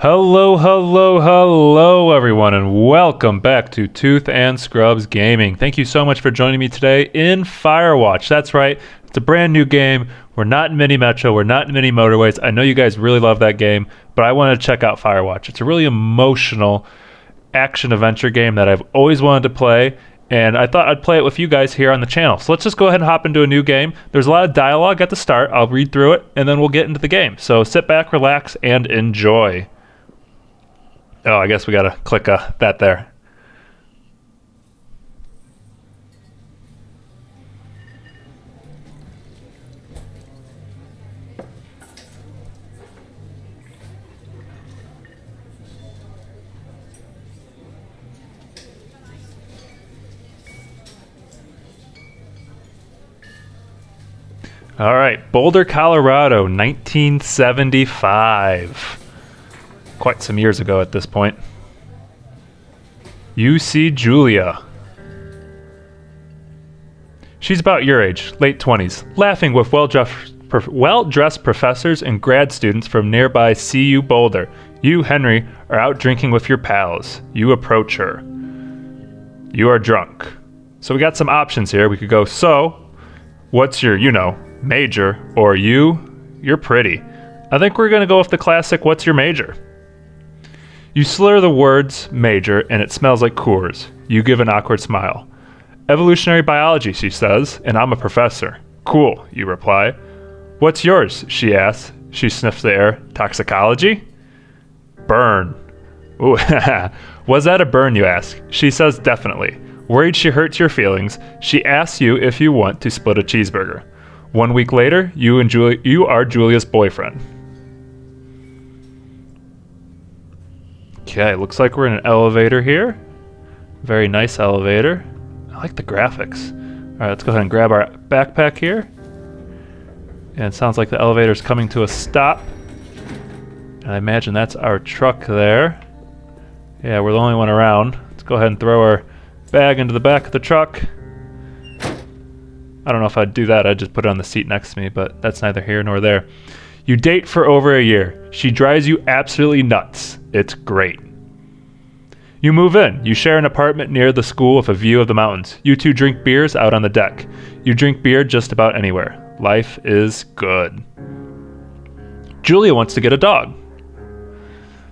Hello everyone, and welcome back to Tooth and Scrubs Gaming. Thank you so much for joining me today in Firewatch. That's right, it's a brand new game. We're not in Mini Metro, we're not in Mini Motorways. I know you guys really love that game, but I want to check out Firewatch. It's a really emotional action-adventure game that I've always wanted to play, and I thought I'd play it with you guys here on the channel. So let's just go ahead and hop into a new game. There's a lot of dialogue at the start. I'll read through it, and then we'll get into the game. So sit back, relax, and enjoy. Oh, I guess we gotta click that there. All right, Boulder, Colorado, 1975. Quite some years ago at this point. You see Julia. She's about your age, late 20s, laughing with well-dressed professors and grad students from nearby CU Boulder. You, Henry, are out drinking with your pals. You approach her. You are drunk. So we got some options here. We could go, so, what's your, you know, major? Or you're pretty. I think we're gonna go with the classic, what's your major? You slur the words major, and it smells like Coors. You give an awkward smile. Evolutionary biology, she says, and I'm a professor. Cool, you reply. What's yours, she asks. She sniffs the air. Toxicology? Burn. Ooh, was that a burn, you ask? She says definitely. Worried she hurts your feelings, she asks you if you want to split a cheeseburger. 1 week later, you are Julia's boyfriend. Okay, looks like we're in an elevator here. Very nice elevator. I like the graphics. All right, let's go ahead and grab our backpack here. And it sounds like the elevator's coming to a stop. And I imagine that's our truck there. Yeah, we're the only one around. Let's go ahead and throw our bag into the back of the truck. I don't know if I'd do that. I'd just put it on the seat next to me, but that's neither here nor there. You date for over a year. She drives you absolutely nuts. It's great. You move in. You share an apartment near the school with a view of the mountains. You two drink beers out on the deck. You drink beer just about anywhere. Life is good. Julia wants to get a dog.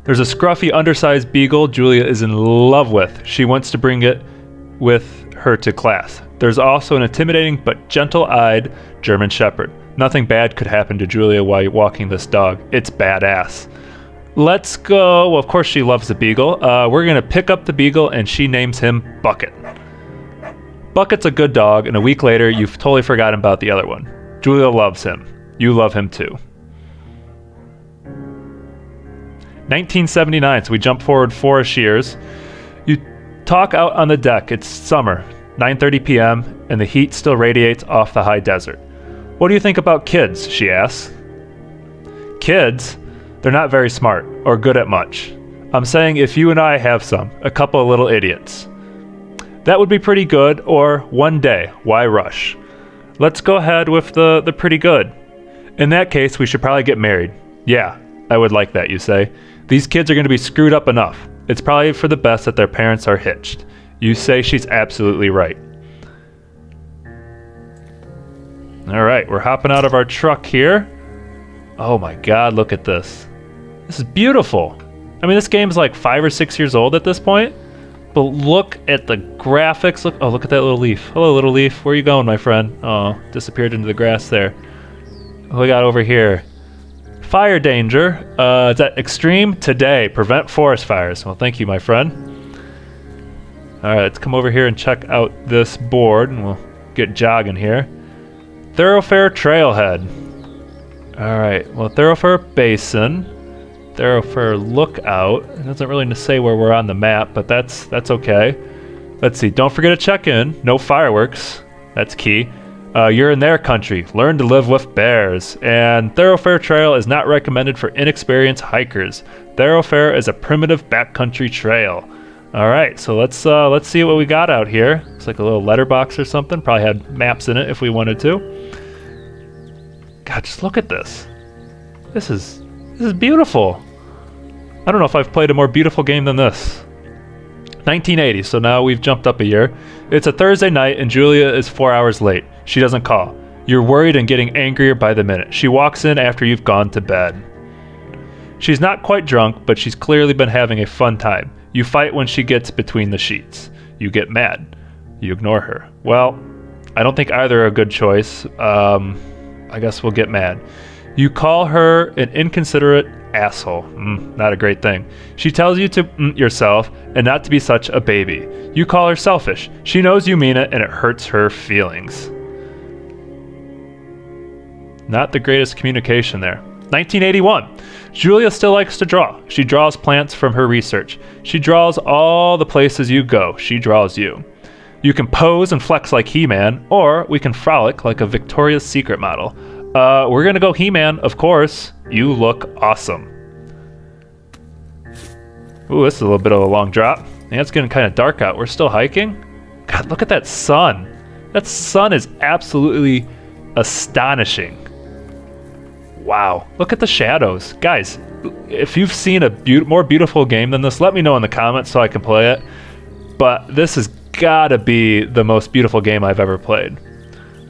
There's a scruffy, undersized beagle Julia is in love with. She wants to bring it with her to class. There's also an intimidating but gentle-eyed German shepherd. Nothing bad could happen to Julia while walking this dog. It's badass. Let's go. Well, of course she loves the beagle. We're gonna pick up the beagle, and she names him Bucket. Bucket's a good dog, and a week later, you've totally forgotten about the other one. Julia loves him. You love him too. 1979, so we jump forward 4-ish years. You talk out on the deck. It's summer, 9:30 p.m., and the heat still radiates off the high desert. What do you think about kids, she asks. Kids? They're not very smart, or good at much. I'm saying if you and I have some, a couple of little idiots. That would be pretty good, or one day, why rush? Let's go ahead with the pretty good. In that case, we should probably get married. Yeah, I would like that, you say. These kids are going to be screwed up enough. It's probably for the best that their parents are hitched. You say she's absolutely right. All right, we're hopping out of our truck here. Oh my God, look at this. This is beautiful. I mean, this game's like 5 or 6 years old at this point, but look at the graphics. Look, oh, look at that little leaf. Hello, little leaf. Where are you going, my friend? Oh, disappeared into the grass there. What we got over here? Fire danger. Is that extreme? Today, prevent forest fires. Well, thank you, my friend. All right, let's come over here and check out this board, and we'll get jogging here. Thoroughfare Trailhead. All right, well, Thoroughfare Basin, Thoroughfare Lookout. It doesn't really say where we're on the map, but that's okay. Let's see, don't forget to check in. No fireworks, that's key. You're in their country, learn to live with bears. And Thoroughfare Trail is not recommended for inexperienced hikers. Thoroughfare is a primitive backcountry trail. All right, so let's see what we got out here. It's like a little letterbox or something. Probably had maps in it if we wanted to. God, just look at this. This is beautiful. I don't know if I've played a more beautiful game than this. 1980, so now we've jumped up a year. It's a Thursday night and Julia is 4 hours late. She doesn't call. You're worried and getting angrier by the minute. She walks in after you've gone to bed. She's not quite drunk, but she's clearly been having a fun time. You fight when she gets between the sheets. You get mad. You ignore her. Well, I don't think either are a good choice. I guess we'll get mad. You call her an inconsiderate asshole. Not a great thing. She tells you to yourself and not to be such a baby. You call her selfish. She knows you mean it and it hurts her feelings. Not the greatest communication there. 1981. Julia still likes to draw. She draws plants from her research. She draws all the places you go. She draws you. You can pose and flex like He-Man, or we can frolic like a Victoria's Secret model. We're gonna go He-Man, of course. You look awesome. Ooh, this is a little bit of a long drop. And it's getting kind of dark out. We're still hiking? God, look at that sun. That sun is absolutely astonishing. Wow, look at the shadows. Guys, if you've seen a more beautiful game than this, let me know in the comments so I can play it. But this has gotta be the most beautiful game I've ever played.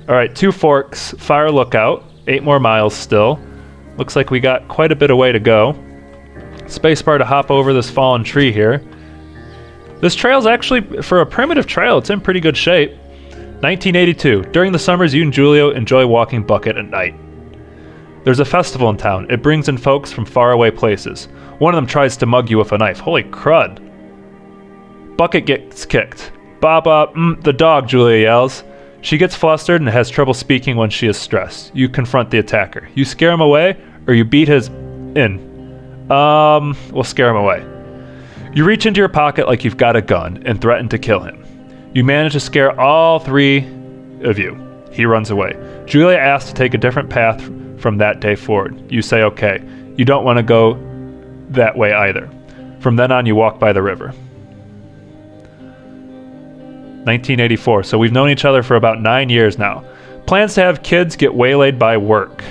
All right, Two Forks, Fire Lookout, 8 more miles still. Looks like we got quite a bit of way to go. Spacebar to hop over this fallen tree here. This trail's actually, for a primitive trail, it's in pretty good shape. 1982, during the summers, you and Julio enjoy walking Bucket at night. There's a festival in town. It brings in folks from faraway places. One of them tries to mug you with a knife. Holy crud. Bucket gets kicked. Baba, the dog, Julia yells. She gets flustered and has trouble speaking when she is stressed. You confront the attacker. You scare him away, or you beat his in. We'll scare him away. You reach into your pocket like you've got a gun and threaten to kill him. You manage to scare all three of you. He runs away. Julia asks to take a different path from that day forward. You say okay. You don't want to go that way either. From then on, you walk by the river. 1984, so we've known each other for about 9 years now. Plans to have kids get waylaid by work.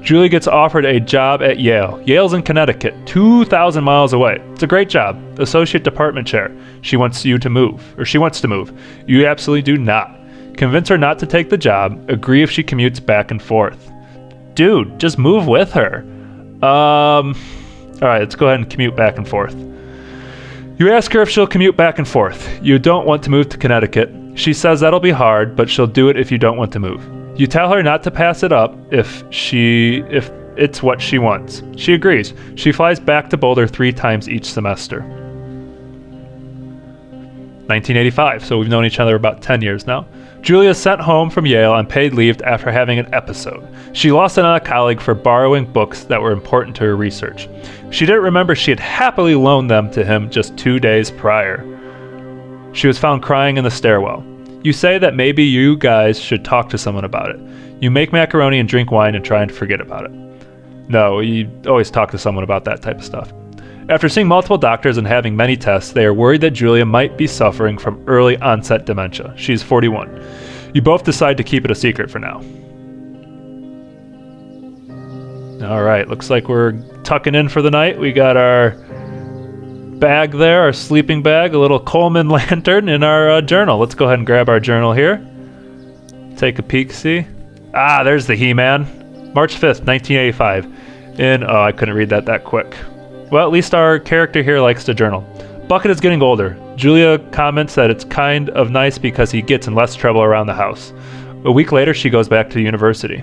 Julie gets offered a job at Yale. Yale's in Connecticut, 2,000 miles away. It's a great job, associate department chair. She wants to move. You absolutely do not. Convince her not to take the job, agree if she commutes back and forth. Dude, just move with her. All right, let's go ahead and commute back and forth. You ask her if she'll commute back and forth. You don't want to move to Connecticut. She says that'll be hard, but she'll do it if you don't want to move. You tell her not to pass it up if it's what she wants. She agrees. She flies back to Boulder 3 times each semester. 1985, so we've known each other about 10 years now. Julia sent home from Yale on paid leave after having an episode. She lost another colleague for borrowing books that were important to her research. She didn't remember she had happily loaned them to him just 2 days prior. She was found crying in the stairwell. You say that maybe you guys should talk to someone about it. You make macaroni and drink wine and try and forget about it. No, you always talk to someone about that type of stuff. After seeing multiple doctors and having many tests, they are worried that Julia might be suffering from early onset dementia. She's 41. You both decide to keep it a secret for now. All right, looks like we're tucking in for the night. We got our bag there, our sleeping bag, a little Coleman lantern, and our journal. Let's go ahead and grab our journal here. Take a peek, see? Ah, there's the He-Man. March 5th, 1985. And, oh, I couldn't read that quick. Well, at least our character here likes to journal. Bucket is getting older. Julia comments that it's kind of nice because he gets in less trouble around the house. A week later, she goes back to university.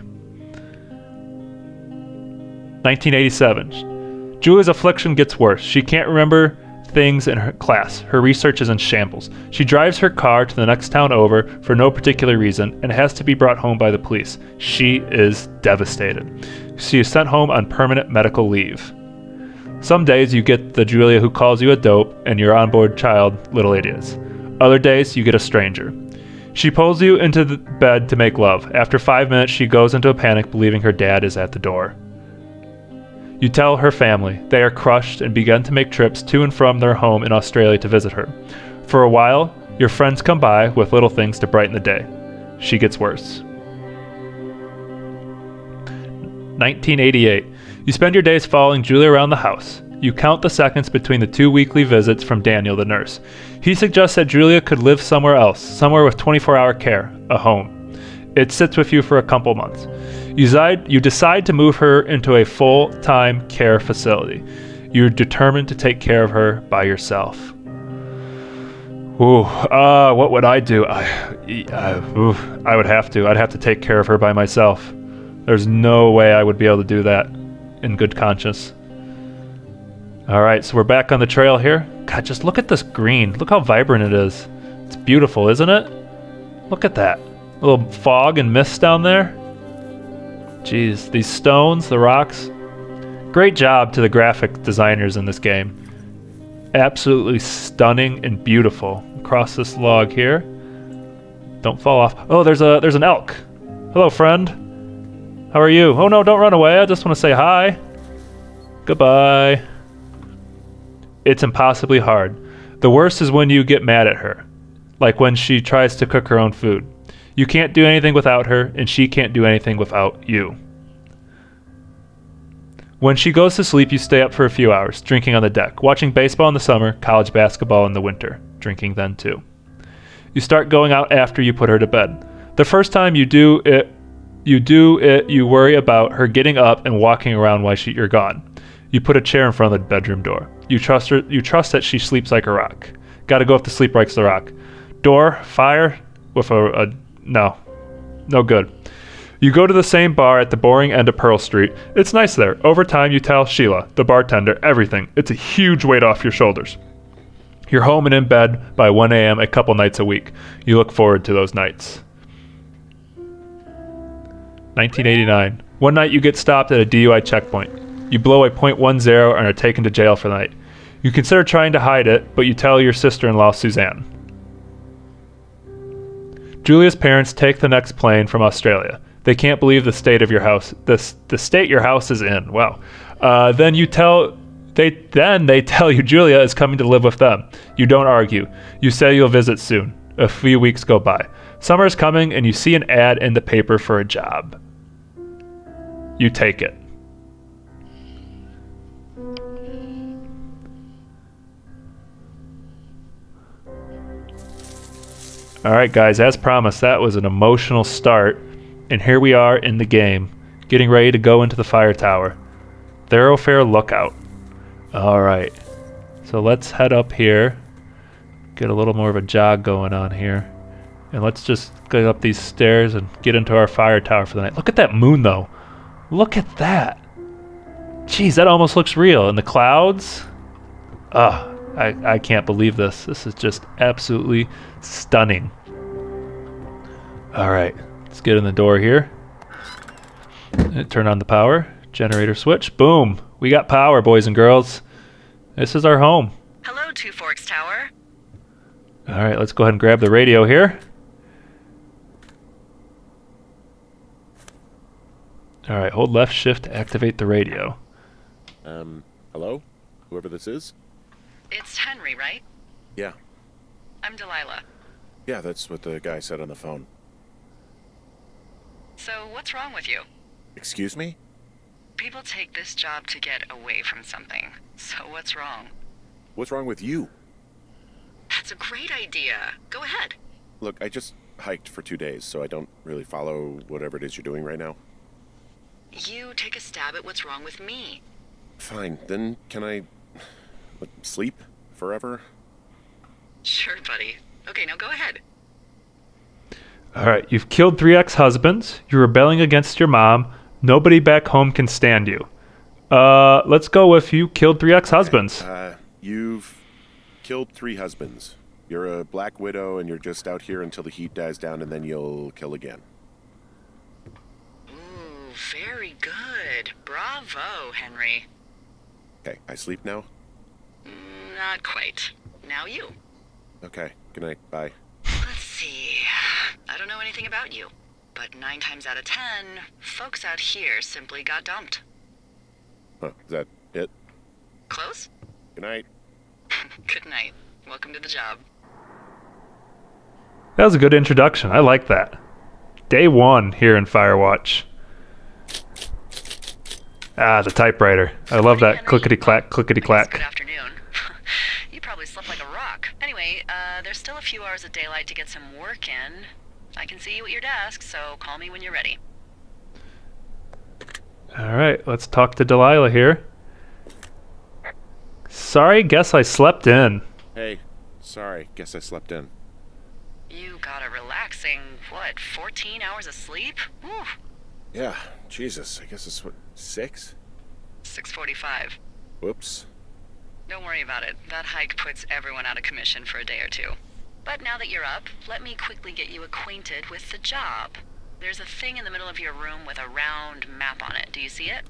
1987. Julia's affliction gets worse. She can't remember things in her class. Her research is in shambles. She drives her car to the next town over for no particular reason and has to be brought home by the police. She is devastated. She is sent home on permanent medical leave. Some days you get the Julia who calls you a dope and your onboard child, little idiots. Other days you get a stranger. She pulls you into the bed to make love. After 5 minutes, she goes into a panic, believing her dad is at the door. You tell her family. They are crushed and begin to make trips to and from their home in Australia to visit her. For a while, your friends come by with little things to brighten the day. She gets worse. 1988. You spend your days following Julia around the house. You count the seconds between the two weekly visits from Daniel, the nurse. He suggests that Julia could live somewhere else, somewhere with 24-hour care, a home. It sits with you for a couple months. You decide to move her into a full-time care facility. You're determined to take care of her by yourself. Ooh, what would I do? I would have to. I'd have to take care of her by myself. There's no way I would be able to do that in good conscience. All right, so we're back on the trail here. God, just look at this green. Look how vibrant it is. It's beautiful, isn't it? Look at that. A little fog and mist down there. Jeez, these stones, the rocks. Great job to the graphic designers in this game. Absolutely stunning and beautiful. Across this log here. Don't fall off. Oh, there's an elk. Hello, friend. How are you? Oh no, don't run away. I just want to say hi. Goodbye. It's impossibly hard. The worst is when you get mad at her. Like when she tries to cook her own food. You can't do anything without her, and she can't do anything without you. When she goes to sleep, you stay up for a few hours, drinking on the deck, watching baseball in the summer, college basketball in the winter, drinking then too. You start going out after you put her to bed. The first time you worry about her getting up and walking around while you're gone. You put a chair in front of the bedroom door. You trust that she sleeps like a rock. Gotta go up to sleep like the rock. Door, fire, with a no. No good. You go to the same bar at the boring end of Pearl Street. It's nice there. Over time, you tell Sheila, the bartender, everything. It's a huge weight off your shoulders. You're home and in bed by 1 a.m. a couple nights a week. You look forward to those nights. 1989. One night, you get stopped at a DUI checkpoint. You blow a .10 and are taken to jail for the night. You consider trying to hide it, but you tell your sister-in-law, Suzanne. Julia's parents take the next plane from Australia. They can't believe the state of your house. The state your house is in. Wow. Then they tell you Julia is coming to live with them. You don't argue. You say you'll visit soon. A few weeks go by. Summer is coming, and you see an ad in the paper for a job. You take it. All right, guys, as promised, that was an emotional start. And here we are in the game, getting ready to go into the fire tower. Thoroughfare Lookout. All right. So let's head up here. Get a little more of a jog going on here. And let's just get up these stairs and get into our fire tower for the night. Look at that moon, though. Look at that. Jeez, that almost looks real. And the clouds. Ugh. I can't believe this. This is just absolutely stunning. All right, let's get in the door here. Turn on the power. Generator switch. Boom. We got power, boys and girls. This is our home. Hello, Two Forks Tower. All right, let's go ahead and grab the radio here. All right, hold left shift to activate the radio. Hello? Whoever this is? It's Henry, right? Yeah. I'm Delilah. Yeah, that's what the guy said on the phone. So, what's wrong with you? Excuse me? People take this job to get away from something. So, what's wrong? What's wrong with you? That's a great idea. Go ahead. Look, I just hiked for 2 days, so I don't really follow whatever it is you're doing right now. You take a stab at what's wrong with me. Fine, then can I... sleep forever? Sure, buddy. Okay, now go ahead. All right, you've killed 3 ex-husbands. You're rebelling against your mom. Nobody back home can stand you. Let's go with you killed 3 ex-husbands. Okay. You've killed 3 husbands. You're a black widow, and you're just out here until the heat dies down, and then you'll kill again. Ooh, very good. Bravo, Henry. Okay, I sleep now? Not quite. Now you. Okay. Good night. Bye. Let's see. I don't know anything about you, but 9 times out of 10, folks out here simply got dumped. Huh. Is that it? Close? Good night. Good night. Welcome to the job. That was a good introduction. I like that. Day 1 here in Firewatch. Ah, the typewriter. I love that clickety-clack, clickety-clack. Good afternoon. You probably slept like a rock. Anyway, there's still a few hours of daylight to get some work in. I can see you at your desk, so call me when you're ready. Alright, let's talk to Delilah here. Sorry, guess I slept in. Hey, sorry, guess I slept in. You got a relaxing, what, 14 hours of sleep? Woo. Yeah, Jesus, I guess it's what, 6? 6:45. Whoops. Don't worry about it. That hike puts everyone out of commission for a day or two. But now that you're up, let me quickly get you acquainted with the job. There's a thing in the middle of your room with a round map on it. Do you see it?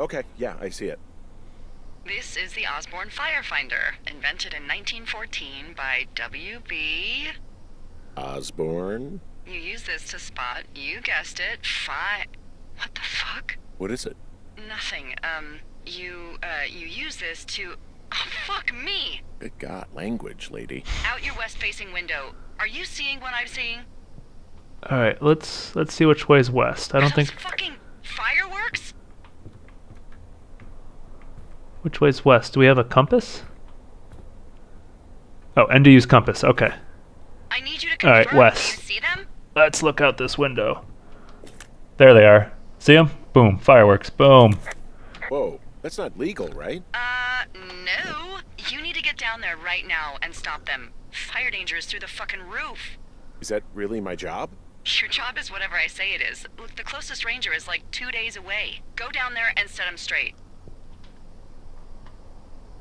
Okay, yeah, I see it. This is the Osborne Firefinder, invented in 1914 by W.B. Osborne? You use this to spot, you guessed it, What the fuck? What is it? Nothing. You use this to... Oh, fuck me! Good God, language, lady. Out your west-facing window. Are you seeing what I'm seeing? Alright, let's see which way's west. I don't think... fucking fireworks? Which way's west? Do we have a compass? Oh, and to use compass. Okay. I need you to confirm. All right, west. Do you see them? Let's look out this window. There they are. See them? Boom. Fireworks. Boom. Whoa. That's not legal, right? No. You need to get down there right now and stop them. Fire danger is through the fucking roof. Is that really my job? Your job is whatever I say it is. Look, the closest ranger is like 2 days away. Go down there and set them straight.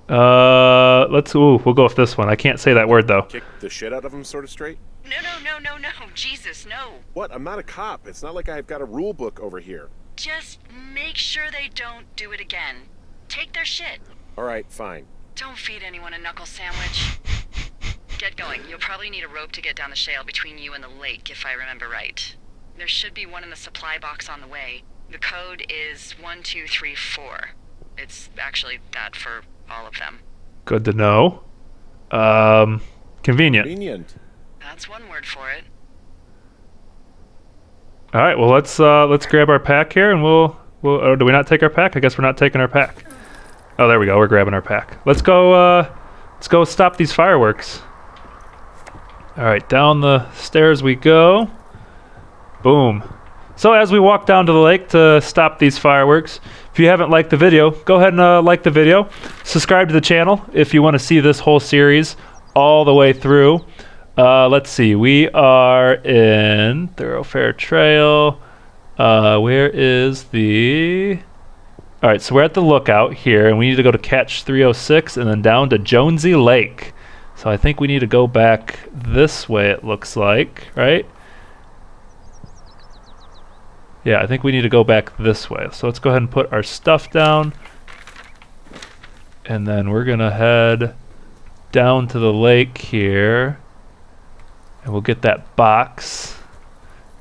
Let's, ooh, we'll go with this one. I can't say that word, though. Kick the shit out of him sort of straight? No. Jesus, no. What? I'm not a cop. It's not like I've got a rule book over here. Just make sure they don't do it again. Take their shit. All right, fine. Don't feed anyone a knuckle sandwich. Get going. You'll probably need a rope to get down the shale between you and the lake, if I remember right. There should be one in the supply box on the way. The code is 1234. It's actually that for... all of them. Good to know. Convenient. Convenient. That's one word for it. All right. Well, let's grab our pack here, and we'll. Oh, do we not take our pack? I guess we're not taking our pack. Oh, there we go. We're grabbing our pack. Let's go. Let's go stop these fireworks. All right. Down the stairs we go. Boom. So as we walk down to the lake to stop these fireworks, if you haven't liked the video, go ahead and like the video. Subscribe to the channel if you want to see this whole series all the way through. Let's see. We are in Thoroughfare Trail. Where is the... All right, so we're at the lookout here, and we need to go to Catch 306 and then down to Jonesy Lake. So I think we need to go back this way, it looks like, right? Yeah, I think we need to go back this way. So let's go ahead and put our stuff down. And then we're going to head down to the lake here. And we'll get that box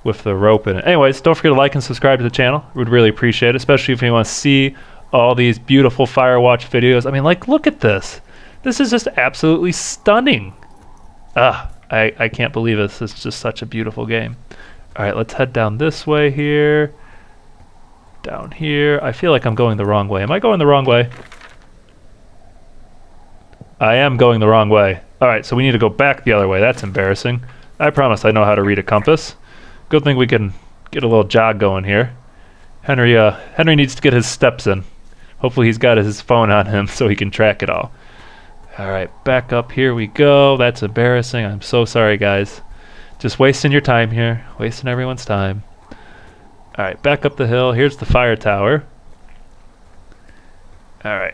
with the rope in it. Anyways, don't forget to like and subscribe to the channel. We'd really appreciate it, especially if you want to see all these beautiful Firewatch videos. I mean, like, look at this. This is just absolutely stunning. I can't believe this. It's just such a beautiful game. Alright, let's head down this way here. Down here. I feel like I'm going the wrong way. Am I going the wrong way? I am going the wrong way. Alright, so we need to go back the other way. That's embarrassing. I promise I know how to read a compass. Good thing we can get a little jog going here. Henry needs to get his steps in. Hopefully he's got his phone on him so he can track it all. Alright, back up here we go. That's embarrassing. I'm so sorry, guys. Just wasting your time here, wasting everyone's time. All right, back up the hill. Here's the fire tower. All right.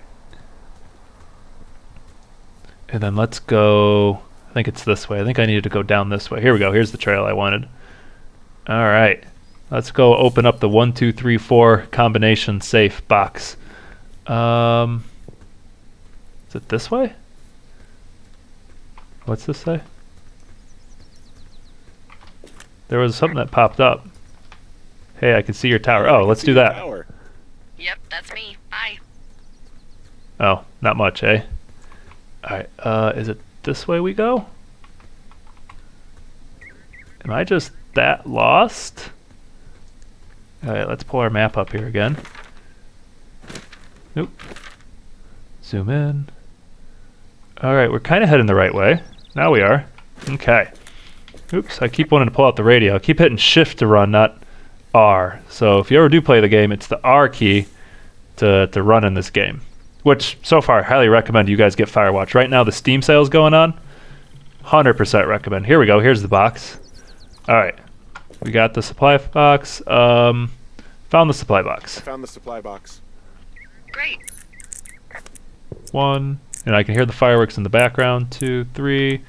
And then let's go, I think it's this way. I think I needed to go down this way. Here we go, here's the trail I wanted. All right, let's go open up the 1234 combination safe box. Is it this way? What's this say? There was something that popped up. Hey, I can see your tower. Oh, let's do that. Yep, that's me. Hi. Oh, not much, eh? Alright, is it this way we go? Am I just that lost? Alright, let's pull our map up here again. Nope. Zoom in. Alright, we're kind of heading the right way. Now we are. Okay. Oops, I keep wanting to pull out the radio. I keep hitting shift to run, not R. So if you ever do play the game, it's the R key to run in this game. Which, so far, I highly recommend you guys get Firewatch. Right now, the Steam sale's going on. 100% recommend. Here we go. Here's the box. Alright. We got the supply box. Found the supply box. Found the supply box. Great. One. And I can hear the fireworks in the background. 2, 3.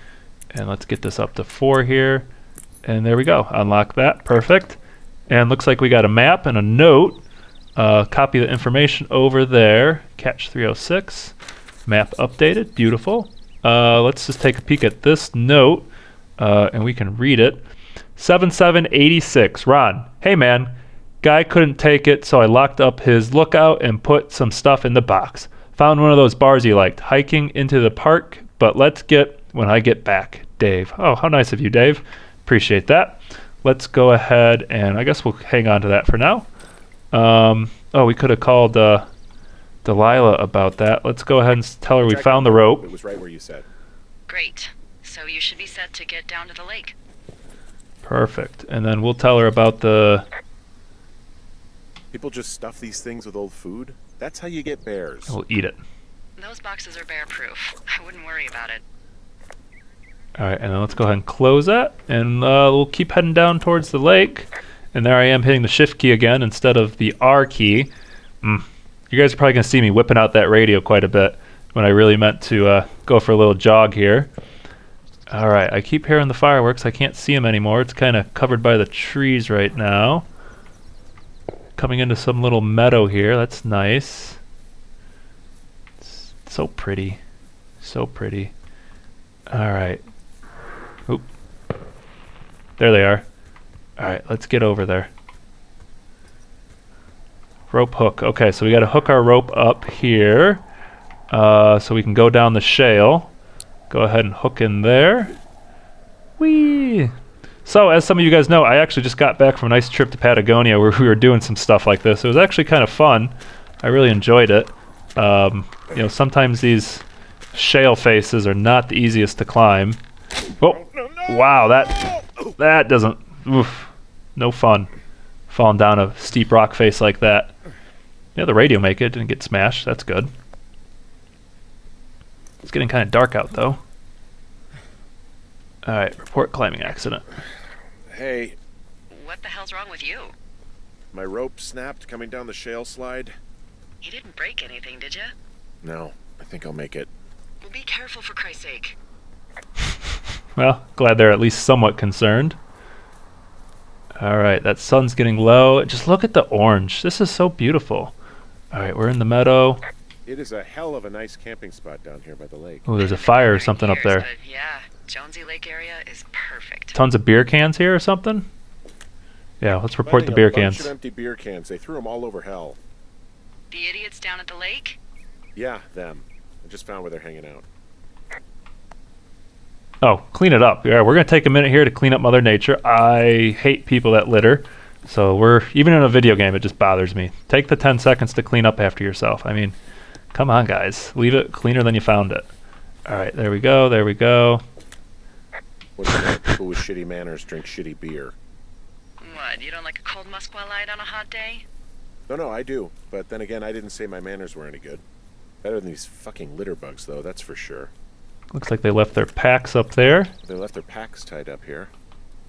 And let's get this up to 4 here. And there we go. Unlock that. Perfect. And looks like we got a map and a note. Copy the information over there. Catch 306. Map updated. Beautiful. Let's just take a peek at this note, and we can read it. 7786. Ron, hey man, guy couldn't take it, so I locked up his lookout and put some stuff in the box. Found one of those bars he liked. Hiking into the park, but let's get when I get back. Dave. Oh, how nice of you, Dave. Appreciate that. Let's go ahead and I guess we'll hang on to that for now. Oh, we could have called Delilah about that. Let's go ahead and tell her we found the rope. It was right where you said. Great. So you should be set to get down to the lake. Perfect. And then we'll tell her about the... People just stuff these things with old food. That's how you get bears. We'll eat it. Those boxes are bear-proof. I wouldn't worry about it. Alright, and then let's go ahead and close that. And we'll keep heading down towards the lake. And there I am hitting the shift key again instead of the R key. You guys are probably going to see me whipping out that radio quite a bit when I really meant to go for a little jog here. Alright, I keep hearing the fireworks. I can't see them anymore. It's kind of covered by the trees right now. Coming into some little meadow here. That's nice. It's so pretty. So pretty. Alright. Oop. There they are. Alright, let's get over there. Rope hook. Okay, so we got to hook our rope up here so we can go down the shale. Go ahead and hook in there. Whee! So, as some of you guys know, I actually just got back from a nice trip to Patagonia where we were doing some stuff like this. It was actually kind of fun. I really enjoyed it. You know, sometimes these shale faces are not the easiest to climb. Oh, wow, that doesn't... Oof. No fun. Falling down a steep rock face like that. Yeah, the radio make it. Didn't get smashed. That's good. It's getting kind of dark out, though. Alright, report climbing accident. Hey. What the hell's wrong with you? My rope snapped coming down the shale slide. You didn't break anything, did you? No. I think I'll make it. Well, be careful for Christ's sake. Well, glad they're at least somewhat concerned. Alright, that sun's getting low. Just look at the orange. This is so beautiful. Alright, we're in the meadow. It is a hell of a nice camping spot down here by the lake. Oh, there's a fire or something up there. Yeah, Jonesy Lake area is perfect. Tons of beer cans here or something? Yeah, let's report the beer cans. Bunch of empty beer cans. They threw them all over hell. The idiots down at the lake? Yeah, them. I just found where they're hanging out. Oh, clean it up. Yeah, we're going to take a minute here to clean up Mother Nature. I hate people that litter. So even in a video game, it just bothers me. Take the 10 seconds to clean up after yourself. I mean, come on, guys. Leave it cleaner than you found it. All right, there we go. There we go. What do you like people with shitty manners drink shitty beer? What, you don't like a cold musqualite on a hot day? No, I do. But then again, I didn't say my manners were any good. Better than these fucking litter bugs, though, that's for sure. Looks like they left their packs up there. They left their packs tied up here.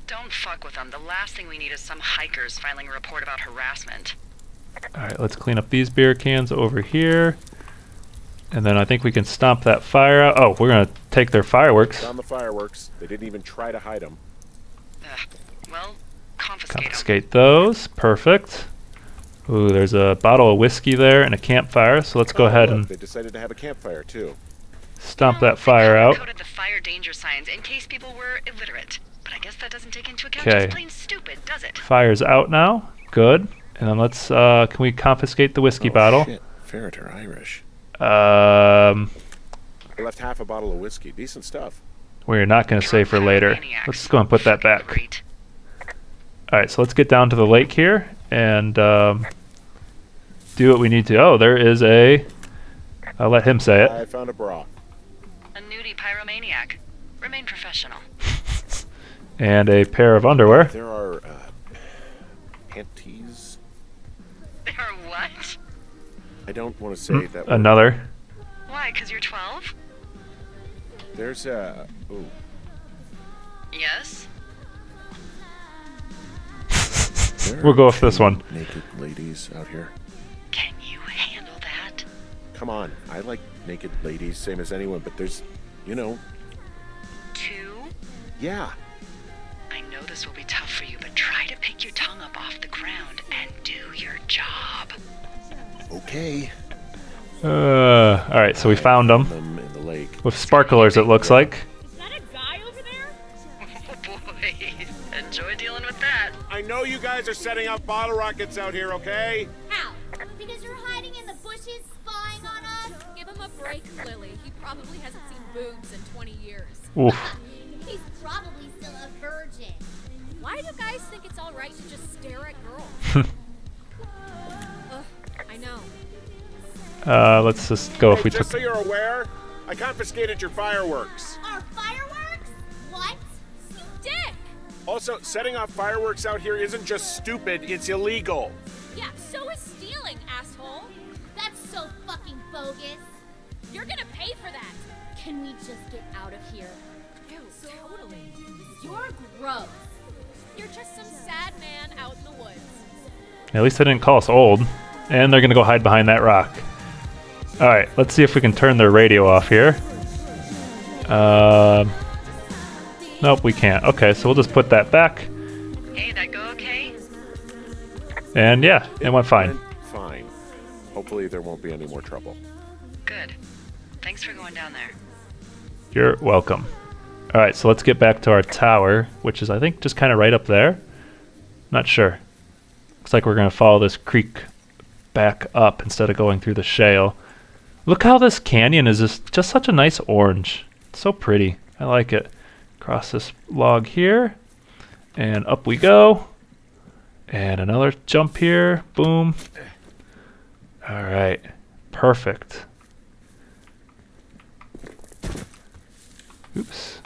Don't fuck with them. The last thing we need is some hikers filing a report about harassment. Alright, let's clean up these beer cans over here. And then I think we can stomp that fire out. Oh, we're going to take their fireworks. Found the fireworks. They didn't even try to hide them. Well, confiscate those. Perfect. Ooh, there's a bottle of whiskey there and a campfire. So let's go ahead and... They decided to have a campfire, too. Stomp that fire out. Coded the fire danger signs in case people were illiterate, but I guess that doesn't take into account just plain stupid, does it? Fire's out now. Good. And then let's can we confiscate the whiskey bottle? Shit. Ferret or Irish. I left half a bottle of whiskey. Decent stuff. We're not going to save for later. Maniacs. Let's just go and put that back. All right, so let's get down to the lake here and do what we need to. Oh, there is a... I'll let him say it. I found a bra. A nudie pyromaniac. Remain professional. And a pair of underwear. There are panties. There are what? I don't want to say that. Another. Word. Why? Because you're 12? There's a... Ooh. Yes? We'll go with this one. Naked ladies out here. Can you handle that? Come on. I like naked ladies, same as anyone, but there's, you know... Two? Yeah. I know this will be tough for you, but try to pick your tongue up off the ground and do your job. Okay. Alright, so we found them. In the lake. With sparklers, it looks like. Is that a guy over there? Oh boy. Enjoy dealing with that. I know you guys are setting up bottle rockets out here, okay? How? Because you're hiding in the bushes, spying on us? Give him a break, Lily. He probably hasn't seen boobs in 20 years. Oof. He's probably still a virgin. Why do you guys think it's alright to just stare at girls? I know. Let's just go. Hey, if we just took... so you're aware, I confiscated your fireworks. Our fireworks? What? You dick! Also, setting off fireworks out here isn't just stupid, it's illegal. Yeah, so is stealing, asshole. That's so fucking bogus. You're gonna pay for that. Can we just get out of here? Ew, totally. You're gross. You're just some sad man out in the woods. At least they didn't call us old. And they're gonna go hide behind that rock. Alright, let's see if we can turn their radio off here. Nope, we can't. Okay, so we'll just put that back. Hey, that go okay? And yeah, it went fine. Fine. Hopefully there won't be any more trouble. Good. Thanks for going down there. You're welcome. Alright, so let's get back to our tower, which is I think just kind of right up there. Not sure. Looks like we're gonna follow this creek back up instead of going through the shale. Look how this canyon is just such a nice orange. It's so pretty. I like it. Cross this log here. And up we go. And another jump here. Boom. Alright. Perfect. Oops.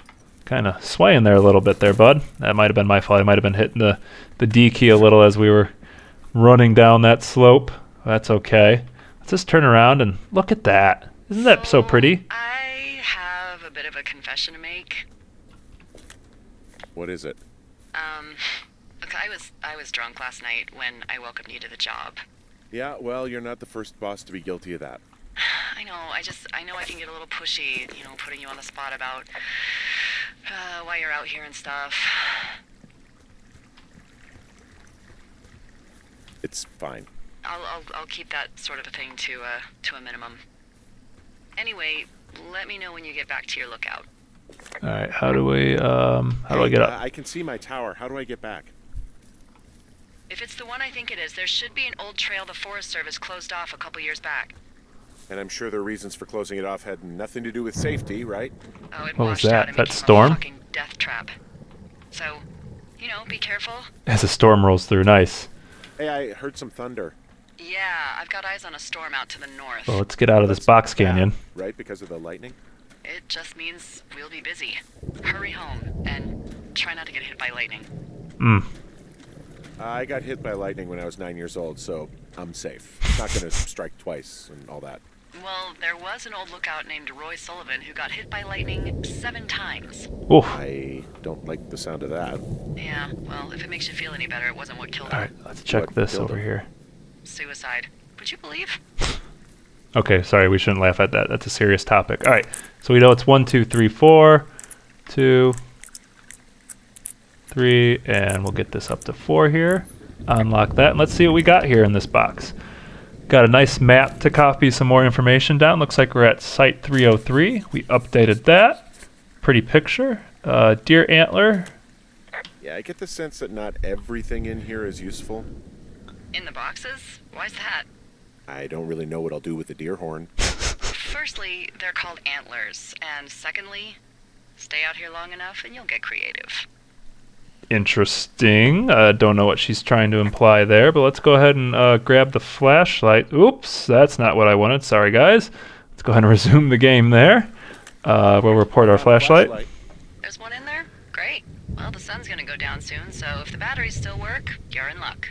Kind of swaying there a little bit there, bud. That might have been my fault. I might have been hitting the D key a little as we were running down that slope. That's okay. Let's just turn around and look at that. Isn't that so pretty? I have a bit of a confession to make. What is it? Look, I was drunk last night when I welcomed you to the job. Yeah, well, you're not the first boss to be guilty of that. I know. I know I can get a little pushy, you know, putting you on the spot about why you're out here and stuff. It's fine. I'll keep that sort of a thing to a minimum. Anyway, let me know when you get back to your lookout. All right. How do we do I get up? I can see my tower. How do I get back? If it's the one I think it is, there should be an old trail the Forest Service closed off a couple years back. And I'm sure their reasons for closing it off had nothing to do with safety, right? Oh, it what was that? That storm? Fucking death trap. So, you know, be careful. As a storm rolls through, nice. Hey, I heard some thunder. Yeah, I've got eyes on a storm out to the north. Well, let's get out of this box canyon. Yeah, right, because of the lightning? It just means we'll be busy. Hurry home and try not to get hit by lightning. Mm. I got hit by lightning when I was 9 years old, so I'm safe. Not going to strike twice and all that. Well, there was an old lookout named Roy Sullivan who got hit by lightning 7 times. Oof. I don't like the sound of that. Yeah, well, if it makes you feel any better, it wasn't what killed him. Alright, let's check this over here. Suicide. Would you believe? Okay, sorry, we shouldn't laugh at that. That's a serious topic. Alright, so we know it's 1, 2, 3, 4. 2, 3, and we'll get this up to 4 here. Unlock that, and let's see what we got here in this box. Got a nice map to copy some more information down. Looks like we're at Site 303. We updated that. Pretty picture. Deer antler. Yeah, I get the sense that not everything in here is useful. In the boxes? Why's that? I don't really know what I'll do with the deer horn. Firstly, they're called antlers. And secondly, stay out here long enough and you'll get creative. interesting. Don't know what she's trying to imply there, but let's go ahead and grab the flashlight. Oops, that's not what I wanted. Sorry, guys. Let's go ahead and resume the game there. We'll report our flashlight. There's one in there? Great. Well, the sun's going to go down soon, so if the batteries still work, you're in luck.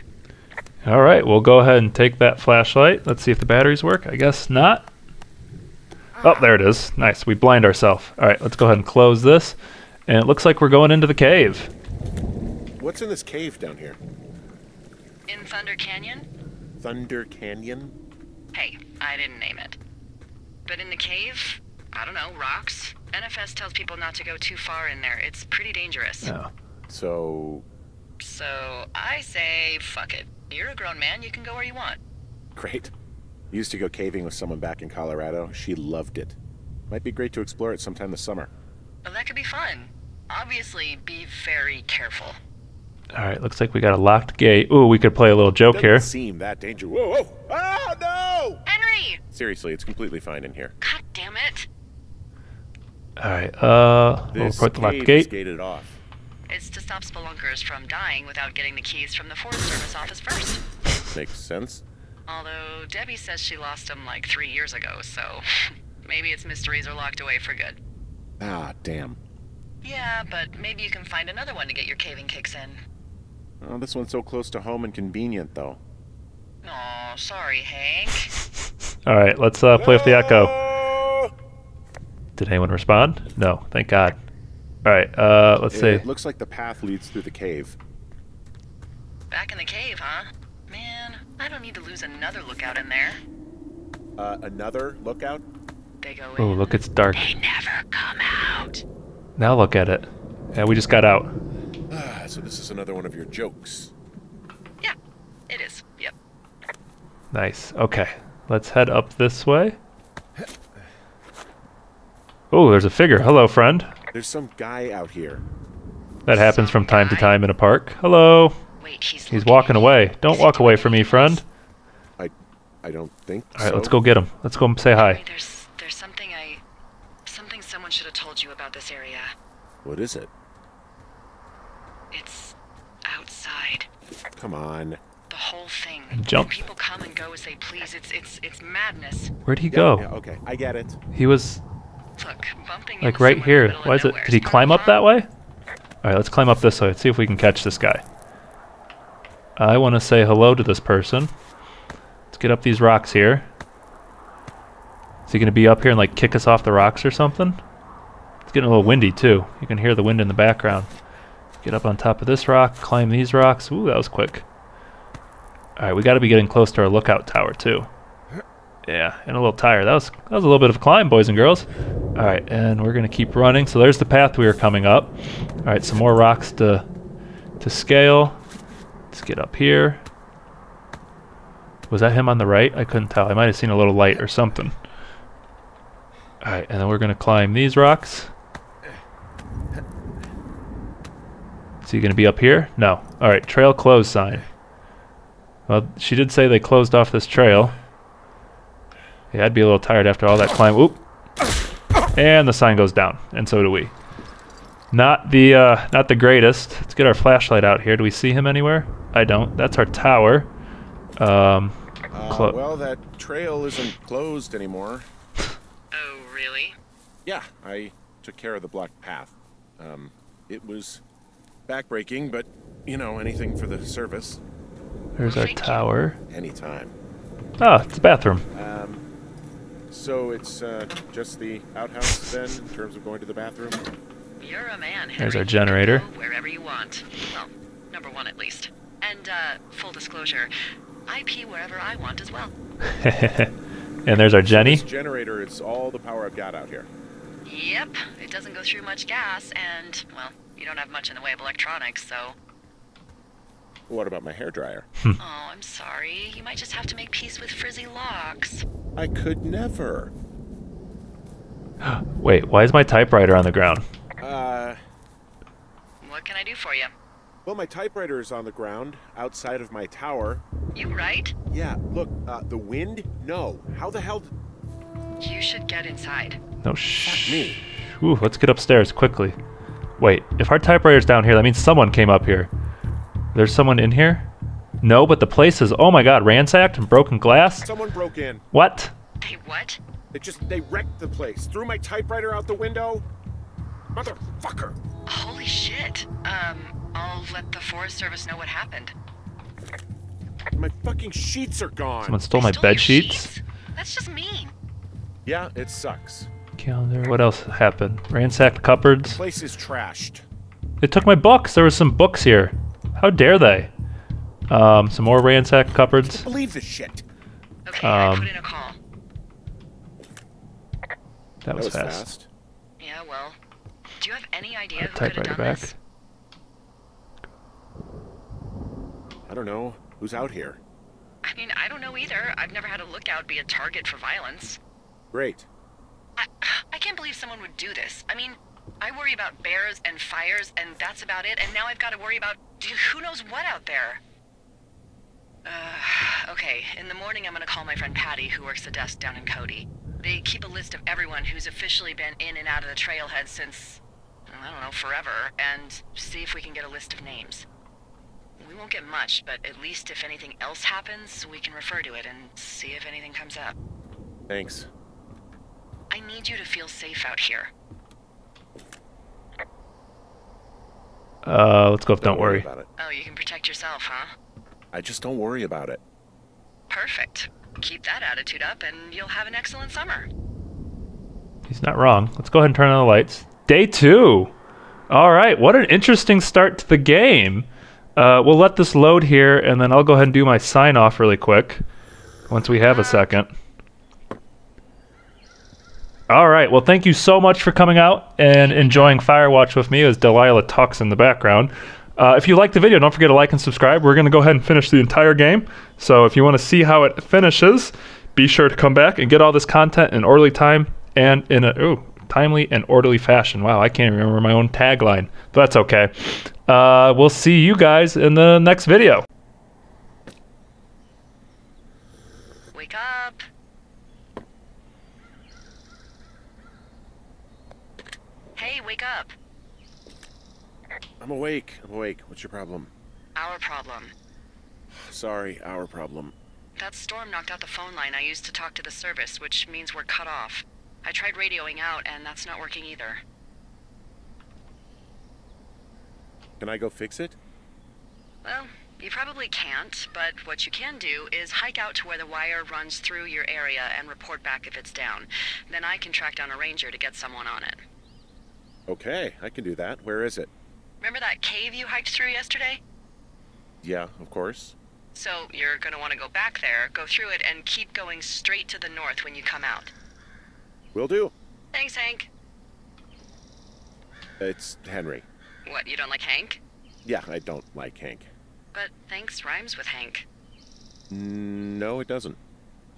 All right, we'll go ahead and take that flashlight. Let's see if the batteries work. I guess not. Oh, there it is. Nice. We blind ourselves. All right, let's go ahead and close this. And it looks like we're going into the cave. What's in this cave down here? In Thunder Canyon? Thunder Canyon? Hey, I didn't name it. But in the cave, I don't know, rocks? NFS tells people not to go too far in there. It's pretty dangerous. Oh. So I say, fuck it. You're a grown man. You can go where you want. Great. Used to go caving with someone back in Colorado. She loved it. Might be great to explore it sometime this summer. Well, that could be fun. Obviously, be very careful. All right, looks like we got a locked gate. Ooh, we could play a little joke here. Doesn't seem that dangerous. Whoa, whoa. Oh, no! Henry! Seriously, it's completely fine in here. God damn it. All right, we'll report the locked gate. This cave is gated off. It's to stop spelunkers from dying without getting the keys from the Forest Service office first. Makes sense. Although Debbie says she lost them like 3 years ago, so maybe its mysteries are locked away for good. Ah, damn. Yeah, but maybe you can find another one to get your caving kicks in. Oh, this one's so close to home and convenient, though. Aw, sorry, Hank. All right, let's play with the echo. Did anyone respond? No, thank God. All right, let's see. It looks like the path leads through the cave. Back in the cave, huh? Man, I don't need to lose another lookout in there. Another lookout? They go in. Oh, look, it's dark. They never come out. Now look at it. Yeah, we just got out. So this is another one of your jokes. Yeah, it is. Yep. Nice. Okay, let's head up this way. Oh, there's a figure. Hello, friend. There's some guy out here. That happens from time to time in a park. Hello. Wait, he's walking away. Don't walk away from me, friend. I don't think so. All right, let's go get him. Let's go and say hi. There's something someone should have told you about this area. What is it? It's outside. Come on. The whole thing. And jump. People come and go as they please. It's madness. Where'd he go? Yeah, okay, I get it. He was. Look, like right here. Why is it? Did he climb up that way? All right, let's climb up this way. Let's see if we can catch this guy. I want to say hello to this person. Let's get up these rocks here. Is he going to be up here and like kick us off the rocks or something? It's getting a little windy too. You can hear the wind in the background. Get up on top of this rock, climb these rocks. Ooh, that was quick. All right, we got to be getting close to our lookout tower too. Yeah, and a little tired. That was a little bit of a climb, boys and girls. All right, and we're gonna keep running. So there's the path we were coming up. All right, some more rocks to scale. Let's get up here. Was that him on the right? I couldn't tell. I might have seen a little light or something. All right, and then we're gonna climb these rocks. Is he gonna be up here? No. All right, trail closed sign. Well, she did say they closed off this trail. Yeah, I'd be a little tired after all that climb. Oop. And the sign goes down, and so do we. Not the greatest. Let's get our flashlight out here. Do we see him anywhere? I don't. That's our tower. Well, that trail isn't closed anymore. Oh, really? Yeah, I took care of the blocked path. It was backbreaking, but, you know, anything for the service. There's our tower. Anytime. Oh, it's a bathroom. So it's just the outhouse then, in terms of going to the bathroom? You're a man, Henry. There's our generator. You can go wherever you want. Well, number one at least. And full disclosure, I pee wherever I want as well. And there's our Jenny. This generator is all the power I've got out here. Yep, it doesn't go through much gas, and, well, you don't have much in the way of electronics, so... What about my hairdryer? Oh, I'm sorry. You might just have to make peace with frizzy locks. I could never. Wait, why is my typewriter on the ground? What can I do for you? Well, my typewriter is on the ground, outside of my tower. You right? Yeah, look, the wind? No. How the hell... You should get inside. No, shh. Fuck me. Ooh, let's get upstairs, quickly. Wait, if our typewriter's down here, that means someone came up here. There's someone in here? No, but the place is, oh my god, ransacked and broken glass? Someone broke in. What? They what? They wrecked the place. Threw my typewriter out the window. Motherfucker. Holy shit. I'll let the Forest Service know what happened. My fucking sheets are gone. Someone stole my bed sheets? That's just mean. Yeah, it sucks. Calendar. What else happened? Ransacked cupboards. The place is trashed. They took my books. There were some books here. How dare they? Some more ransacked cupboards. I can't believe this shit. Okay, I put in a call. That was fast. Yeah, well. Do you have any idea who could have done this? I don't know. Who's out here? I mean, I don't know either. I've never had a lookout be a target for violence. Great. I can't believe someone would do this. I mean, I worry about bears and fires, and that's about it. And now I've got to worry about who knows what out there. Okay, in the morning I'm going to call my friend Patty, who works the desk down in Cody. They keep a list of everyone who's officially been in and out of the trailhead since, I don't know, forever, and see if we can get a list of names. We won't get much, but at least if anything else happens, we can refer to it and see if anything comes up. Thanks. I need you to feel safe out here. Let's go with don't worry about it. Oh, you can protect yourself, huh? I just don't worry about it. Perfect. Keep that attitude up and you'll have an excellent summer. He's not wrong. Let's go ahead and turn on the lights. Day 2. All right. What an interesting start to the game. We'll let this load here and then I'll go ahead and do my sign off really quick once we have a second. All right. Well, thank you so much for coming out and enjoying Firewatch with me as Delilah talks in the background. If you like the video, don't forget to like and subscribe. We're going to go ahead and finish the entire game. So if you want to see how it finishes, be sure to come back and get all this content in orderly time and in a timely and orderly fashion. Wow, I can't remember my own tagline. But that's okay. We'll see you guys in the next video. Wake up. Hey, wake up. I'm awake. I'm awake. What's your problem? Our problem. Sorry, our problem. That storm knocked out the phone line I used to talk to the service, which means we're cut off. I tried radioing out, and that's not working either. Can I go fix it? Well, you probably can't, but what you can do is hike out to where the wire runs through your area and report back if it's down. Then I can track down a ranger to get someone on it. Okay, I can do that. Where is it? Remember that cave you hiked through yesterday? Yeah, of course. So you're gonna want to go back there, go through it, and keep going straight to the north when you come out. Will do. Thanks, Hank. It's Henry. What, you don't like Hank? Yeah, I don't like Hank. But thanks rhymes with Hank. No, it doesn't.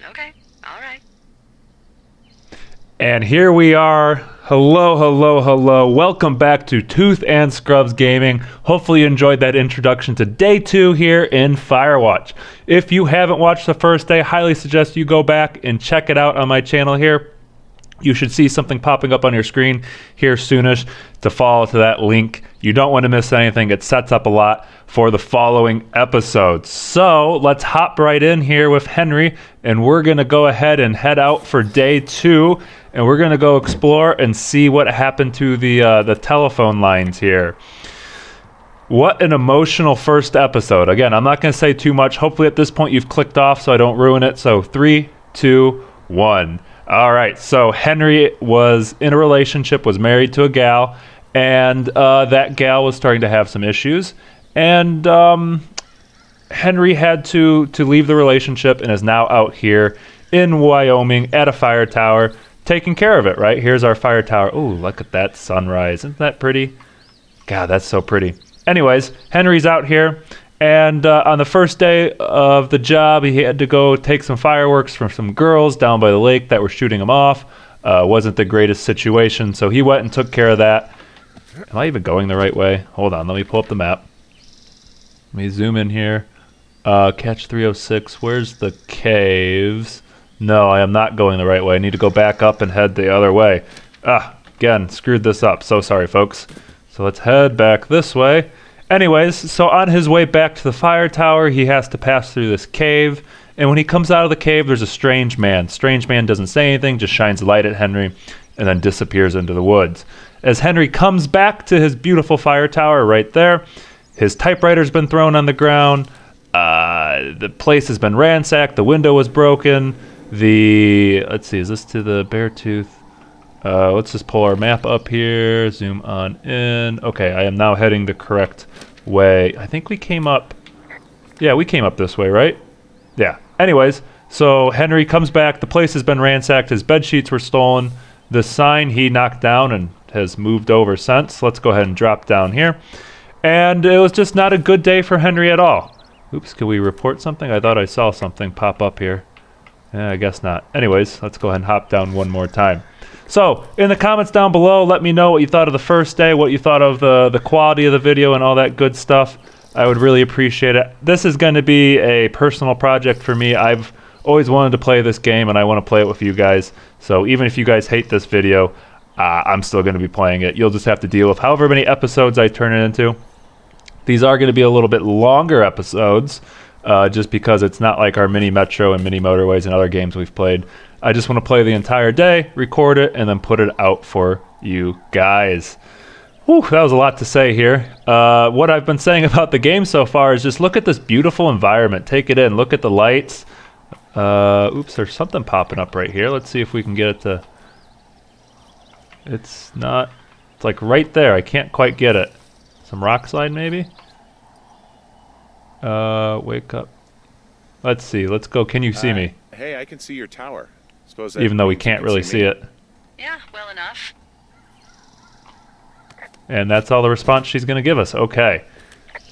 Okay, all right. And here we are. Hello, hello, hello. Welcome back to Tooth and Scrubs Gaming. Hopefully you enjoyed that introduction to Day 2 here in Firewatch. If you haven't watched the first day, I highly suggest you go back and check it out on my channel here. You should see something popping up on your screen here soonish to follow to that link. You don't want to miss anything. It sets up a lot for the following episodes. So let's hop right in here with Henry, and we're going to go ahead and head out for Day 2. And we're going to go explore and see what happened to the telephone lines here. What an emotional first episode. Again, I'm not going to say too much. Hopefully at this point you've clicked off so I don't ruin it. So 3, 2, 1. All right. So Henry was in a relationship, was married to a gal, and that gal was starting to have some issues. And Henry had to leave the relationship and is now out here in Wyoming at a fire tower, taking care of it, right? Here's our fire tower. Ooh, look at that sunrise. Isn't that pretty? God, that's so pretty. Anyways, Henry's out here, and on the first day of the job, he had to go take some fireworks from some girls down by the lake that were shooting him off. Wasn't the greatest situation, so he went and took care of that. Am I even going the right way? Hold on, let me pull up the map. Let me zoom in here. Catch 306, where's the caves? No, I am not going the right way. I need to go back up and head the other way. Ah, again, screwed this up. So sorry, folks. So let's head back this way. Anyways, so on his way back to the fire tower, he has to pass through this cave. And when he comes out of the cave, there's a strange man. Strange man doesn't say anything, just shines light at Henry and then disappears into the woods. As Henry comes back to his beautiful fire tower right there, his typewriter's been thrown on the ground. The place has been ransacked. The window was broken. Let's see, is this to the Beartooth? Let's just pull our map up here, zoom on in. Okay, I am now heading the correct way. I think we came up, yeah, we came up this way, right? Yeah, anyways, so Henry comes back, the place has been ransacked, his bed sheets were stolen, the sign he knocked down and has moved over since. Let's go ahead and drop down here. And it was just not a good day for Henry at all. Oops, can we report something? I thought I saw something pop up here. Yeah, I guess not. Anyways, let's go ahead and hop down one more time. So, in the comments down below, let me know what you thought of the first day, what you thought of the quality of the video and all that good stuff. I would really appreciate it. This is going to be a personal project for me. I've always wanted to play this game, and I want to play it with you guys. So even if you guys hate this video, I'm still going to be playing it. You'll just have to deal with however many episodes I turn it into. These are going to be a little bit longer episodes, just because it's not like our Mini Metro and Mini Motorways and other games we've played. I just want to play the entire day, record it, and then put it out for you guys. Whew, that was a lot to say here. What I've been saying about the game so far is just look at this beautiful environment. Take it in. Look at the lights. Oops, there's something popping up right here. Let's see if we can get it to... It's not... It's like right there. I can't quite get it. Some rock slide maybe? Wake up. Let's see. Let's go. Can you see me? Hey, I can see your tower. Suppose even though we can't really see it. Yeah, well enough. And that's all the response she's going to give us. Okay.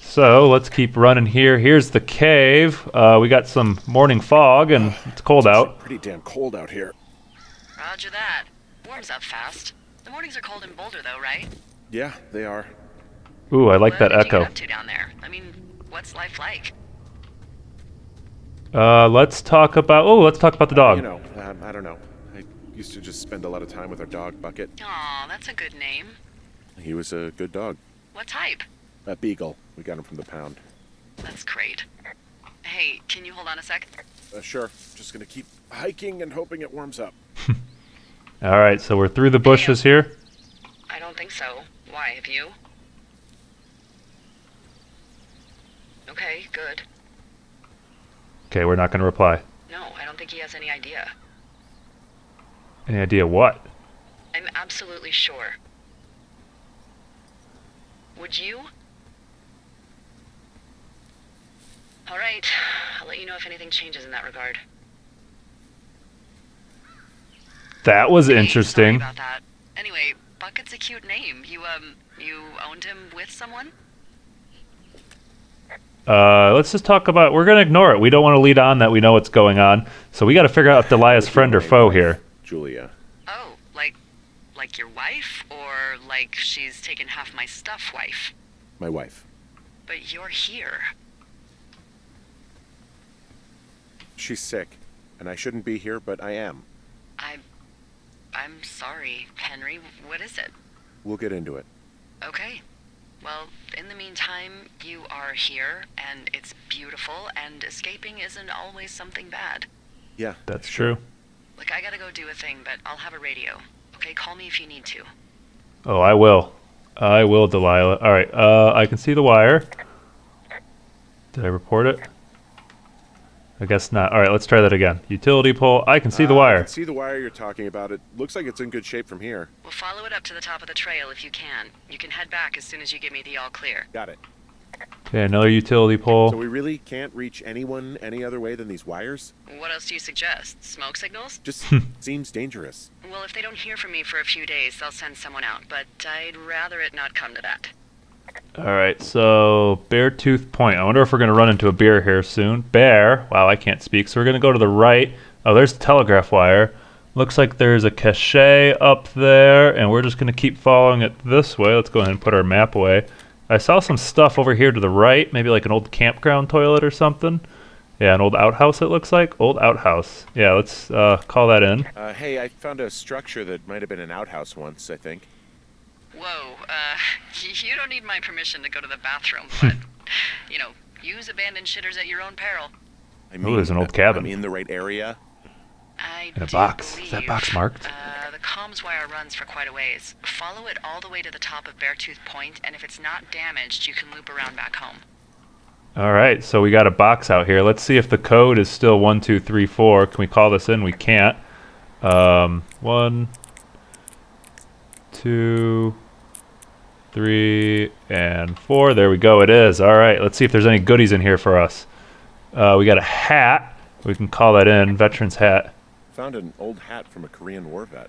So let's keep running here. Here's the cave. We got some morning fog and it's cold out. It's pretty damn cold out here. Roger that. Warms up fast. The mornings are cold in Boulder though, right? Yeah, they are. Ooh, I like that echo. Up to down there? I mean, what's life like? Let's talk about the dog. I don't know. I used to just spend a lot of time with our dog, Bucket. Aw, that's a good name. He was a good dog. What type? A Beagle. We got him from the pound. That's great. Hey, can you hold on a sec? Sure. Just gonna keep hiking and hoping it warms up. All right, so we're through the bushes here. I don't think so. Why, have you? Okay, good. Okay, we're not going to reply. No, I don't think he has any idea. Any idea what? I'm absolutely sure. Would you? All right, I'll let you know if anything changes in that regard. That was interesting. Sorry about that. Anyway, Bucket's a cute name. You owned him with someone? Let's just talk about, we're going to ignore it. We don't want to lead on that we know what's going on. So we got to figure out if Delilah's friend or foe here. Julia. Oh, like your wife or like she's taken half my stuff wife? My wife. But you're here. She's sick and I shouldn't be here, but I am. I'm sorry, Henry. What is it? We'll get into it. Okay. Well, in the meantime, you are here, and it's beautiful, and escaping isn't always something bad. Yeah, that's true. Look, I gotta go do a thing, but I'll have a radio. Okay, call me if you need to. Oh, I will. I will, Delilah. All right, I can see the wire. Did I report it? I guess not. All right, let's try that again. Utility pole. I can see the wire. I can see the wire you're talking about. It looks like it's in good shape from here. Well, follow it up to the top of the trail if you can. You can head back as soon as you give me the all clear. Got it. Okay, another utility pole. So we really can't reach anyone any other way than these wires? What else do you suggest? Smoke signals? Just seems dangerous. Well, if they don't hear from me for a few days, they'll send someone out. But I'd rather it not come to that. Alright, so Beartooth Point. I wonder if we're going to run into a bear here soon. Bear. Wow, I can't speak. So we're going to go to the right. Oh, there's the telegraph wire. Looks like there's a cache up there, and we're just going to keep following it this way. Let's go ahead and put our map away. I saw some stuff over here to the right, maybe like an old campground toilet or something. Yeah, an old outhouse it looks like. Old outhouse. Yeah, let's call that in. Hey, I found a structure that might have been an outhouse once, I think. Whoa, you don't need my permission to go to the bathroom, but, you know, use abandoned shitters at your own peril. I mean, there's an old cabin. In the right area? In a box. Is that box marked? The comms wire runs for quite a ways. Follow it all the way to the top of Beartooth Point, and if it's not damaged, you can loop around back home. All right, so we got a box out here. Let's see if the code is still 1234. Can we call this in? We can't. 1, 2, 3, and 4. There we go. It is. All right, let's see if there's any goodies in here for us. We got a hat. We can call that in. Veterans hat. Found an old hat from a Korean war vet.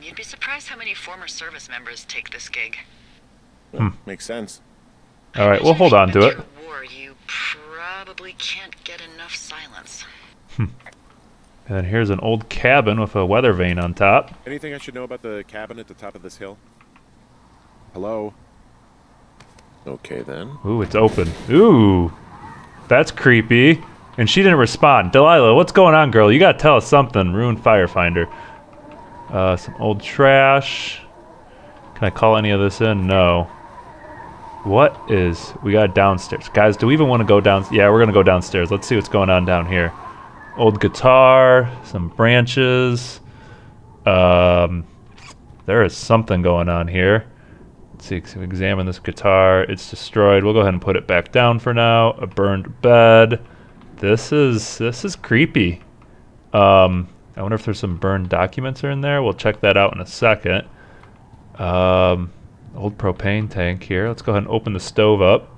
You'd be surprised how many former service members take this gig. Well, makes sense. All right, we'll hold on to it. War, you probably can't get enough silence. And here's an old cabin with a weather vane on top. Anything I should know about the cabin at the top of this hill? Hello? Okay, then. Ooh, it's open. Ooh, that's creepy. And she didn't respond. Delilah, what's going on, girl? You gotta tell us something. Ruined Firefinder. Some old trash. Can I call any of this in? No. What is... We got downstairs. Guys, do we even want to go down... Yeah, we're gonna go downstairs. Let's see what's going on down here. Old guitar, some branches. There is something going on here. Let's see, so examine this guitar. It's destroyed. We'll go ahead and put it back down for now. A burned bed. This is creepy. I wonder if there's some burned documents are in there. We'll check that out in a second. Old propane tank here. Let's go ahead and open the stove up.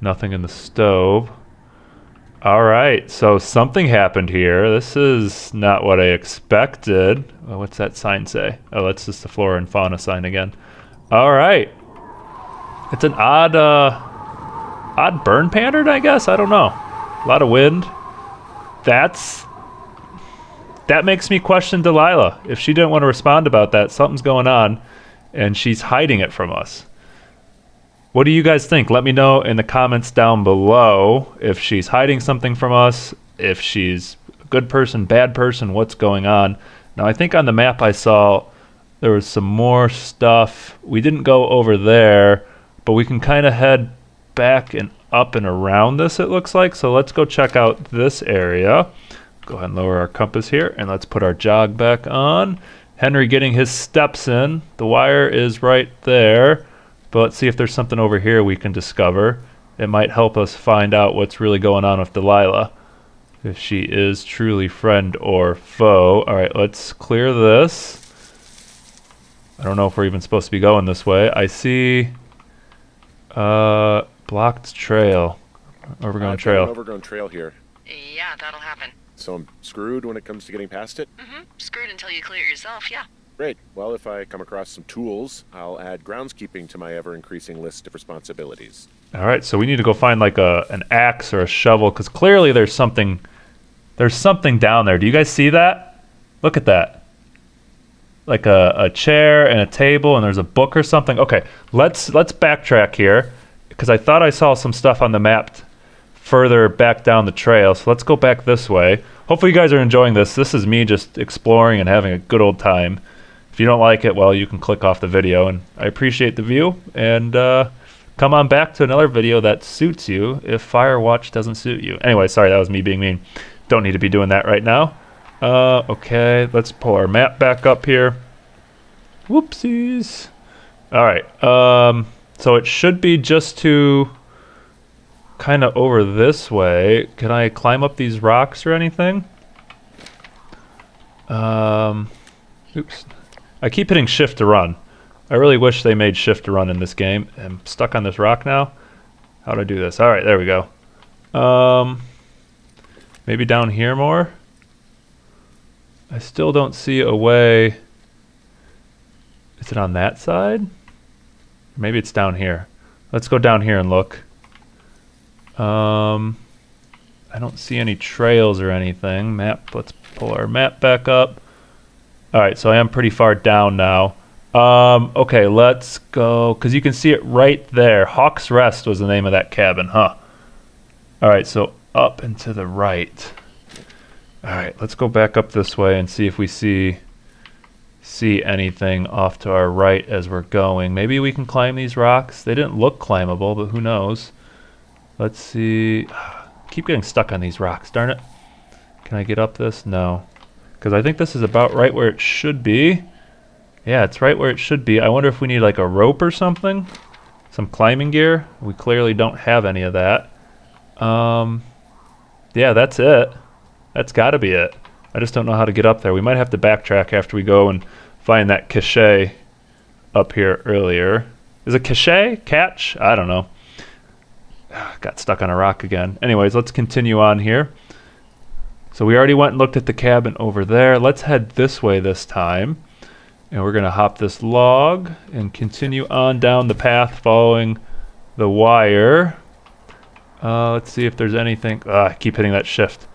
Nothing in the stove. All right, so something happened here. This is not what I expected. Oh, what's that sign say? Oh, that's just the flora and fauna sign again. All right. It's an odd odd burn pattern, I guess. I don't know. A lot of wind. That makes me question Delilah. If she didn't want to respond about that, something's going on, and she's hiding it from us. What do you guys think? Let me know in the comments down below if she's hiding something from us, if she's a good person, bad person, what's going on. Now, I think on the map I saw there was some more stuff. We didn't go over there, but we can kind of head back and up and around this, it looks like. So let's go check out this area. Go ahead and lower our compass here, and let's put our jog back on. Henry getting his steps in. The wire is right there. But let's see if there's something over here we can discover. It might help us find out what's really going on with Delilah, if she is truly friend or foe. All right, let's clear this. I don't know if we're even supposed to be going this way. I see blocked trail. Overgrown trail. Overgrown trail here. Yeah, that'll happen. So I'm screwed when it comes to getting past it? Mm-hmm. Screwed until you clear it yourself, yeah. Great. Well, if I come across some tools, I'll add groundskeeping to my ever-increasing list of responsibilities. All right, so we need to go find like an axe or a shovel, because clearly there's something down there. Do you guys see that? Look at that. Like a chair and a table, and there's a book or something. Okay, let's backtrack here, because I thought I saw some stuff on the map further back down the trail. So let's go back this way. Hopefully you guys are enjoying this. This is me just exploring and having a good old time. If you don't like it, well, you can click off the video, and I appreciate the view, and come on back to another video that suits you if Firewatch doesn't suit you. Anyway, sorry, that was me being mean. Don't need to be doing that right now. Okay, let's pull our map back up here. Whoopsies. All right, so it should be just to kind of over this way. Can I climb up these rocks or anything? Oops. I keep hitting shift to run. I really wish they made shift to run in this game. I'm stuck on this rock now. How do I do this? All right, there we go. Maybe down here more? I still don't see a way. Is it on that side? Maybe it's down here. Let's go down here and look. I don't see any trails or anything. Map, let's pull our map back up. All right, so I am pretty far down now. Okay, let's go, because you can see it right there. Hawk's Rest was the name of that cabin, huh? All right, so up and to the right. All right, let's go back up this way and see if we see see anything off to our right as we're going. Maybe we can climb these rocks. They didn't look climbable, but who knows. Let's see. Keep getting stuck on these rocks, darn it. Can I get up this? No. Because I think this is about right where it should be. Yeah, it's right where it should be. I wonder if we need like a rope or something? Some climbing gear? We clearly don't have any of that. Yeah, that's it. That's gotta be it. I just don't know how to get up there. We might have to backtrack after we go and find that cache up here earlier. Is it cache? Catch? I don't know. Got stuck on a rock again. Anyways, let's continue on here. So we already went and looked at the cabin over there. Let's head this way this time. And we're gonna hop this log and continue on down the path following the wire. Let's see if there's anything. I keep hitting that shift.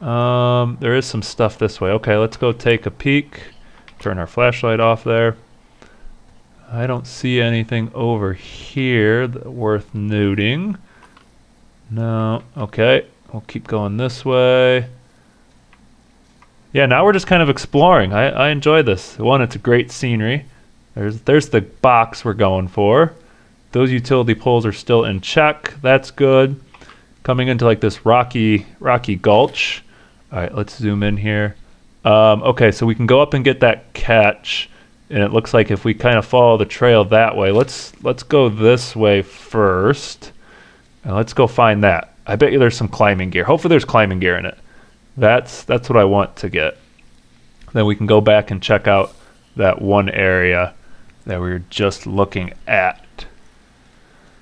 There is some stuff this way. Okay, let's go take a peek. Turn our flashlight off there. I don't see anything over here that worth noting. No. Okay, we'll keep going this way. Yeah, now we're just kind of exploring. I enjoy this. One, it's a great scenery. There's the box we're going for. Those utility poles are still in check. That's good. Coming into like this rocky gulch. All right, let's zoom in here. Okay, so we can go up and get that catch, and it looks like if we kind of follow the trail that way. Let's go this way first, and let's go find that. I bet you there's some climbing gear. Hopefully there's climbing gear in it. That's what I want to get. Then we can go back and check out that one area that we were just looking at.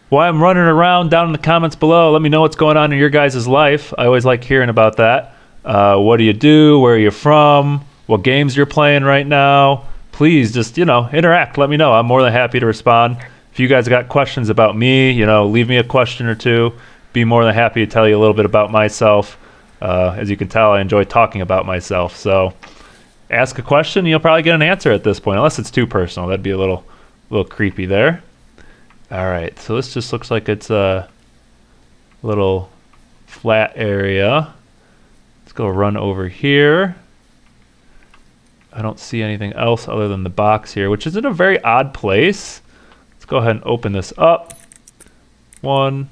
While I'm running around down in the comments below, let me know what's going on in your guys' life. I always like hearing about that. What do you do? Where are you from? What games you're playing right now? Please just, you know, interact. Let me know. I'm more than happy to respond. If you guys got questions about me, you know, leave me a question or two. Be more than happy to tell you a little bit about myself. As you can tell, I enjoy talking about myself. So ask a question, and you'll probably get an answer at this point, unless it's too personal. That'd be a little creepy there. All right, so this just looks like it's a little flat area. Let's go run over here. I don't see anything else other than the box here, which is in a very odd place. Let's go ahead and open this up. 1,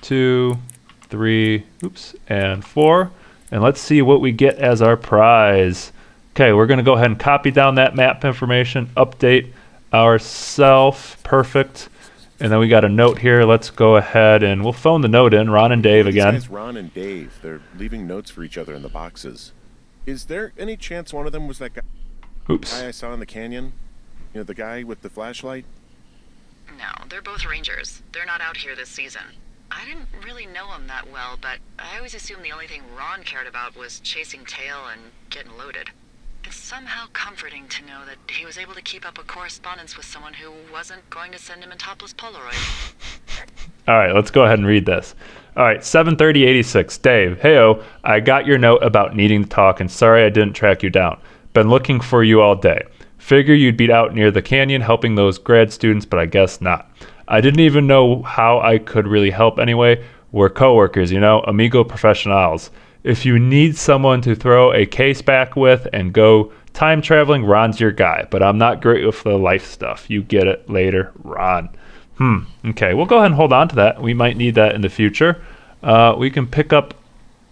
2, 3, oops, and 4. And let's see what we get as our prize. Okay, we're gonna go ahead and copy down that map information, update ourself, perfect. And then we got a note here. Let's go ahead and we'll phone the note in. Ron and Dave again. It's Ron and Dave. They're leaving notes for each other in the boxes. Is there any chance one of them was that guy? Oops. Guy I saw in the canyon? You know, the guy with the flashlight? No, they're both rangers. They're not out here this season. I didn't really know him that well, but I always assumed the only thing Ron cared about was chasing tail and getting loaded. It's somehow comforting to know that he was able to keep up a correspondence with someone who wasn't going to send him a topless Polaroid. All right, let's go ahead and read this. All right, 7:30:86. Dave, heyo, I got your note about needing to talk, and sorry I didn't track you down. Been looking for you all day. Figure you'd be out near the canyon helping those grad students, but I guess not. I didn't even know how I could really help anyway. We're coworkers, you know, amigo professionals. If you need someone to throw a case back with and go time traveling, Ron's your guy. But I'm not great with the life stuff. You get it later, Ron. Okay, we'll go ahead and hold on to that. We might need that in the future. We can pick up...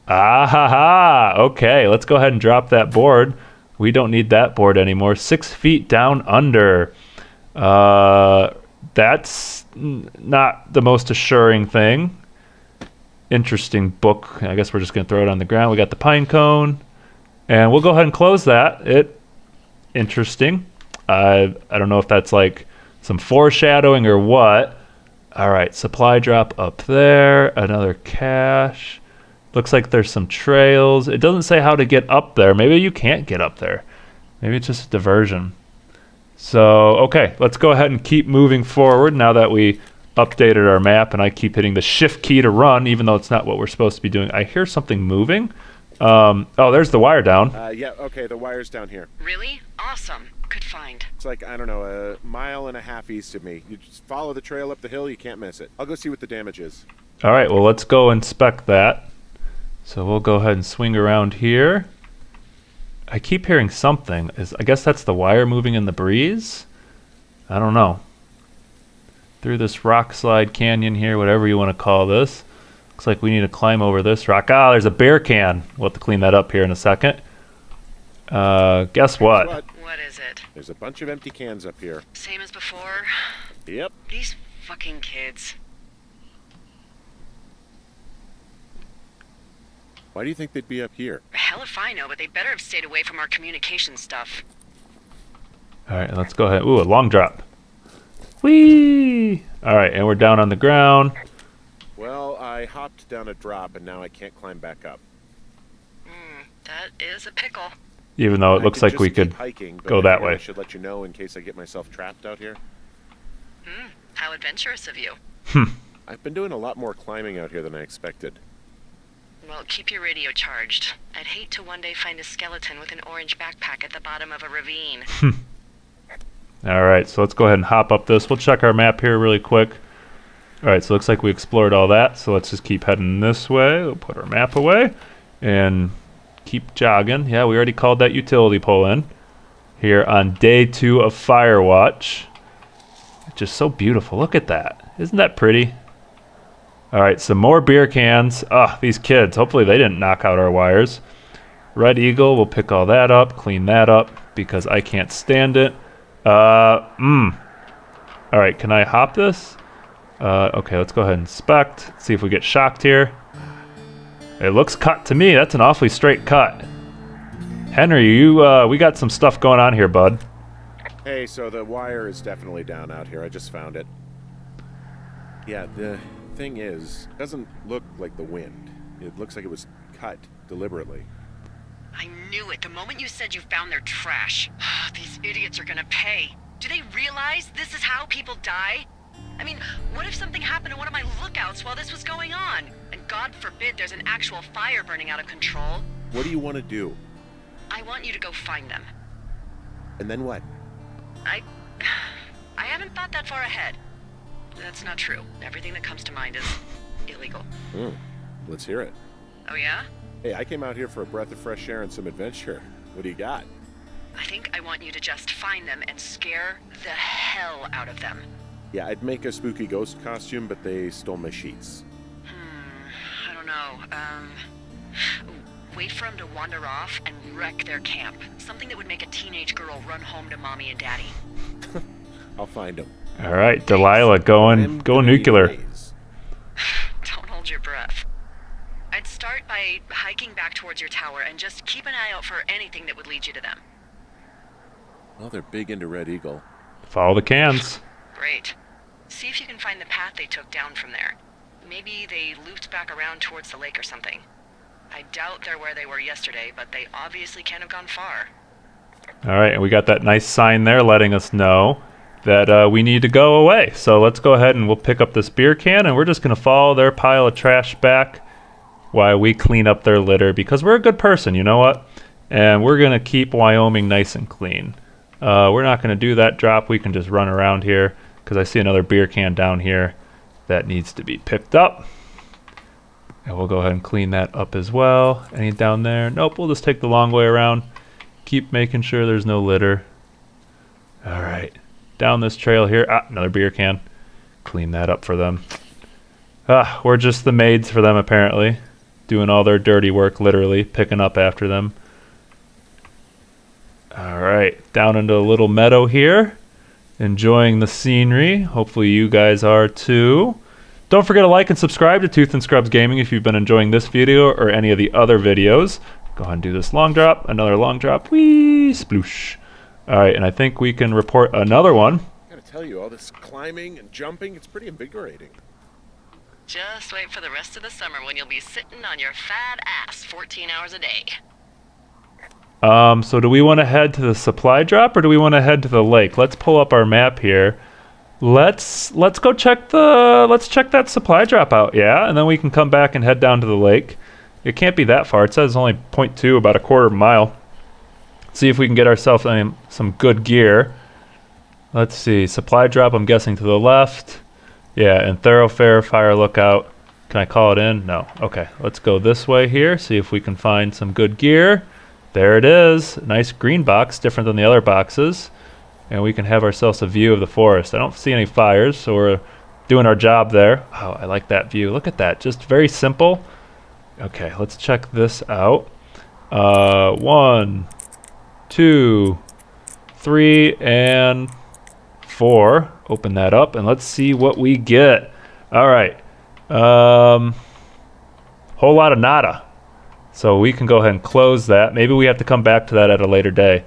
Okay, let's go ahead and drop that board. We don't need that board anymore. 6 feet down under. That's not the most assuring thing. Interesting book. I guess we're just going to throw it on the ground. We got the pine cone, and we'll go ahead and close that. Interesting. I don't know if that's like some foreshadowing or what. All right, supply drop up there. Another cache. Looks like there's some trails. It doesn't say how to get up there. Maybe you can't get up there. Maybe it's just a diversion. So, okay, let's go ahead and keep moving forward now that we updated our map, and I keep hitting the shift key to run, even though it's not what we're supposed to be doing. I hear something moving. Oh, there's the wire down. Yeah, okay, the wire's down here. Really? Awesome. Good find. It's like, I don't know, 1.5 miles east of me. You just follow the trail up the hill, you can't miss it. I'll go see what the damage is. All right, well, let's go inspect that. So we'll go ahead and swing around here. I keep hearing something. I guess that's the wire moving in the breeze? I don't know. Through this rock slide canyon here, whatever you want to call this. Looks like we need to climb over this rock. Ah, there's a beer can. We'll have to clean that up here in a second. Guess what? What is it? There's a bunch of empty cans up here. Same as before? Yep. These fucking kids. Why do you think they'd be up here? Hell if I know, but they better have stayed away from our communication stuff. Alright, let's go ahead. Ooh, a long drop. Whee! Alright, and we're down on the ground. Well, I hopped down a drop and now I can't climb back up. That is a pickle. Even though it looks like we could go that way. I should let you know in case I get myself trapped out here. How adventurous of you. I've been doing a lot more climbing out here than I expected. Well, keep your radio charged. I'd hate to one day find a skeleton with an orange backpack at the bottom of a ravine. Alright, so let's go ahead and hop up this. We'll check our map here really quick. Alright, so it looks like we explored all that, so let's just keep heading this way. We'll put our map away and keep jogging. Yeah, we already called that utility pole in here on day 2 of Firewatch. It's just so beautiful. Look at that. Isn't that pretty? Alright, some more beer cans. Ah, these kids. Hopefully they didn't knock out our wires. Red Eagle, we'll pick all that up, clean that up, because I can't stand it. Alright, can I hop this? Okay, let's go ahead and inspect. Let's see if we get shocked here. It looks cut to me. That's an awfully straight cut. Henry, you, we got some stuff going on here, bud. Hey, so the wire is definitely down out here. I just found it. Yeah, the thing is, it doesn't look like the wind. It looks like it was cut deliberately. I knew it the moment you said you found their trash. These idiots are gonna pay. Do they realize this is how people die? I mean, what if something happened to one of my lookouts while this was going on? And God forbid there's an actual fire burning out of control. What do you want to do? I want you to go find them. And then what? I haven't thought that far ahead. That's not true. Everything that comes to mind is illegal. Let's hear it. Oh, yeah? Hey, I came out here for a breath of fresh air and some adventure. What do you got? I think I want you to just find them and scare the hell out of them. Yeah, I'd make a spooky ghost costume, but they stole my sheets. I don't know. Wait for them to wander off and wreck their camp. Something that would make a teenage girl run home to mommy and daddy. I'll find them. All right, Delilah, go nuclear. Don't hold your breath. I'd start by hiking back towards your tower and just keep an eye out for anything that would lead you to them. Well, they're big into Red Eagle. Follow the cans. Great. See if you can find the path they took down from there. Maybe they looped back around towards the lake or something. I doubt they're where they were yesterday, but they obviously can't have gone far. All right, and we got that nice sign there letting us know that we need to go away. So let's go ahead and we'll pick up this beer can and we're just gonna follow their pile of trash back while we clean up their litter because we're a good person, you know what? And we're gonna keep Wyoming nice and clean. We're not gonna do that drop. We can just run around here because I see another beer can down here that needs to be picked up. And we'll go ahead and clean that up as well. Any down there? Nope, we'll just take the long way around. Keep making sure there's no litter. All right. Down this trail here. Ah, another beer can. Clean that up for them. Ah, we're just the maids for them, apparently. Doing all their dirty work, literally. Picking up after them. Alright, down into a little meadow here. Enjoying the scenery. Hopefully you guys are too. Don't forget to like and subscribe to Tooth and Scrubs Gaming if you've been enjoying this video or any of the other videos. Go ahead and do this long drop. Another long drop. Whee! Sploosh. All right, and I think we can report another one. I gotta tell you, all this climbing and jumping, it's pretty invigorating. Just wait for the rest of the summer when you'll be sitting on your fat ass 14 hours a day. So do we want to head to the supply drop or do we want to head to the lake? Let's pull up our map here. Let's go check the, let's check that supply drop out, yeah? And then we can come back and head down to the lake. It can't be that far. It says only 0.2, about a quarter mile. See if we can get ourselves some good gear. Let's see, supply drop, I'm guessing to the left. Yeah, and thoroughfare, fire lookout. Can I call it in? No, okay. Let's go this way here, see if we can find some good gear. There it is. Nice green box, different than the other boxes. And we can have ourselves a view of the forest. I don't see any fires, so we're doing our job there. Wow, I like that view. Look at that. Just very simple. Okay, let's check this out. 1, 2, 3, and 4. Open that up and let's see what we get. All right. Whole lot of nada. So we can go ahead and close that. Maybe we have to come back to that at a later day.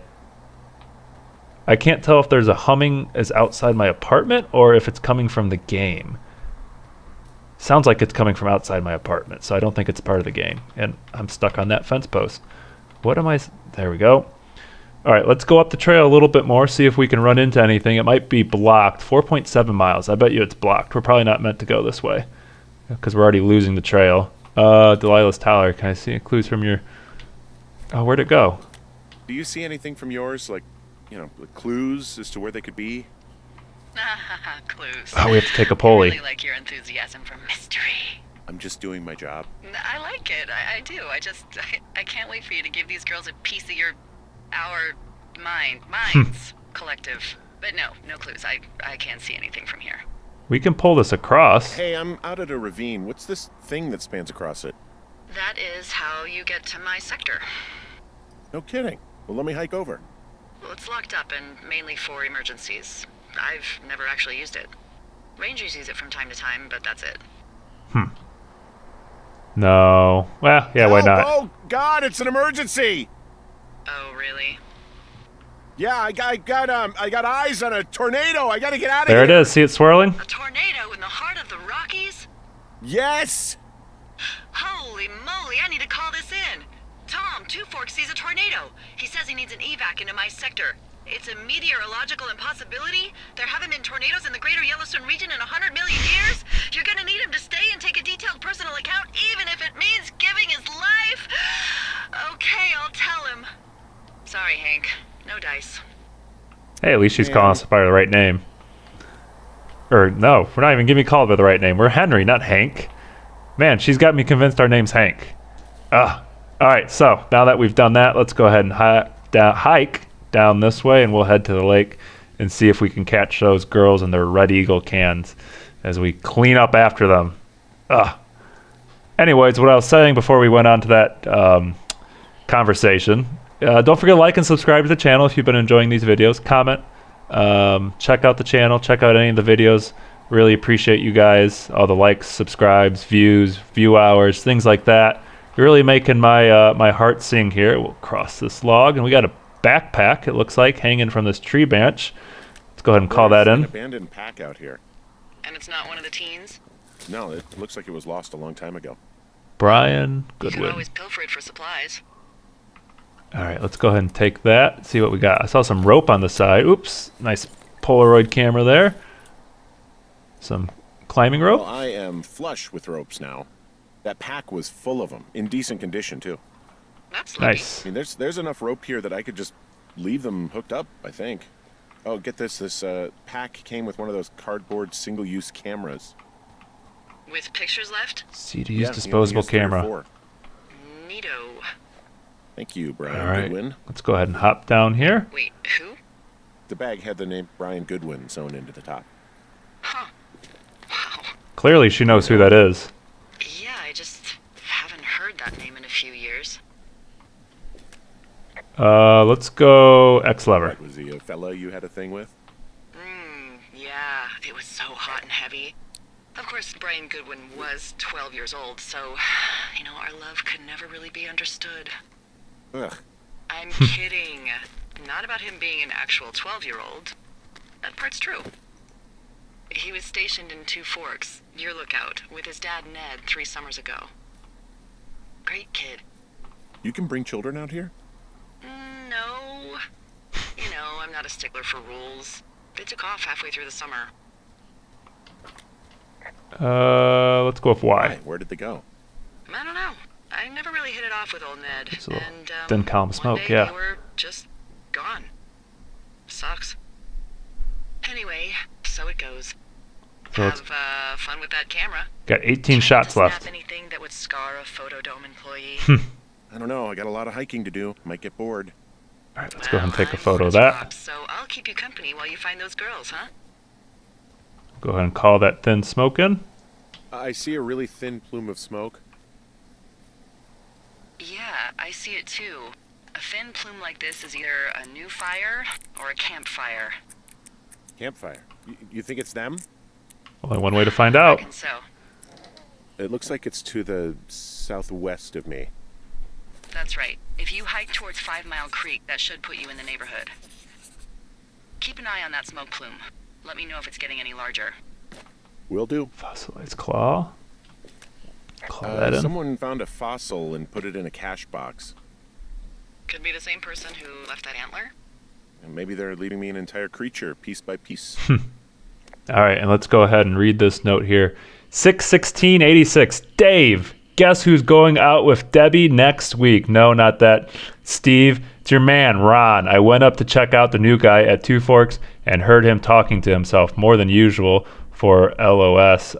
I can't tell if there's a humming is outside my apartment or if it's coming from the game. Sounds like it's coming from outside my apartment, so I don't think it's part of the game. And I'm stuck on that fence post. What am I? There we go. All right, let's go up the trail a little bit more, see if we can run into anything. It might be blocked. 4.7 miles. I bet you it's blocked. We're probably not meant to go this way because we're already losing the trail. Delilah's Tower, can I see clues from your... Oh, where'd it go? Do you see anything from yours, like, you know, clues as to where they could be? Clues. Oh, we have to take a polly. I really like your enthusiasm for mystery. I'm just doing my job. I like it. I do. I can't wait for you to give these girls a piece of your... minds collective. But no clues. I can't see anything from here. We can pull this across. Hey, I'm out at a ravine. What's this thing that spans across it? That is how you get to my sector. No kidding. Well, let me hike over. Well, it's locked up and mainly for emergencies. I've never actually used it. Rangers use it from time to time, but that's it. No. Well, yeah, why not? Oh, God, it's an emergency! Oh, really? Yeah, I got eyes on a tornado. I gotta get out of here. There it is. See it swirling? A tornado in the heart of the Rockies? Yes. Holy moly! I need to call this in. Tom, Two Forks sees a tornado. He says he needs an evac into my sector. It's a meteorological impossibility. There haven't been tornadoes in the greater Yellowstone region in 100 million years. You're gonna need him to stay and take a detailed personal account, even if it means giving his life. Okay, I'll tell him. Sorry, Hank. No dice. Hey, at least she's calling us by the right name. Or, no, we're not even getting called by the right name. We're Henry, not Hank. Man, she's got me convinced our name's Hank. Ugh. All right, so now that we've done that, let's go ahead and hike down this way, and we'll head to the lake and see if we can catch those girls in their Red Eagle cans as we clean up after them. Ugh. Anyways, what I was saying before we went on to that conversation... don't forget to like and subscribe to the channel if you've been enjoying these videos. Comment, check out the channel, check out any of the videos. Really appreciate you guys, all the likes, subscribes, views, view hours, things like that. You're really making my my heart sing here. We'll cross this log, and we got a backpack, it looks like, hanging from this tree branch. Let's go ahead and call that in. An abandoned pack out here. And it's not one of the teens? No, it looks like it was lost a long time ago. Brian Goodwin. You can always pilfer it for supplies. All right, let's go ahead and take that, see what we got. I saw some rope on the side. Oops, nice Polaroid camera there. Some climbing rope. Well, I am flush with ropes now. That pack was full of them, in decent condition, too. That's nice. I mean, there's enough rope here that I could just leave them hooked up, I think. Oh, get this. This pack came with one of those cardboard single-use cameras. With pictures left? CD's disposable camera. Neato. Thank you, Brian Goodwin. Let's go ahead and hop down here. Wait, who? The bag had the name Brian Goodwin sewn into the top. Huh. Wow. Clearly she knows who that is. Yeah, I just haven't heard that name in a few years. Let's go X-Lever. Right, was he a fella you had a thing with? Yeah, it was so hot and heavy. Of course, Brian Goodwin was 12 years old, so, you know, our love could never really be understood. Ugh. I'm kidding. Not about him being an actual 12-year-old. That part's true. He was stationed in Two Forks, your lookout, with his dad Ned 3 summers ago. Great kid. You can bring children out here? No. You know, I'm not a stickler for rules. They took off halfway through the summer. Let's go with Y. Right, where did they go? I don't know. I never really hit it off with old Ned, and then calm smoke. One day they were just gone. Sucks. Anyway, so it goes. So have fun with that camera. Got 18 shots left. Anything that would scar a photodome employee. I don't know. I got a lot of hiking to do. Might get bored. All right, let's go ahead and take a photo of that. So I'll keep you company while you find those girls, huh? Go ahead and call that thin smoke in. I see a really thin plume of smoke. Yeah, I see it too. A thin plume like this is either a new fire or a campfire. Campfire? You think it's them? Only one way to find out. I reckon so. It looks like it's to the southwest of me. That's right. If you hike towards 5 Mile Creek, that should put you in the neighborhood. Keep an eye on that smoke plume. Let me know if it's getting any larger. Will do. Fossilized claw. Claw that in. Someone found a fossil and put it in a cash box. Could be the same person who left that antler. And maybe they're leaving me an entire creature, piece by piece. All right, and let's go ahead and read this note here. 6/16/86. Dave, guess who's going out with Debbie next week? No, not that. Steve, it's your man, Ron. I went up to check out the new guy at Two Forks and heard him talking to himself more than usual for LOS.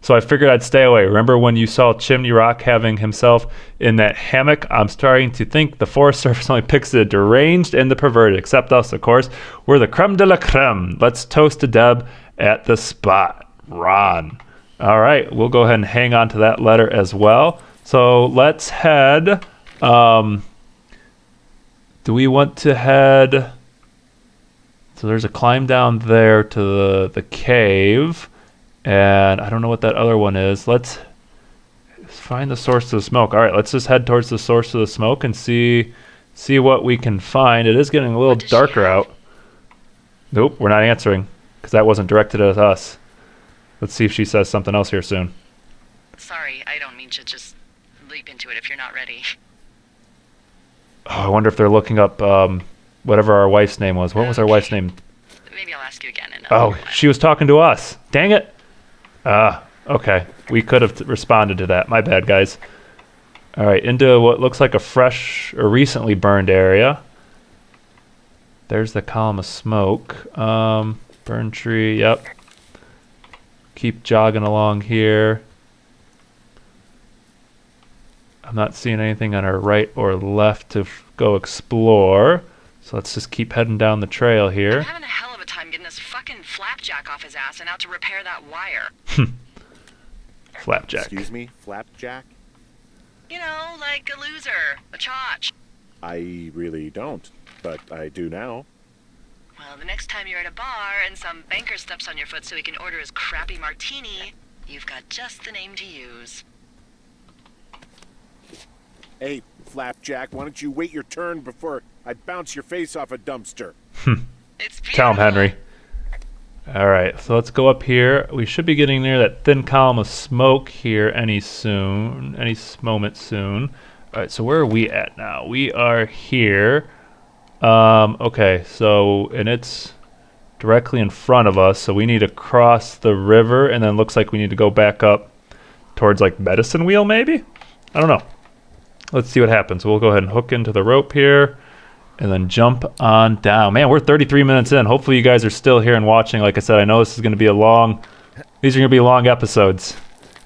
So I figured I'd stay away. Remember when you saw Chimney Rock having himself in that hammock? I'm starting to think the Forest Service only picks the deranged and the perverted, except us, of course. We're the creme de la creme. Let's toast to Deb at the spot, Ron. All right, we'll go ahead and hang on to that letter as well. So let's head, do we want to head, so there's a climb down there to the cave, and I don't know what that other one is. Let's find the source of the smoke. All right, let's just head towards the source of the smoke and see what we can find. It is getting a little darker out. Nope, we're not answering, because that wasn't directed at us. Let's see if she says something else here soon. Sorry, I don't mean to just leap into it if you're not ready. Oh, I wonder if they're looking up whatever our wife's name was. What was our wife's name? Maybe I'll ask you again. Oh, she was talking to us. Dang it. Okay. We could have responded to that. My bad, guys. All right, into what looks like a fresh or recently burned area. There's the column of smoke. Burned tree, yep. Keep jogging along here. I'm not seeing anything on our right or left to go explore. So let's just keep heading down the trail here. I'm having a hell of a time getting this fucking flapjack off his ass and out to repair that wire. Flapjack. Excuse me? Flapjack? You know, like a loser. A chotch. I really don't, but I do now. Well, the next time you're at a bar and some banker steps on your foot so he can order his crappy martini, you've got just the name to use. Hey, Flapjack, why don't you wait your turn before I bounce your face off a dumpster? It's beautiful. Tell him, Henry. All right, so let's go up here. We should be getting near that thin column of smoke here any moment soon. All right, so where are we at now? We are here. Okay, so, and it's directly in front of us, so we need to cross the river, and then looks like we need to go back up towards, like, Medicine Wheel, maybe? I don't know. Let's see what happens. We'll go ahead and hook into the rope here, and then jump on down. Man, we're 33 minutes in. Hopefully you guys are still here and watching. Like I said, I know this is going to be these are going to be long episodes,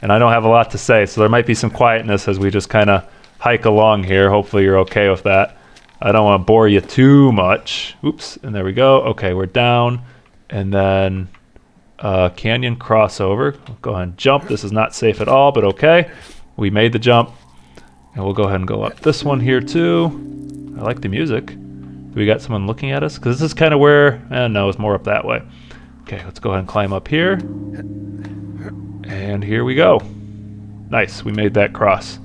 and I don't have a lot to say, so there might be some quietness as we just kind of hike along here. Hopefully you're okay with that. I don't want to bore you too much. Oops, and there we go. Okay, we're down. And then canyon crossover. We'll go ahead and jump. This is not safe at all, but okay. We made the jump. And we'll go ahead and go up this one here too. I like the music. Do we got someone looking at us? Because this is kind of where, no, it's more up that way. Okay, let's go ahead and climb up here. And here we go. Nice, we made that cross.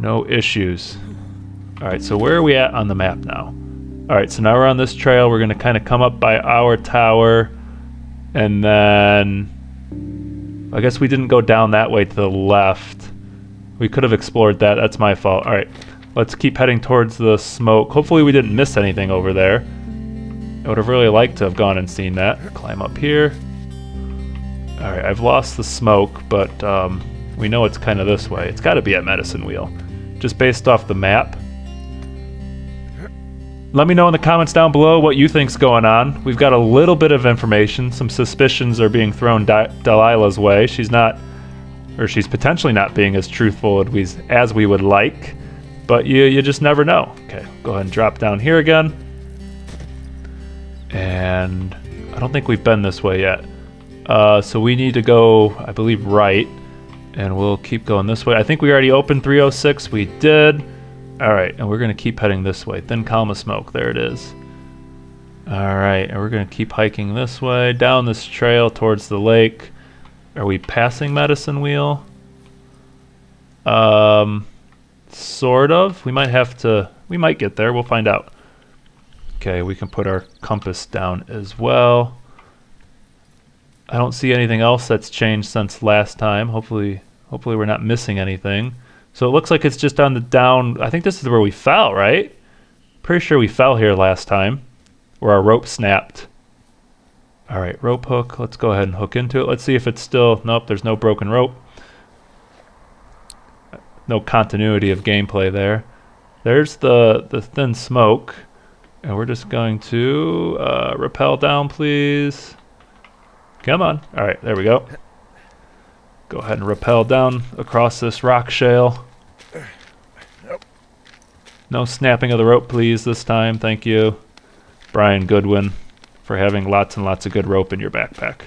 No issues. All right, so where are we at on the map now? All right, so now we're on this trail. We're going to kind of come up by our tower, and then I guess we didn't go down that way to the left. We could have explored that. That's my fault. All right, let's keep heading towards the smoke. Hopefully we didn't miss anything over there. I would have really liked to have gone and seen that. Climb up here. All right, I've lost the smoke, but we know it's kind of this way. It's got to be at Medicine Wheel, just based off the map. Let me know in the comments down below what you think's going on. We've got a little bit of information. Some suspicions are being thrown Delilah's way. She's potentially not being as truthful as we would like. but you just never know. Okay, go ahead and drop down here again. And I don't think we've been this way yet. So we need to go, I believe, right. And we'll keep going this way. I think we already opened 306. We did. All right, and we're going to keep heading this way. Thin column of smoke. There it is. All right, and we're going to keep hiking this way, down this trail towards the lake. Are we passing Medicine Wheel? Sort of. We might have to, we might get there. We'll find out. Okay, we can put our compass down as well. I don't see anything else that's changed since last time. Hopefully we're not missing anything. So it looks like it's just on the down. I think this is where we fell, right? Pretty sure we fell here last time, where our rope snapped. All right, rope hook. Let's go ahead and hook into it. Let's see if it's still, nope, there's no broken rope. No continuity of gameplay there. There's the thin smoke. And we're just going to rappel down, please. Come on. All right, there we go. Go ahead and rappel down across this rock shale. Nope. No snapping of the rope, please, this time. Thank you, Brian Goodwin, for having lots and lots of good rope in your backpack.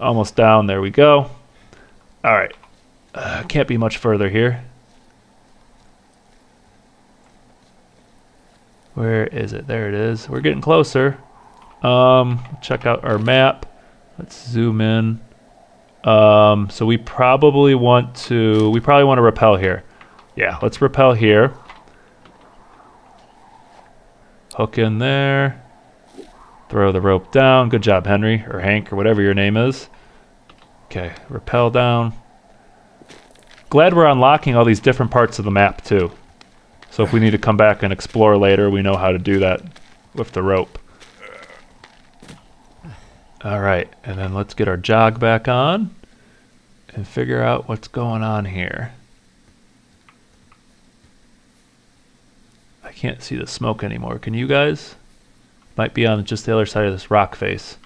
Almost down. There we go. All right. Can't be much further here. Where is it? There it is. We're getting closer. Check out our map. Let's zoom in. So we probably want to rappel here. Yeah, let's rappel here. Hook in there. Throw the rope down. Good job, Henry, or Hank, or whatever your name is. Okay, rappel down. Glad we're unlocking all these different parts of the map too. So if we need to come back and explore later, we know how to do that with the rope. All right, and then let's get our jog back on and figure out what's going on here. I can't see the smoke anymore. Can you guys? Might be on just the other side of this rock face.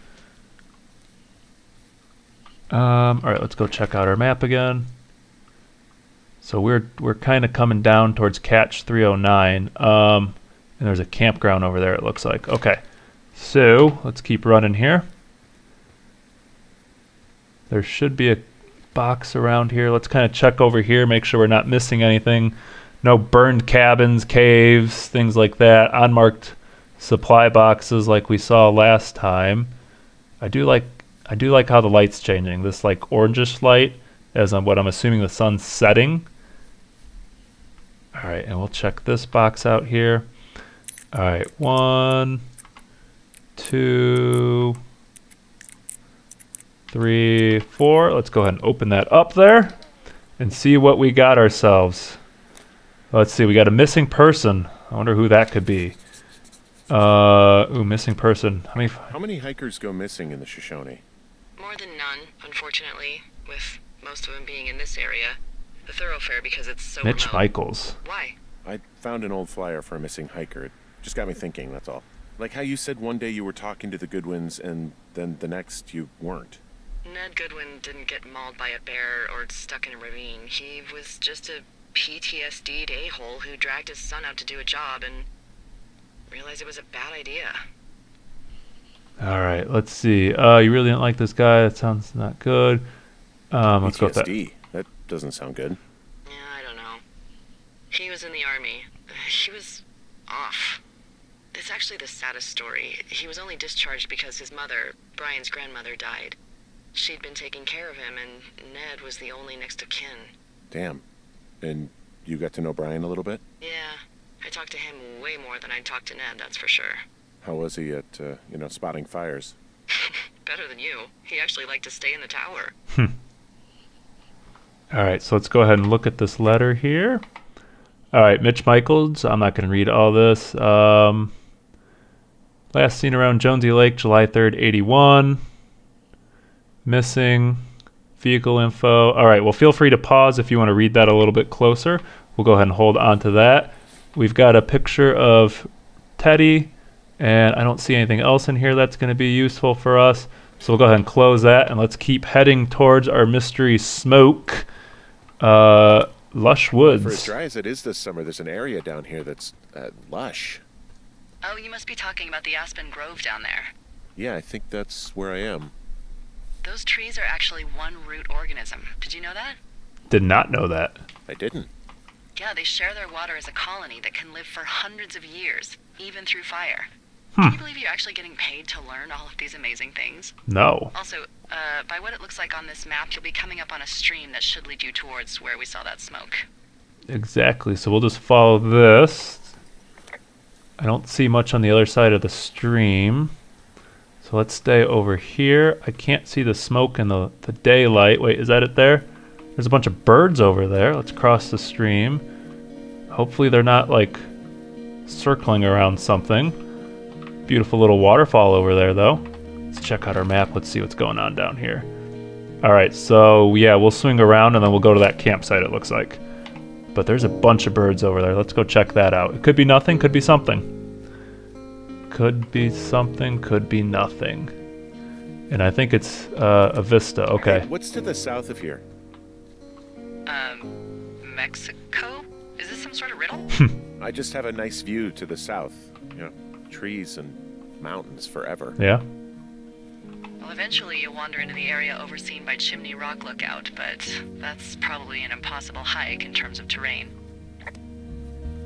All right, let's go check out our map again. So we're kind of coming down towards Catch 309. And there's a campground over there, it looks like. Okay, so let's keep running here. There should be a box around here. Let's kind of check over here, make sure we're not missing anything. No burned cabins, caves, things like that. Unmarked supply boxes like we saw last time. I do like how the light's changing. This like orangish light as on what I'm assuming the sun's setting. All right, and we'll check this box out here. All right, 1, 2, 3, 4. Let's go ahead and open that up there and see what we got ourselves. Let's see, we got a missing person. I wonder who that could be. Ooh, missing person. How many hikers go missing in the Shoshone? More than none, unfortunately, with most of them being in this area. The thoroughfare because it's so Mitch remote. Michaels. Why? I found an old flyer for a missing hiker. It just got me thinking, that's all. Like how you said one day you were talking to the Goodwins and then the next you weren't. Ned Goodwin didn't get mauled by a bear or stuck in a ravine. He was just a PTSD'd a-hole who dragged his son out to do a job and realized it was a bad idea. All right, let's see. You really didn't like this guy. That sounds not good. Let's PTSD. Go with that. That doesn't sound good. Yeah, I don't know. He was in the army. He was off. It's actually the saddest story. He was only discharged because his mother, Brian's grandmother, died. She'd been taking care of him, and Ned was the only next of kin. Damn. And you got to know Brian a little bit? Yeah. I talked to him way more than I talked to Ned, that's for sure. How was he at, you know, spotting fires? Better than you. He actually liked to stay in the tower. All right, so let's go ahead and look at this letter here. All right, Mitch Michaels. I'm not going to read all this. Last seen around Jonesy Lake, July 3rd, 81. Missing. Vehicle info. All right, well, feel free to pause if you want to read that a little bit closer. We'll go ahead and hold on to that. We've got a picture of Teddy, and I don't see anything else in here that's going to be useful for us. So we'll go ahead and close that, and let's keep heading towards our mystery smoke. lush woods. For as dry as it is this summer, there's an area down here that's lush. Oh, you must be talking about the Aspen Grove down there. Yeah, I think that's where I am. Those trees are actually one root organism. Did you know that? Did not know that. I didn't. Yeah, they share their water as a colony that can live for hundreds of years, even through fire. Hmm. Can you believe you're actually getting paid to learn all of these amazing things? No. Also, by what it looks like on this map, you'll be coming up on a stream that should lead you towards where we saw that smoke. Exactly. So we'll just follow this. I don't see much on the other side of the stream. So let's stay over here. I can't see the smoke in the daylight. Wait, is that it there? There's a bunch of birds over there. Let's cross the stream. Hopefully they're not like circling around something. Beautiful little waterfall over there though. Let's check out our map. Let's see what's going on down here. All right, so yeah, we'll swing around and then we'll go to that campsite it looks like. But there's a bunch of birds over there. Let's go check that out. It could be nothing, could be something. Could be something, could be nothing. And I think it's a vista, okay. Hey, what's to the south of here? Mexico? Is this some sort of riddle? I just have a nice view to the south. You know, trees and mountains forever. Yeah. Well, eventually you'll wander into the area overseen by Chimney Rock Lookout, but that's probably an impossible hike in terms of terrain.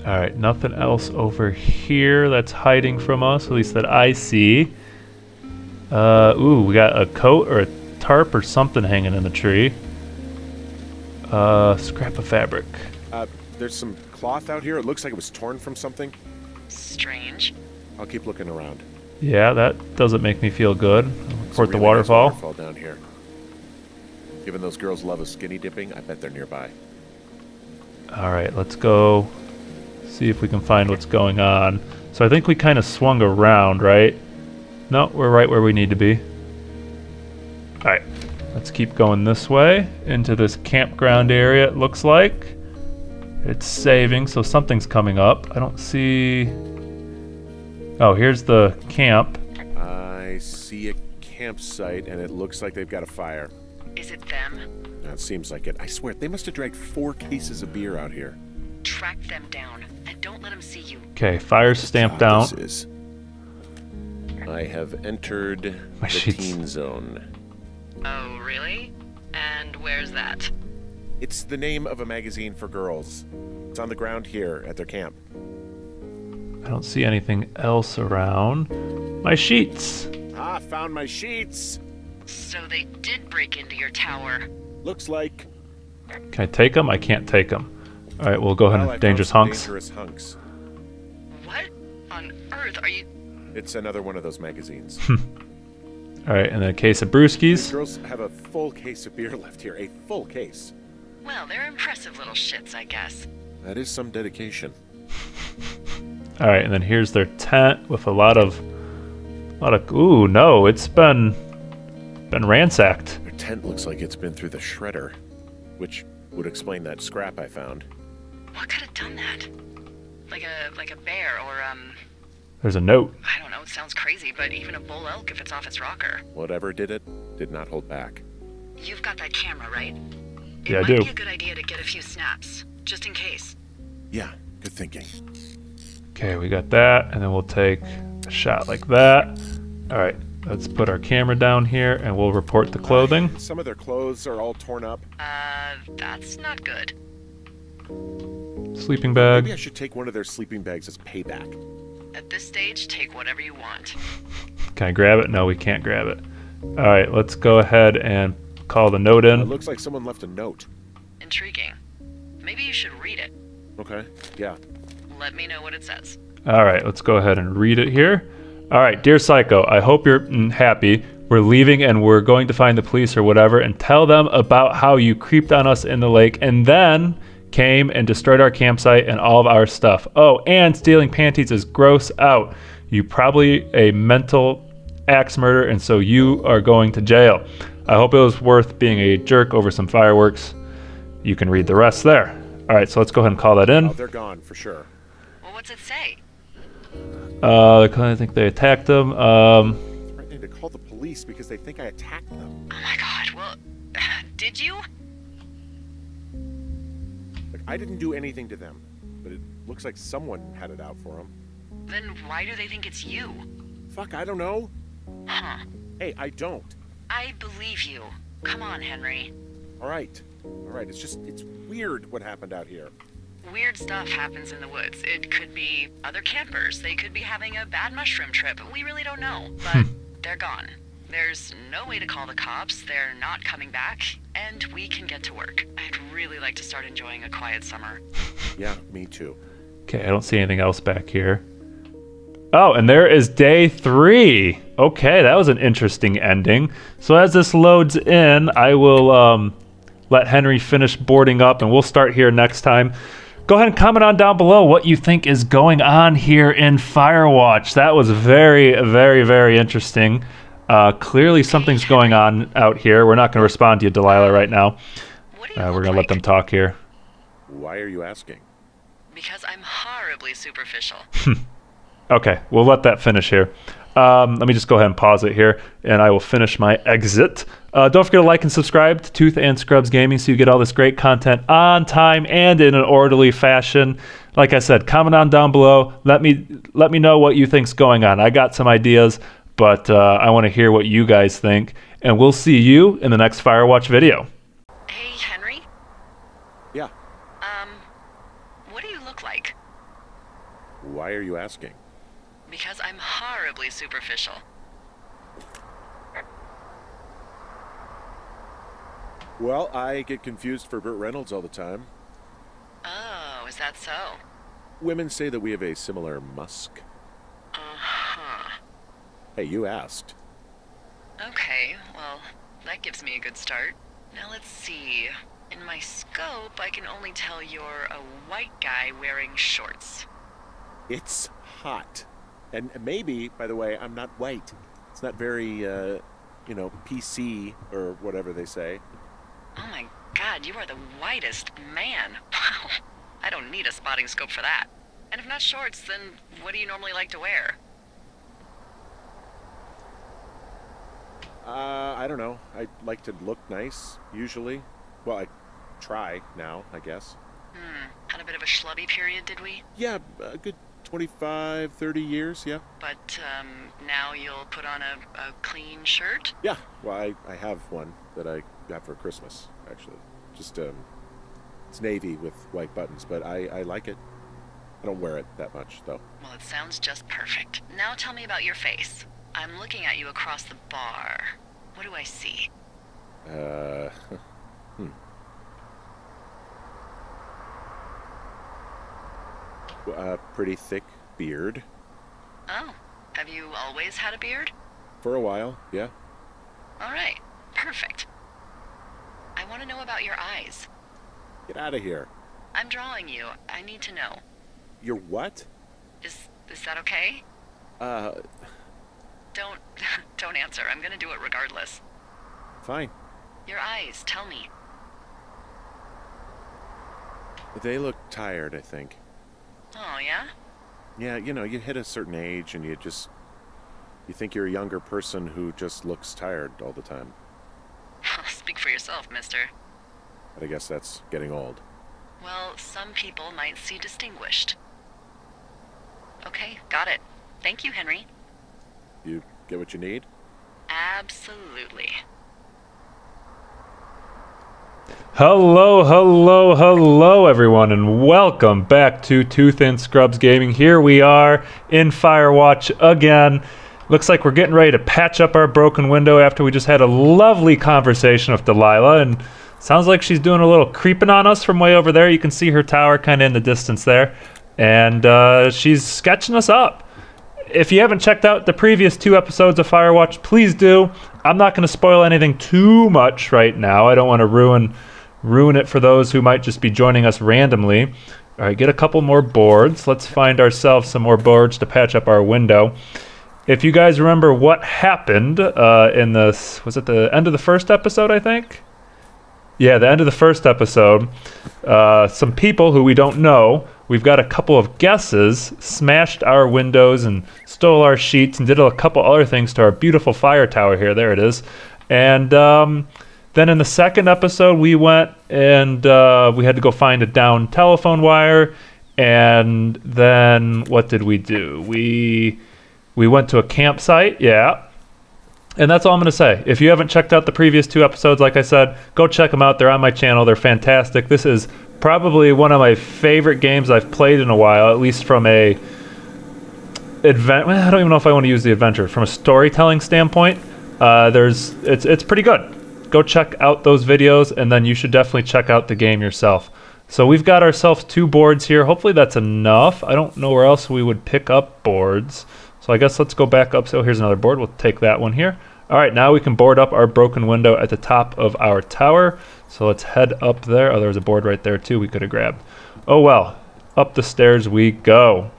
All right, nothing else over here that's hiding from us, at least that I see. Ooh, we got a coat or a tarp or something hanging in the tree. Scrap of fabric. There's some cloth out here. It looks like it was torn from something. Strange. I'll keep looking around. Yeah, that doesn't make me feel good. Report the waterfall. Nice waterfall down here. Given those girls' love of skinny dipping, I bet they're nearby. All right, let's go see if we can find what's going on. So I think we kind of swung around, right? No, we're right where we need to be. All right, let's keep going this way into this campground area. It looks like it's saving, so something's coming up. I don't see. Oh, here's the camp. I see a campsite, and it looks like they've got a fire. Is it them? That seems like it. I swear, they must have dragged 4 cases of beer out here. Track them down, and don't let them see you. Okay, fire's stamped out. I have entered the teen zone. Oh, really? And where's that? It's the name of a magazine for girls. It's on the ground here at their camp. I don't see anything else around. My sheets! Ah, found my sheets! So they did break into your tower. Looks like. Can I take them? I can't take them. Alright, we'll go ahead and dangerous hunks. Dangerous hunks. What on earth are you? It's another one of those magazines. Alright, and then a case of brewskis. These girls have a full case of beer left here. A full case. Well, they're impressive little shits, I guess. That is some dedication. All right, and then here's their tent with a lot of. Ooh, no, it's been ransacked. Their tent looks like it's been through the shredder, which would explain that scrap I found. What could have done that? Like a bear or. There's a note. I don't know. It sounds crazy, but even a bull elk, if it's off its rocker. Whatever did it, did not hold back. You've got that camera, right? Yeah, I do. It might be a good idea to get a few snaps, just in case. Yeah, good thinking. Okay, we got that, and then we'll take a shot like that. All right, let's put our camera down here, and we'll report the clothing. Some of their clothes are all torn up. That's not good. Sleeping bag. Maybe I should take one of their sleeping bags as payback. At this stage, take whatever you want. Can I grab it? No, we can't grab it. All right, let's go ahead and call the note in. It looks like someone left a note. Intriguing. Maybe you should read it. Okay, yeah. Let me know what it says. All right, let's go ahead and read it here. All right, dear Psycho, I hope you're happy. We're leaving and we're going to find the police or whatever and tell them about how you creeped on us in the lake and then came and destroyed our campsite and all of our stuff. Oh, and stealing panties is gross out. You probably a mental axe murder and so you are going to jail. I hope it was worth being a jerk over some fireworks. You can read the rest there. All right, so let's go ahead and call that in. Oh, they're gone for sure. What's it say? I think they attacked them. They're threatening to call the police because they think I attacked them. Oh my god, well, did you? I didn't do anything to them, but it looks like someone had it out for them. Then why do they think it's you? Fuck, I don't know. Huh. Hey, I don't. I believe you. Come on, Henry. All right, it's weird what happened out here. Weird stuff happens in the woods. It could be other campers. They could be having a bad mushroom trip. We really don't know, but they're gone. There's no way to call the cops. They're not coming back, and we can get to work. I'd really like to start enjoying a quiet summer. Yeah, me too. Okay, I don't see anything else back here. Oh, and there is day 3. Okay, that was an interesting ending. So as this loads in, I will let Henry finish boarding up, and we'll start here next time. Go ahead and comment on down below what you think is going on here in Firewatch. That was very, very, very interesting. Clearly something's going on out here. We're not going to respond to you, Delilah, right now. We're going to let them talk here. Why are you asking? Because I'm horribly superficial. Okay, we'll let that finish here. Let me just go ahead and pause it here, and I will finish my exit. Don't forget to like and subscribe to Tooth and Scrubs Gaming so you get all this great content on time and in an orderly fashion. Like I said, comment on down below. Let me know what you think's going on. I got some ideas, but I want to hear what you guys think. And we'll see you in the next Firewatch video. Hey, Henry? Yeah? What do you look like? Why are you asking? Because I'm horribly superficial. Well, I get confused for Burt Reynolds all the time. Oh, is that so? Women say that we have a similar musk. Uh-huh. Hey, you asked. Okay, well, that gives me a good start. Now let's see. In my scope, I can only tell you're a white guy wearing shorts. It's hot. And maybe, by the way, I'm not white. It's not very, you know, PC or whatever they say. Oh my God, you are the whitest man. Wow, I don't need a spotting scope for that. And if not shorts, then what do you normally like to wear? I don't know. I like to look nice, usually. Well, I try now, I guess. Had a bit of a schlubby period, did we? Yeah, a good 25, 30 years, yeah. But now you'll put on a clean shirt? Yeah, well, I have one that I got for Christmas, actually. Just, it's navy with white buttons, but I like it. I don't wear it that much, though. Well, it sounds just perfect. Now tell me about your face. I'm looking at you across the bar. What do I see? A pretty thick beard. Oh, have you always had a beard? For a while, yeah. All right, perfect. I want to know about your eyes. Get out of here. I'm drawing you. I need to know. Your what? Is that okay? Don't answer. I'm gonna do it regardless. Fine. Your eyes. Tell me. They look tired, I think. Oh, yeah? Yeah, you know, you hit a certain age and you think you're a younger person who just looks tired all the time. Speak for yourself, mister. But I guess that's getting old. Well, some people might see distinguished. Okay, got it. Thank you, Henry. You get what you need? Absolutely. Hello, hello, hello everyone, and welcome back to Tooth and Scrubs Gaming. Here we are in Firewatch again. Looks like we're getting ready to patch up our broken window after we just had a lovely conversation with Delilah, and sounds like she's doing a little creeping on us from way over there. You can see her tower kind of in the distance there, and she's sketching us up. If you haven't checked out the previous 2 episodes of Firewatch, please do. I'm not going to spoil anything too much right now. I don't want to ruin it for those who might just be joining us randomly. All right, get a couple more boards. Let's find ourselves some more boards to patch up our window. If you guys remember what happened in this, was it the end of the first episode, I think? Yeah, the end of the first episode. Some people who we don't know, we've got a couple of guesses, smashed our windows and stole our sheets and did a couple other things to our beautiful fire tower here. There it is. And Then in the second episode, we went and we had to go find a downed telephone wire. And then what did we do? We went to a campsite, yeah. And that's all I'm going to say. If you haven't checked out the previous two episodes, like I said, go check them out. They're on my channel. They're fantastic. This is probably one of my favorite games I've played in a while, at least from a... I don't even know if I want to use the adventure. From a storytelling standpoint, it's pretty good. Go check out those videos, and then you should definitely check out the game yourself. So we've got ourselves 2 boards here. Hopefully that's enough. I don't know where else we would pick up boards. So I guess let's go back up. So here's another board. We'll take that one here. All right, now we can board up our broken window at the top of our tower. So let's head up there. Oh, there was a board right there too we could have grabbed. Oh well, up the stairs we go.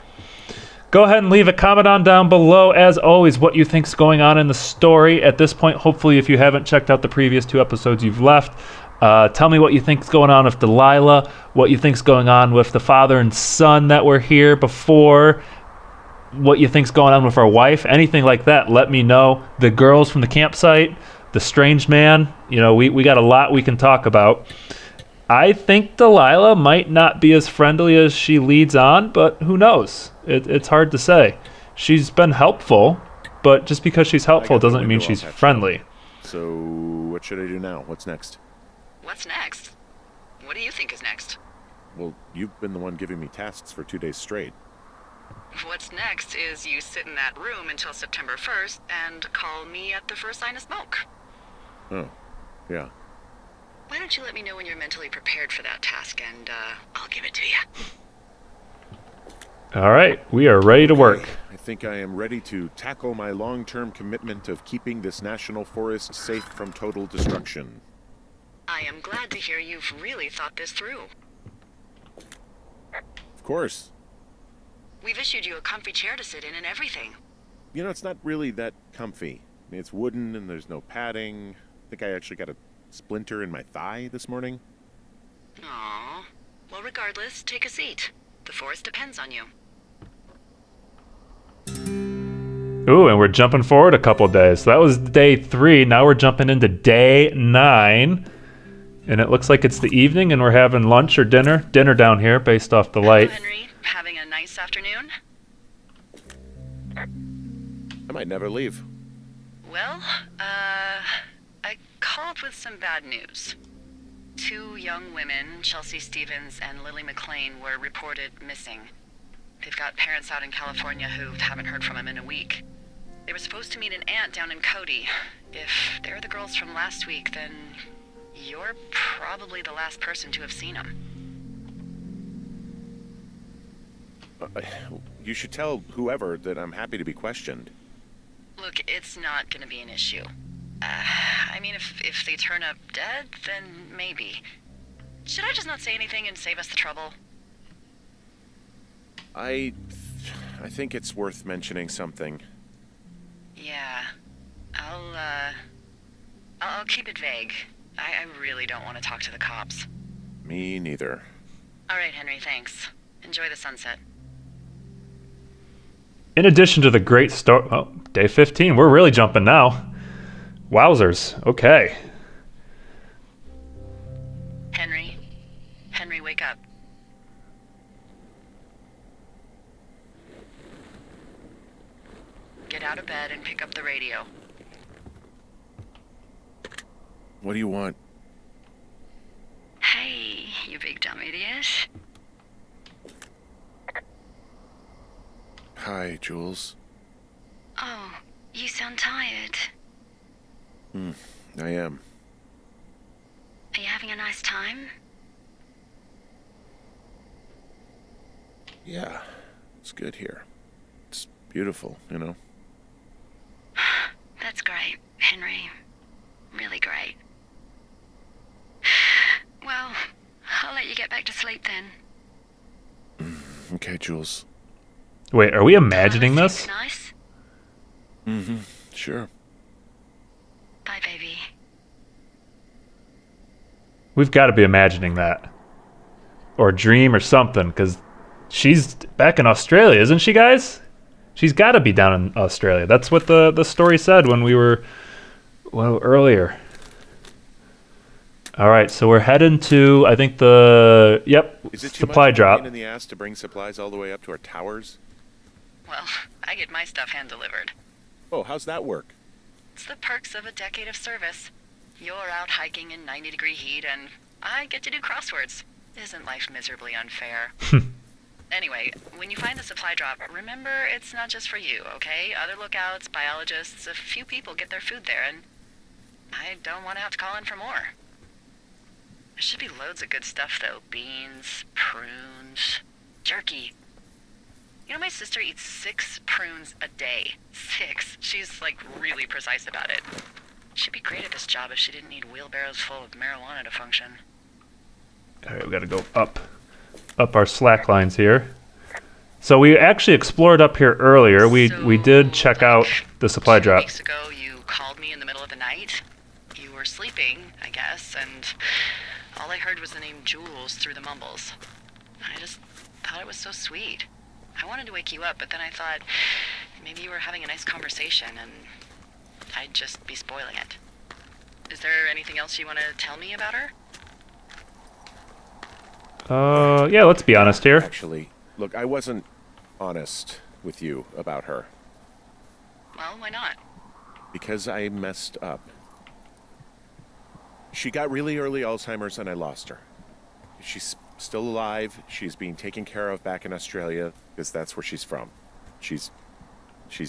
Go ahead and leave a comment on down below, as always, what you think's going on in the story. At this point, hopefully, if you haven't checked out the previous 2 episodes, you've left. Tell me what you think's going on with Delilah, what you think's going on with the father and son that were here before, what you think's going on with our wife, anything like that. Let me know. The girls from the campsite, the strange man, you know, we got a lot we can talk about. I think Delilah might not be as friendly as she leads on, but who knows? It's hard to say. She's been helpful, but just because she's helpful doesn't mean she's friendly. So what should I do now? What's next? What's next? What do you think is next? Well, you've been the one giving me tasks for 2 days straight. What's next is you sit in that room until September 1st and call me at the first sign of smoke. Oh, yeah. Why don't you let me know when you're mentally prepared for that task, and I'll give it to you. All right, we are ready to work. I think I am ready to tackle my long-term commitment of keeping this national forest safe from total destruction. I am glad to hear you've really thought this through. Of course. We've issued you a comfy chair to sit in and everything. You know, it's not really that comfy. It's wooden and there's no padding. I think I actually got a splinter in my thigh this morning. Aww. Well, regardless, take a seat. The forest depends on you. Ooh, and we're jumping forward a couple days. So that was day 3. Now we're jumping into day 9. And it looks like it's the evening and we're having lunch or dinner. Dinner down here based off the light. Hello, Henry. Having a nice afternoon? I might never leave. Well, called with some bad news. 2 young women, Chelsea Stevens and Lily McLean, were reported missing. They've got parents out in California who haven't heard from them in a week. They were supposed to meet an aunt down in Cody. If they're the girls from last week, then you're probably the last person to have seen them. You should tell whoever that I'm happy to be questioned. Look, it's not going to be an issue. I mean, if they turn up dead, then maybe. Should I just not say anything and save us the trouble? I think it's worth mentioning something. Yeah. I'll keep it vague. I really don't want to talk to the cops. Me neither. All right, Henry, thanks. Enjoy the sunset. In addition to the great story... Oh, day 15. We're really jumping now. Wowzers. Okay. Henry. Henry, wake up. Get out of bed and pick up the radio. What do you want? Hey, you big dumb idiot. Hi, Jules. Oh, you sound tired. I am. Are you having a nice time? Yeah, it's good here. It's beautiful, you know. That's great, Henry. Really great. Well, I'll let you get back to sleep then. Okay, Jules. Wait, are we imagining this? Nice. Mm-hmm, sure. Bye, baby. We've got to be imagining that. Or a dream or something, because she's back in Australia, isn't she, guys? She's got to be down in Australia. That's what the story said when we were, well, earlier. All right, so we're heading to, I think the, yep, is it supply drop. Is it too much pain in the ass to bring supplies all the way up to our towers? Well, I get my stuff hand-delivered. Oh, how's that work? It's the perks of a decade of service. You're out hiking in 90-degree heat, and I get to do crosswords. Isn't life miserably unfair? Anyway, when you find the supply drop, remember it's not just for you, okay? Other lookouts, biologists, a few people get their food there, and I don't want to have to call in for more. There should be loads of good stuff, though. Beans, prunes, jerky. You know, my sister eats 6 prunes a day. 6. She's, like, really precise about it. She'd be great at this job if she didn't need wheelbarrows full of marijuana to function. All right, we got to go up our slack lines here. So we actually explored up here earlier. We did check out the supply drop. 2 weeks ago, you called me in the middle of the night. You were sleeping, I guess, and all I heard was the name Jules through the mumbles. I just thought it was so sweet. I wanted to wake you up, but then I thought maybe you were having a nice conversation and I'd just be spoiling it. Is there anything else you want to tell me about her? Yeah, let's be honest here. Actually, look, I wasn't honest with you about her. Well, why not? Because I messed up. She got really early Alzheimer's and I lost her. She's still alive. She's being taken care of back in Australia because that's where she's from. She's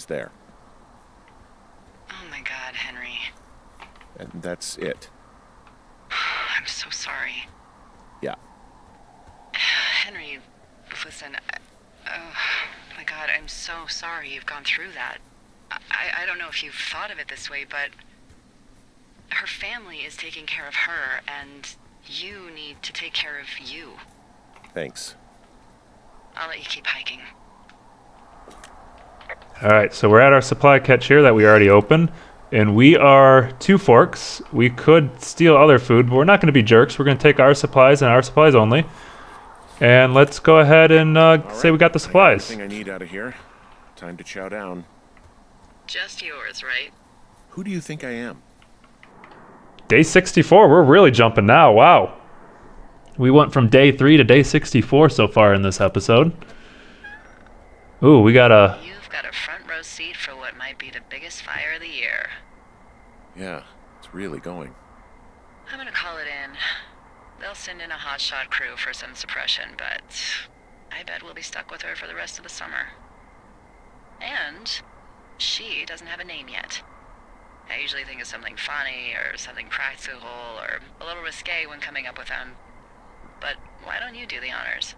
there. Oh my God, Henry. And that's it. I'm so sorry. Yeah. Henry, listen, oh my God, I'm so sorry you've gone through that. I don't know if you've thought of it this way, but her family is taking care of her, and you need to take care of you. Thanks. I'll let you keep hiking. All right, so we're at our supply catch here that we already opened, and we are Two Forks. We could steal other food, but we're not going to be jerks. We're going to take our supplies and our supplies only. And let's go ahead and say we got the supplies. I got everything I need out of here. Time to chow down. Just yours, right? Who do you think I am? Day 64, we're really jumping now, wow. We went from day 3 to day 64 so far in this episode. Ooh, we got a... You've got a front row seat for what might be the biggest fire of the year. Yeah, it's really going. I'm gonna call it in. They'll send in a hotshot crew for some suppression, but I bet we'll be stuck with her for the rest of the summer. And she doesn't have a name yet. I usually think of something funny or something practical or a little risque when coming up with them. But why don't you do the honors?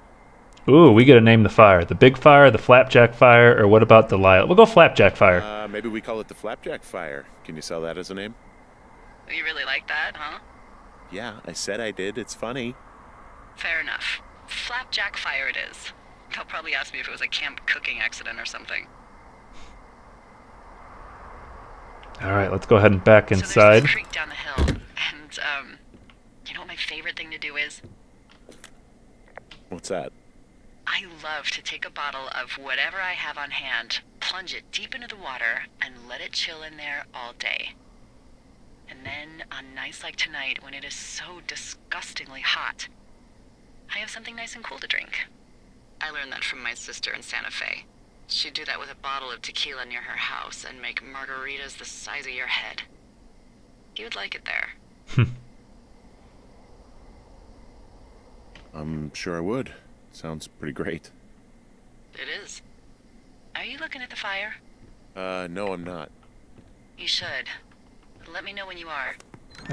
Ooh, we gotta name the fire. The big fire, the flapjack fire, or what about Delilah? We'll go flapjack fire. Maybe we call it the flapjack fire. Can you sell that as a name? You really like that, huh? Yeah, I said I did. It's funny. Fair enough. Flapjack fire it is. They'll probably ask me if it was a camp cooking accident or something. All right, let's go ahead and back inside. So there's this creek down the hill, and you know what my favorite thing to do is? What's that? I love to take a bottle of whatever I have on hand, plunge it deep into the water, and let it chill in there all day. And then on nights like tonight, when it is so disgustingly hot, I have something nice and cool to drink. I learned that from my sister in Santa Fe. She'd do that with a bottle of tequila near her house and make margaritas the size of your head. You'd like it there. I'm sure I would. Sounds pretty great. It is. Are you looking at the fire? No, I'm not. You should. Let me know when you are.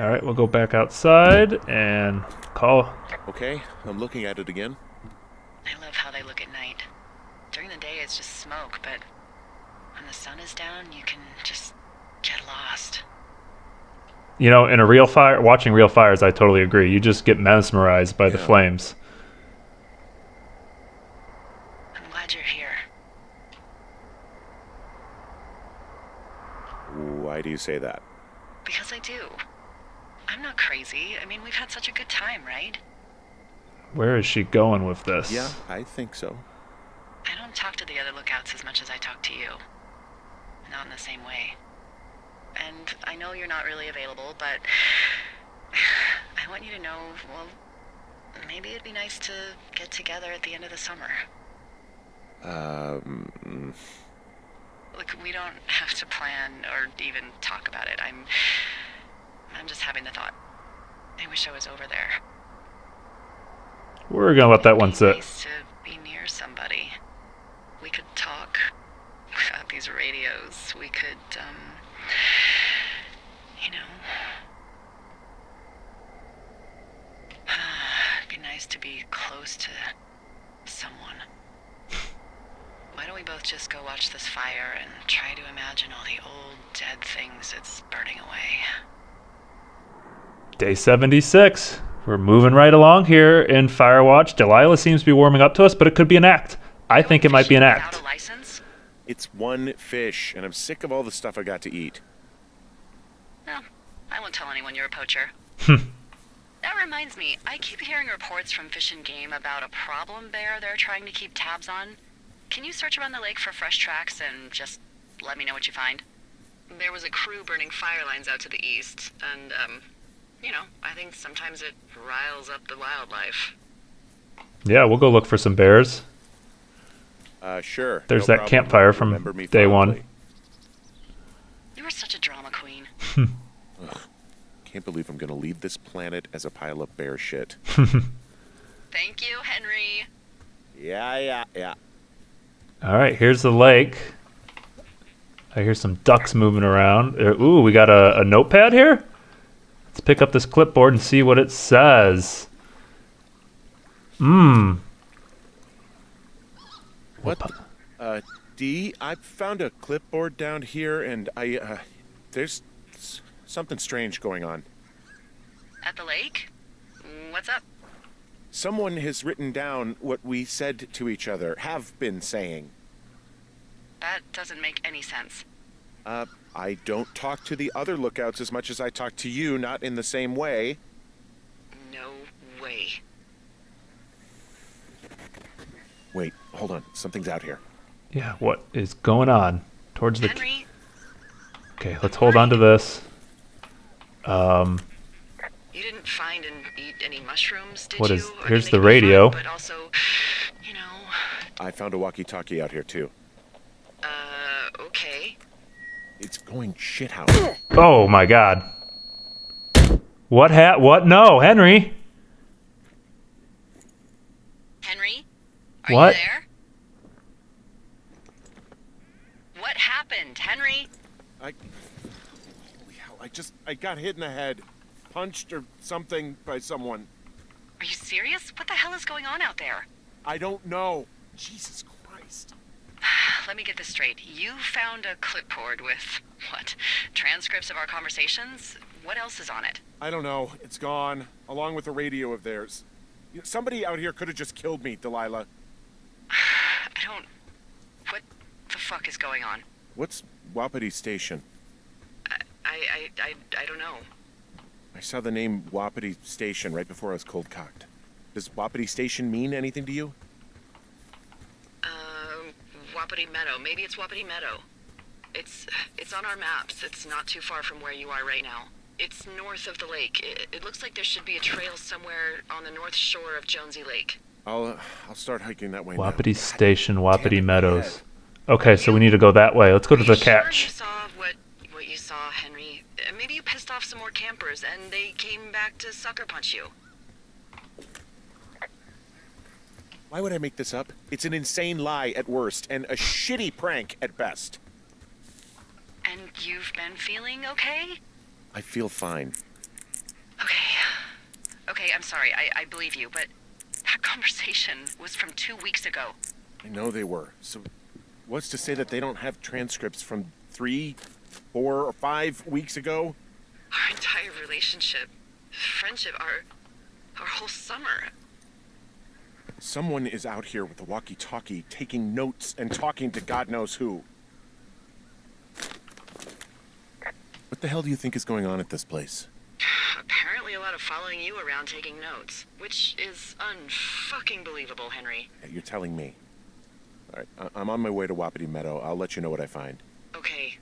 All right, we'll go back outside and call. Okay, I'm looking at it again. I love how they look at night. During the day, it's just smoke, but when the sun is down, you can just get lost. You know, in a real fire, watching real fires, I totally agree. You just get mesmerized by the flames. I'm glad you're here. Why do you say that? Because I do. I'm not crazy. I mean, we've had such a good time, right? Where is she going with this? Yeah, I think so. I don't talk to the other lookouts as much as I talk to you. Not in the same way. And I know you're not really available, but I I want you to know, well, maybe it'd be nice to get together at the end of the summer. Look, we don't have to plan or even talk about it. I'm just having the thought. I wish I was over there. We're gonna let that one sit. Nice to be near somebody. We could talk about these radios. We could, you know, it'd be nice to be close to someone. Why don't we both just go watch this fire and try to imagine all the old dead things it's burning away? Day 76. We're moving right along here in Firewatch. Delilah seems to be warming up to us, but it could be an act. I think it might be an act. It's one fish, and I'm sick of all the stuff I got to eat. Well, I won't tell anyone you're a poacher. That reminds me, I keep hearing reports from Fish and Game about a problem bear they're trying to keep tabs on. Can you search around the lake for fresh tracks and just let me know what you find? There was a crew burning fire lines out to the east, and, you know, I think sometimes it riles up the wildlife. Yeah, we'll go look for some bears. Sure. There's that campfire from day one. You were such a drama queen. Ugh, can't believe I'm going to leave this planet as a pile of bear shit. Thank you, Henry. Yeah. All right, here's the lake. I hear some ducks moving around. Ooh, we got a notepad here? Let's pick up this clipboard and see what it says. What? D, I found a clipboard down here, and I, there's something strange going on. At the lake? What's up? Someone has written down what we said to each other, have been saying. That doesn't make any sense. I don't talk to the other lookouts as much as I talk to you, not in the same way. No way. Wait, hold on. Something's out here. Yeah, what is going on? Towards the... Henry. Okay, let's hold on to this. You didn't find and eat any mushrooms, did you? What is... Here's the radio. But also, you know... I found a walkie-talkie out here, too. Okay. It's going shithouse. Oh, my God. What? No, Henry. Henry? Are you there? What happened, Henry? Holy hell, I got hit in the head. Punched or something by someone. Are you serious? What the hell is going on out there? I don't know. Jesus Christ. Let me get this straight. You found a clipboard with, what, transcripts of our conversations? What else is on it? I don't know. It's gone, along with a radio of theirs. You know, somebody out here could have just killed me, Delilah. What the fuck is going on? What's Wapiti Station? I don't know. I saw the name Wapiti Station right before I was cold-cocked. Does Wapiti Station mean anything to you? Wapiti Meadow. Maybe it's Wapiti Meadow. It's on our maps. It's not too far from where you are right now. It's north of the lake. It looks like there should be a trail somewhere on the north shore of Jonesy Lake. I'll start hiking that way. Wapiti Station, Wapiti Meadows. Okay, so we need to go that way. Let's go to the catch. You saw what you saw, Henry. Maybe you pissed off some more campers, and they came back to sucker punch you. Why would I make this up? It's an insane lie at worst, and a shitty prank at best. And you've been feeling okay? I feel fine. Okay, I'm sorry. I believe you, but that conversation was from 2 weeks ago. I know they were. So what's to say that they don't have transcripts from 3, 4, or 5 weeks ago? Our entire relationship, friendship, our whole summer. Someone is out here with a walkie-talkie taking notes and talking to God knows who. What the hell do you think is going on at this place? Apparently a lot of following you around taking notes, which is unfucking believable, Henry. Yeah, you're telling me. All right, I'm on my way to Wapiti Meadow. I'll let you know what I find. Okay.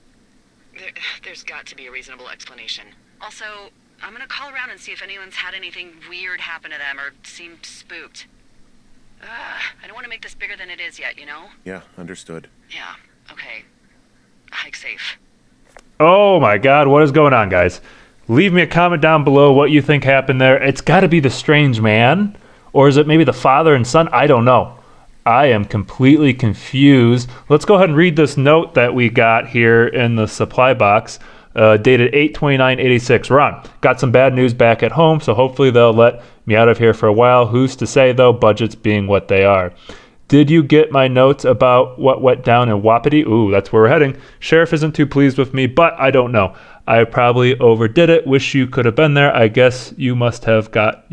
There's got to be a reasonable explanation. Also, I'm gonna call around and see if anyone's had anything weird happen to them or seemed spooked. I don't want to make this bigger than it is yet, you know? Yeah, understood. Yeah, okay. Hike safe. Oh my god, what is going on, guys? Leave me a comment down below what you think happened there. It's got to be the strange man. Or is it maybe the father and son? I don't know. I am completely confused. Let's go ahead and read this note that we got here in the supply box. Dated 8/29/86. Ron, got some bad news back at home, so hopefully they'll let me out of here for a while. Who's to say, though, budgets being what they are. Did you get my notes about what went down in Wapiti? Ooh, that's where we're heading. Sheriff isn't too pleased with me, but I don't know. I probably overdid it. Wish you could have been there. I guess you must have got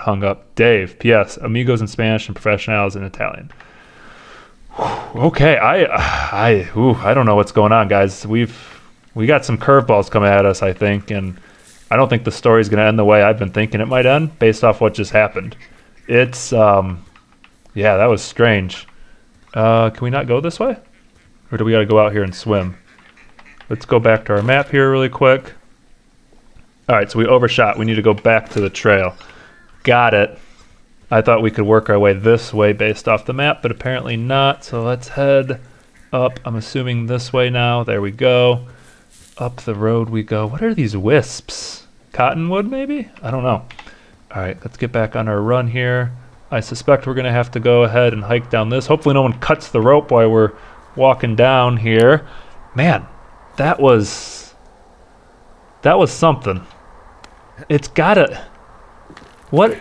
hung up. Dave, P.S. Amigos in Spanish and professionals in Italian. Whew, okay, I don't know what's going on, guys. We got some curveballs coming at us, I think, and I don't think the story's going to end the way I've been thinking it might end based off what just happened. It's, yeah, that was strange. Can we not go this way? Or do we got to go out here and swim? Let's go back to our map here really quick. All right, so we overshot. We need to go back to the trail. Got it. I thought we could work our way this way based off the map, but apparently not. So let's head up. I'm assuming this way now. There we go. Up the road we go. What are these wisps? Cottonwood, maybe? I don't know. All right, let's get back on our run here. I suspect we're going to have to go ahead and hike down this. Hopefully no one cuts the rope while we're walking down here. Man, that was something. It's got to... What?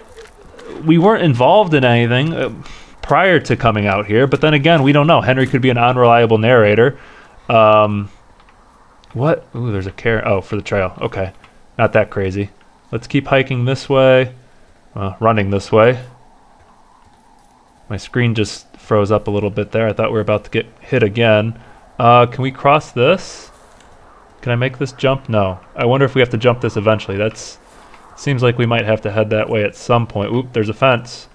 We weren't involved in anything prior to coming out here, but then again, we don't know. Henry could be an unreliable narrator. What? Ooh, there's a carrot. Oh, for the trail. Okay. Not that crazy. Let's keep hiking this way. Running this way. My screen just froze up a little bit there. I thought we were about to get hit again. Can we cross this? Can I make this jump? No. I wonder if we have to jump this eventually. Seems like we might have to head that way at some point. Oop, there's a fence.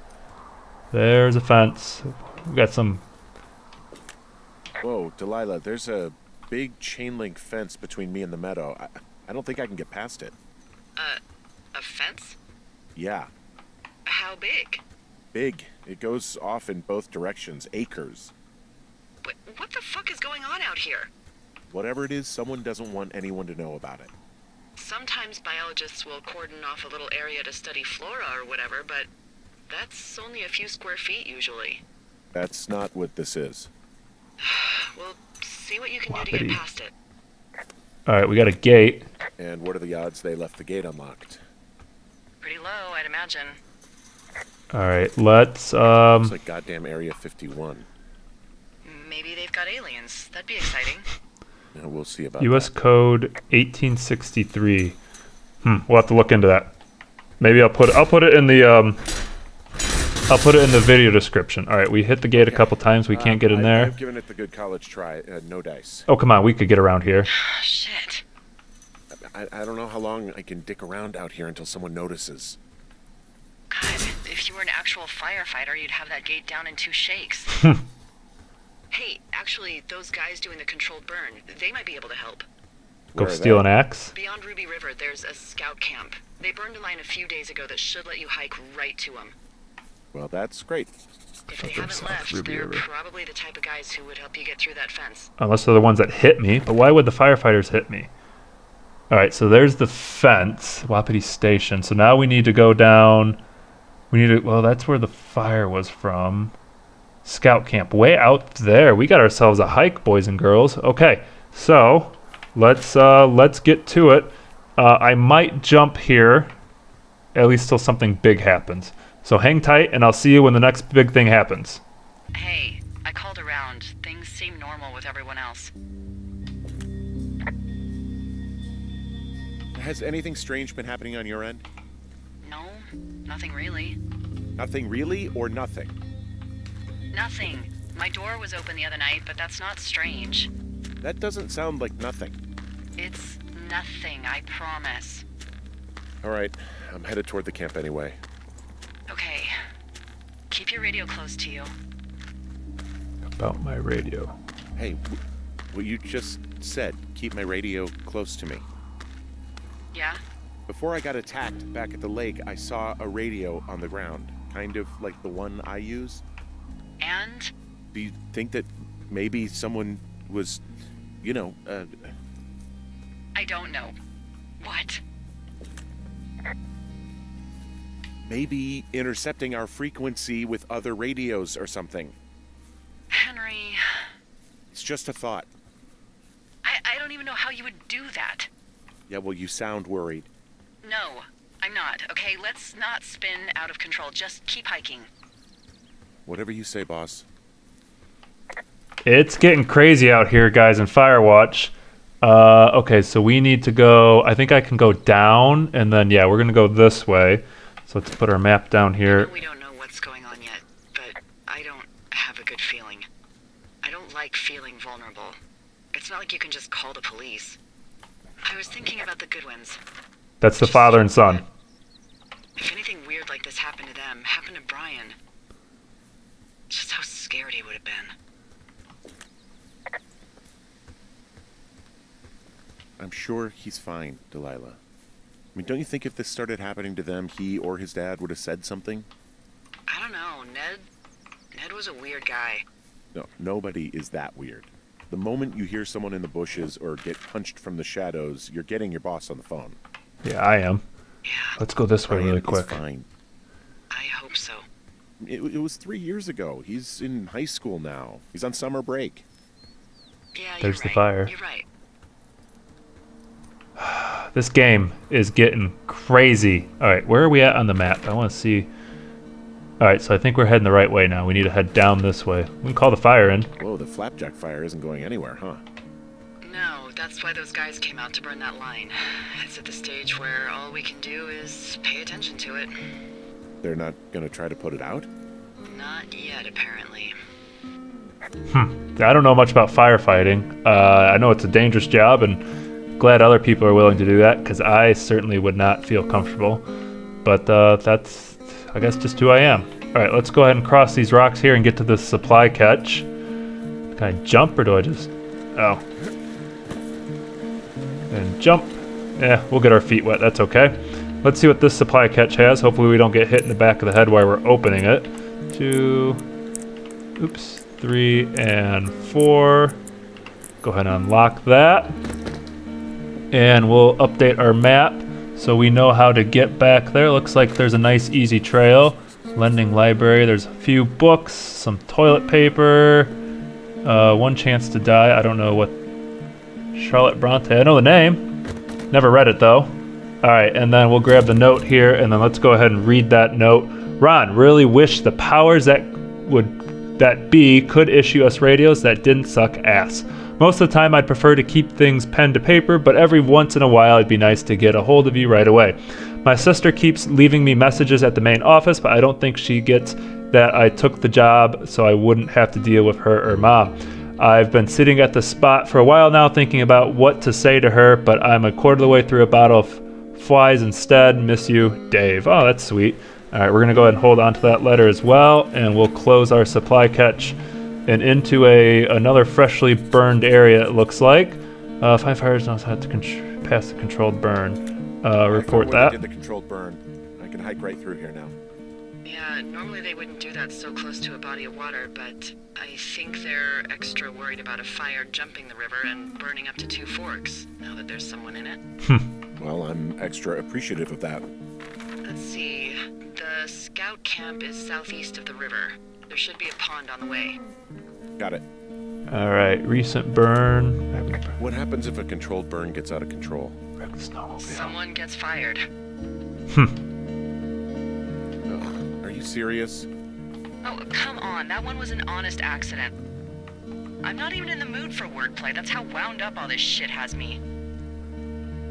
There's a fence. We got some... Whoa, Delilah, there's a... big chain link fence between me and the meadow. I don't think I can get past it. A fence? Yeah. How big? Big. It goes off in both directions. Acres. What the fuck is going on out here? Whatever it is, someone doesn't want anyone to know about it. Sometimes biologists will cordon off a little area to study flora or whatever, but that's only a few square feet usually. That's not what this is. Well, see what you can do to get past it. All right, we got a gate. And what are the odds they left the gate unlocked? Pretty low, I'd imagine. All right, let's It's like goddamn Area 51. Maybe they've got aliens. That'd be exciting. Yeah, we'll see about U.S. that. Code 1863. We'll have to look into that. Maybe I'll put it in the I'll put it in the video description. All right, we hit the gate a couple times. We can't get in there. I've given it the good college try. No dice. Oh, come on. We could get around here. Shit. I don't know how long I can dick around out here until someone notices. God, if you were an actual firefighter, you'd have that gate down in 2 shakes. Hey, actually, those guys doing the controlled burn, they might be able to help. Go steal an axe? Beyond Ruby River, there's a scout camp. They burned a line a few days ago that should let you hike right to them. Well, that's great. If they haven't left, they're probably the type of guys who would help you get through that fence. Unless they're the ones that hit me. But why would the firefighters hit me? All right, so there's the fence, Wapiti Station. So now we need to go down. We need to, well, that's where the fire was from. Scout camp, way out there. We got ourselves a hike, boys and girls. Okay, so let's get to it. I might jump here, at least till something big happens. So hang tight, and I'll see you when the next big thing happens. Hey, I called around. Things seem normal with everyone else. Has anything strange been happening on your end? No, nothing really. Nothing really or nothing? Nothing. My door was open the other night, but that's not strange. That doesn't sound like nothing. It's nothing, I promise. All right, I'm headed toward the camp anyway. Okay, keep your radio close to you. About my radio. Hey, what you just said, keep my radio close to me. Yeah? Before I got attacked back at the lake, I saw a radio on the ground, kind of like the one I use. And? Do you think that maybe someone was, you know, I don't know. What? Maybe intercepting our frequency with other radios or something. Henry... It's just a thought. I don't even know how you would do that. Yeah, well, you sound worried. No, I'm not. Okay, let's not spin out of control. Just keep hiking. Whatever you say, boss. It's getting crazy out here, guys, in Firewatch. Okay, so we need to go... I think I can go down, and then, yeah, we're going to go this way. So let's put our map down here. We don't know what's going on yet, but I don't have a good feeling. I don't like feeling vulnerable. It's not like you can just call the police. I was thinking about the Goodwins. That's the father and son. If anything weird like this happened to them, happened to Brian, just how scared he would have been. I'm sure he's fine, Delilah. I mean, don't you think if this started happening to them, he or his dad would have said something? I don't know. Ned was a weird guy. No, nobody is that weird. The moment you hear someone in the bushes or get punched from the shadows, you're getting your boss on the phone. Yeah, I am. Yeah. Let's go this way really quick. Fine. I hope so. It was 3 years ago. He's in high school now. He's on summer break. Yeah, there's the fire. You're right. This game is getting crazy. All right, where are we at on the map? I want to see. All right, so I think we're heading the right way now. We need to head down this way. We can call the fire in. Whoa, the flapjack fire isn't going anywhere, huh? No, that's why those guys came out to burn that line. It's at the stage where all we can do is pay attention to it. They're not going to try to put it out? Not yet, apparently. I don't know much about firefighting. I know it's a dangerous job, and glad other people are willing to do that, because I certainly would not feel comfortable. But that's... I guess just who I am. All right, let's go ahead and cross these rocks here and get to this supply catch. Can I jump or do I just... Oh. And jump. Yeah, we'll get our feet wet. That's okay. Let's see what this supply catch has. Hopefully we don't get hit in the back of the head while we're opening it. 2, 3, and 4. Go ahead and unlock that. And we'll update our map. So we know how to get back there. Looks like there's a nice easy trail. Lending library, there's a few books, some toilet paper, One Chance to Die. I don't know what... Charlotte Bronte, I know the name. Never read it though. All right, and then we'll grab the note here and then let's go ahead and read that note. Ron, really wish the powers that be could issue us radios that didn't suck ass. Most of the time, I'd prefer to keep things pen to paper, but every once in a while, it'd be nice to get a hold of you right away. My sister keeps leaving me messages at the main office, but I don't think she gets that I took the job, so I wouldn't have to deal with her or mom. I've been sitting at the spot for a while now thinking about what to say to her, but I'm a quarter of the way through a bottle of flies instead. Miss you, Dave. Oh, that's sweet. All right, we're going to go ahead and hold on to that letter as well, and we'll close our supply catch and into another freshly burned area, it looks like. 5 fires now had to pass the controlled burn. Report that. I did the controlled burn. I can hike right through here now. Yeah, normally they wouldn't do that so close to a body of water, but I think they're extra worried about a fire jumping the river and burning up to Two Forks, now that there's someone in it. Well, I'm extra appreciative of that. Let's see. The scout camp is southeast of the river. There should be a pond on the way. Got it. All right, recent burn. What happens if a controlled burn gets out of control? Someone gets fired. Are you serious? Oh, come on. That one was an honest accident. I'm not even in the mood for wordplay. That's how wound up all this shit has me.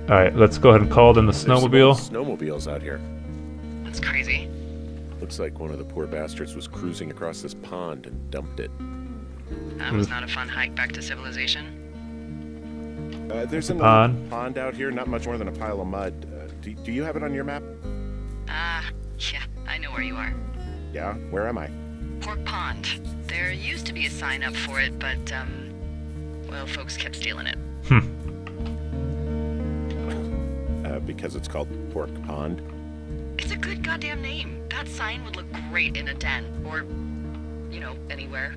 All right, let's go ahead and call them the snowmobile. Snowmobiles out here. That's crazy. Looks like one of the poor bastards was cruising across this pond and dumped it. That was not a fun hike back to civilization. There's a pond out here, not much more than a pile of mud. Do you have it on your map? Yeah, I know where you are. Yeah, where am I? Pork Pond. There used to be a sign up for it, but, well, folks kept stealing it. because it's called Pork Pond. It's a good goddamn name. That sign would look great in a den or, you know, anywhere.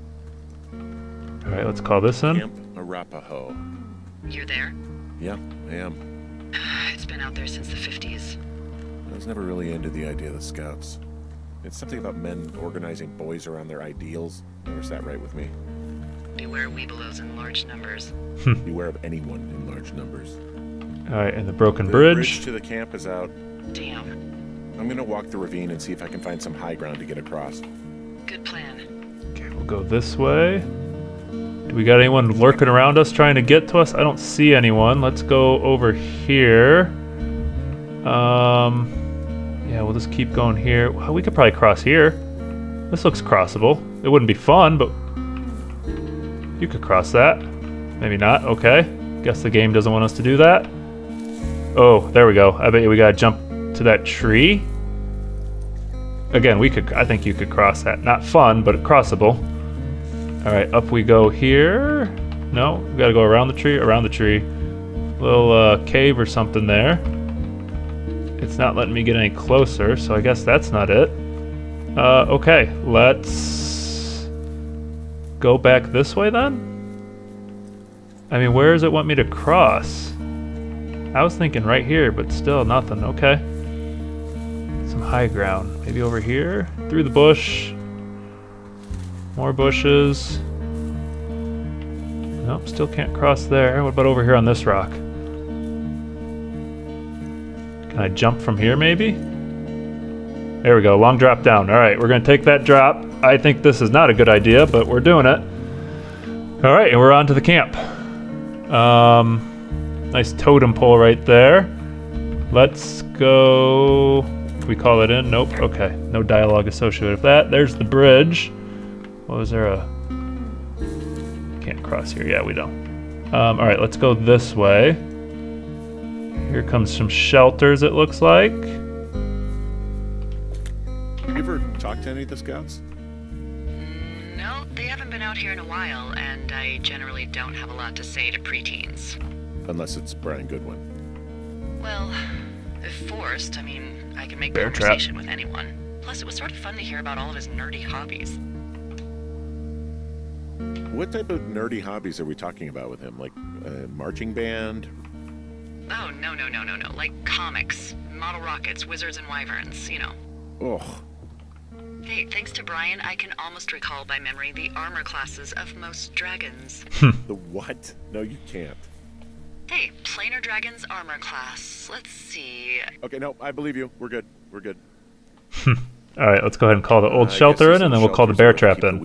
All right, let's call this in. Camp Arapaho. You're there? Yeah, I am. It's been out there since the 50s. I was never really into the idea of the Scouts. It's something about men organizing boys around their ideals. Never sat right with me. Beware Weebelos in large numbers. Beware of anyone in large numbers. All right, and the broken bridge. The bridge to the camp is out. Damn. I'm gonna walk the ravine and see if I can find some high ground to get across. Good plan. Okay, we'll go this way. Do we got anyone lurking around us trying to get to us? I don't see anyone. Let's go over here. Yeah, we'll just keep going here. Well, we could probably cross here. This looks crossable. It wouldn't be fun, but you could cross that. Maybe not. Okay. Guess the game doesn't want us to do that. Oh, there we go. I bet you we gotta jump to that tree. Again, we could. I think you could cross that. Not fun, but crossable. All right, up we go here. No, we gotta go around the tree. Around the tree. Little cave or something there. It's not letting me get any closer, so I guess that's not it. Okay, let's go back this way then. I mean, where does it want me to cross? I was thinking right here, but still nothing. Okay. Some high ground. Maybe over here? Through the bush. More bushes. Nope, still can't cross there. What about over here on this rock? Can I jump from here maybe? There we go. Long drop down. All right, we're going to take that drop. I think this is not a good idea, but we're doing it. All right, and we're on to the camp. Nice totem pole right there. Let's go. Can we call it in? Nope. Okay. No dialogue associated with that. There's the bridge. What was there? A can't cross here. Yeah, we don't. All right, let's go this way. Here comes some shelters, it looks like. Have you ever talked to any of the Scouts? No, they haven't been out here in a while, and I generally don't have a lot to say to preteens. Unless it's Brian Goodwin. Well, if forced, I mean, I can make Bear conversation trap. With anyone. Plus, it was sort of fun to hear about all of his nerdy hobbies. What type of nerdy hobbies are we talking about with him? Like a marching band? Oh, no. Like comics, model rockets, wizards and wyverns, you know. Ugh. Hey, thanks to Brian, I can almost recall by memory the armor classes of most dragons. The what? No, you can't. Hey, planar dragon's armor class. Let's see. Okay, no, I believe you. We're good. We're good. All right, let's go ahead and call the old shelter in, and then we'll call the bear trap in.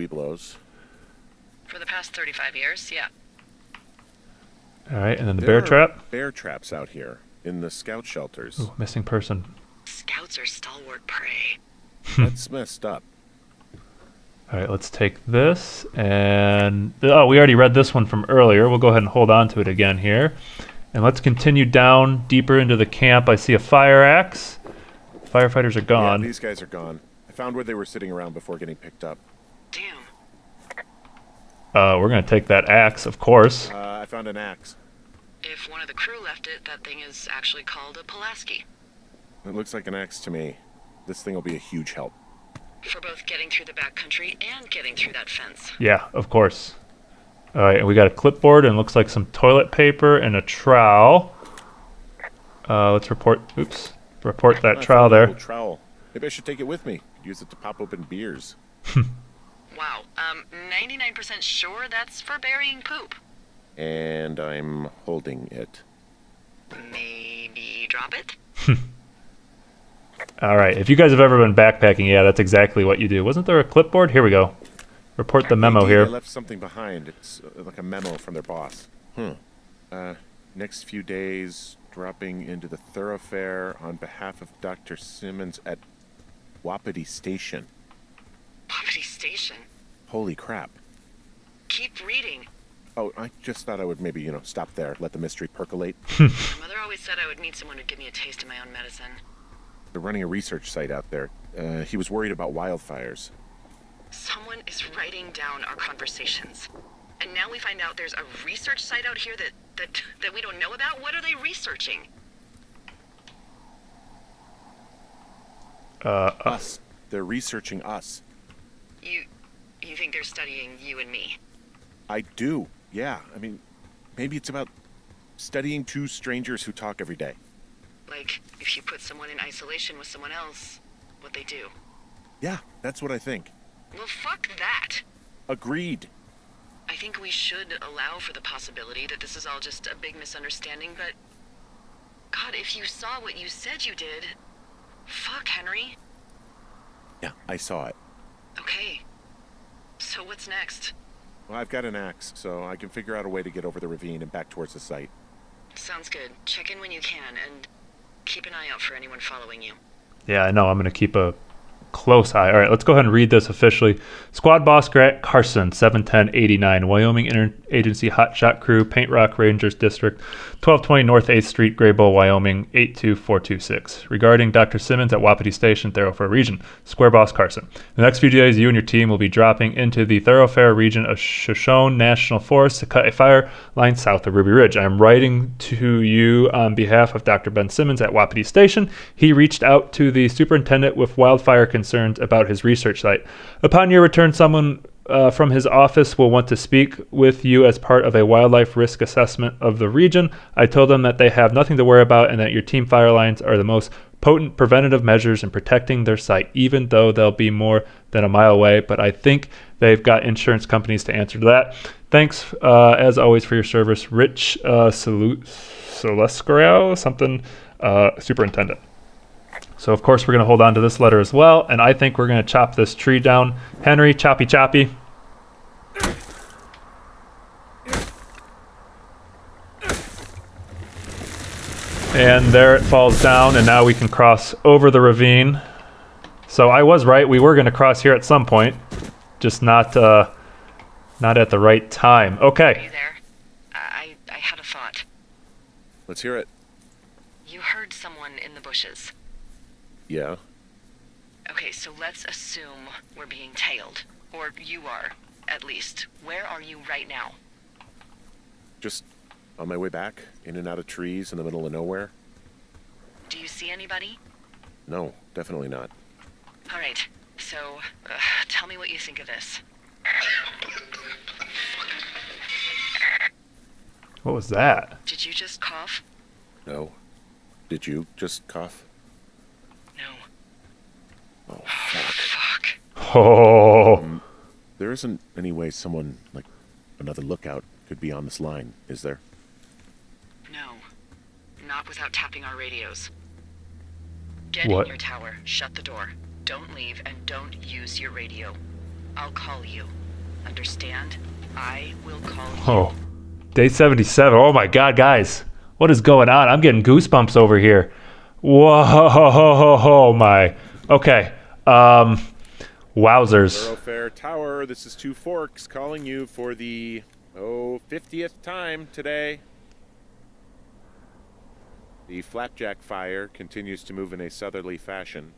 For the past 35 years, yeah. All right, and then the bear trap. Bear traps out here in the Scout shelters. Ooh, missing person. Scouts are stalwart prey. That's messed up. All right, let's take this and... Oh, we already read this one from earlier. We'll go ahead and hold on to it again here. And let's continue down deeper into the camp. I see a fire axe. Firefighters are gone. Yeah, these guys are gone. I found where they were sitting around before getting picked up. Damn. We're going to take that axe, of course. I found an axe. If one of the crew left it, that thing is actually called a Pulaski. It looks like an axe to me. This thing will be a huge help. For both getting through the backcountry and getting through that fence. Yeah, of course. All right, and we got a clipboard and looks like some toilet paper and a trowel. Let's report. Oops, report that trowel there. Trowel. Maybe I should take it with me. Use it to pop open beers. Wow. 99% sure that's for burying poop. And I'm holding it. Maybe drop it. All right, if you guys have ever been backpacking, yeah, that's exactly what you do. Wasn't there a clipboard? Here we go. Report the memo here. I left something behind. It's like a memo from their boss. Next few days, dropping into the thoroughfare on behalf of Dr. Simmons at Wapiti Station. Wapiti Station? Holy crap. Keep reading. Oh, I just thought I would maybe, you know, stop there, let the mystery percolate. My mother always said I would need someone who'd give me a taste of my own medicine. They're running a research site out there. He was worried about wildfires. Someone is writing down our conversations. And now we find out there's a research site out here that we don't know about? What are they researching? Us. They're researching us. You think they're studying you and me? I do, yeah. I mean, maybe it's about studying two strangers who talk every day. Like, if you put someone in isolation with someone else, what they do. Yeah, that's what I think. Well, fuck that. Agreed. I think we should allow for the possibility that this is all just a big misunderstanding, but... God, if you saw what you said you did... Fuck, Henry. Yeah, I saw it. Okay. So what's next? Well, I've got an axe, so I can figure out a way to get over the ravine and back towards the site. Sounds good. Check in when you can, and keep an eye out for anyone following you. Yeah, I know. I'm going to keep a... close eye. All right, let's go ahead and read this officially. Squad boss Grant Carson, 71089, Wyoming Interagency Hotshot Crew, Paint Rock Rangers District, 1220 North 8th Street, Gray Bull, Wyoming, 82426. Regarding Dr. Simmons at Wapiti Station, Thoroughfare Region, Square Boss Carson. In the next few days, you and your team will be dropping into the Thoroughfare Region of Shoshone National Forest to cut a fire line south of Ruby Ridge. I am writing to you on behalf of Dr. Ben Simmons at Wapiti Station. He reached out to the superintendent with wildfire concerns about his research site. Upon your return, someone from his office will want to speak with you as part of a wildlife risk assessment of the region. I told them that they have nothing to worry about and that your team fire lines are the most potent preventative measures in protecting their site, even though they'll be more than a mile away. But I think they've got insurance companies to answer to that. Thanks, as always, for your service. Rich Solescarau, something, superintendent. So, of course, we're going to hold on to this letter as well, and I think we're going to chop this tree down. Henry, choppy choppy. And there it falls down, and now we can cross over the ravine. So I was right. We were going to cross here at some point, just not at the right time. Okay. Hey there. I had a thought. Let's hear it. You heard someone in the bushes. Yeah. Okay, so let's assume we're being tailed. Or you are, at least. Where are you right now? Just on my way back, in and out of trees in the middle of nowhere. Do you see anybody? No, definitely not. All right, so tell me what you think of this. What was that? Did you just cough? No. Did you just cough? Oh, fuck. Oh. There isn't any way someone, like, another lookout could be on this line, is there? No. Not without tapping our radios. Get in your tower, shut the door. Don't leave, and don't use your radio. I'll call you. Understand? I will call you. Oh. Day 77. Oh, my God, guys. What is going on? I'm getting goosebumps over here. Whoa, my... Okay. Wowzers. Thoroughfare Tower, this is Two Forks calling you for the 50th time today. The flapjack fire continues to move in a southerly fashion.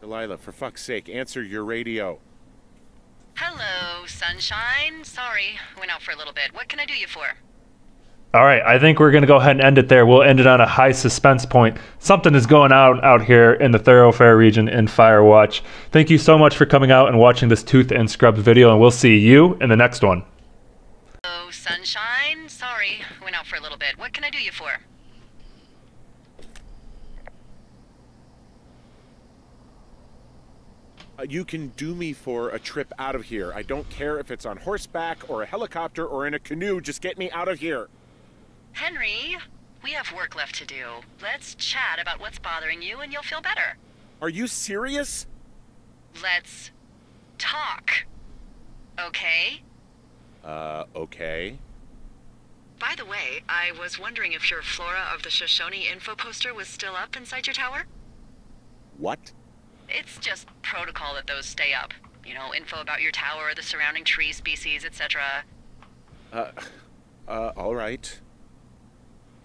Delilah, for fuck's sake, answer your radio. Hello, sunshine. Sorry, went out for a little bit. What can I do you for? All right, I think we're going to go ahead and end it there. We'll end it on a high suspense point. Something is going on out here in the Thoroughfare region in Firewatch. Thank you so much for coming out and watching this Tooth and Scrubs video, and we'll see you in the next one. Hello, sunshine. Sorry, went out for a little bit. What can I do you for? You can do me for a trip out of here. I don't care if it's on horseback or a helicopter or in a canoe. Just get me out of here. Henry, we have work left to do. Let's chat about what's bothering you and you'll feel better. Are you serious? Let's talk. Okay? Okay. By the way, I was wondering if your Flora of the Shoshone info poster was still up inside your tower? What? It's just protocol that those stay up. You know, info about your tower, the surrounding tree species, etc. All right.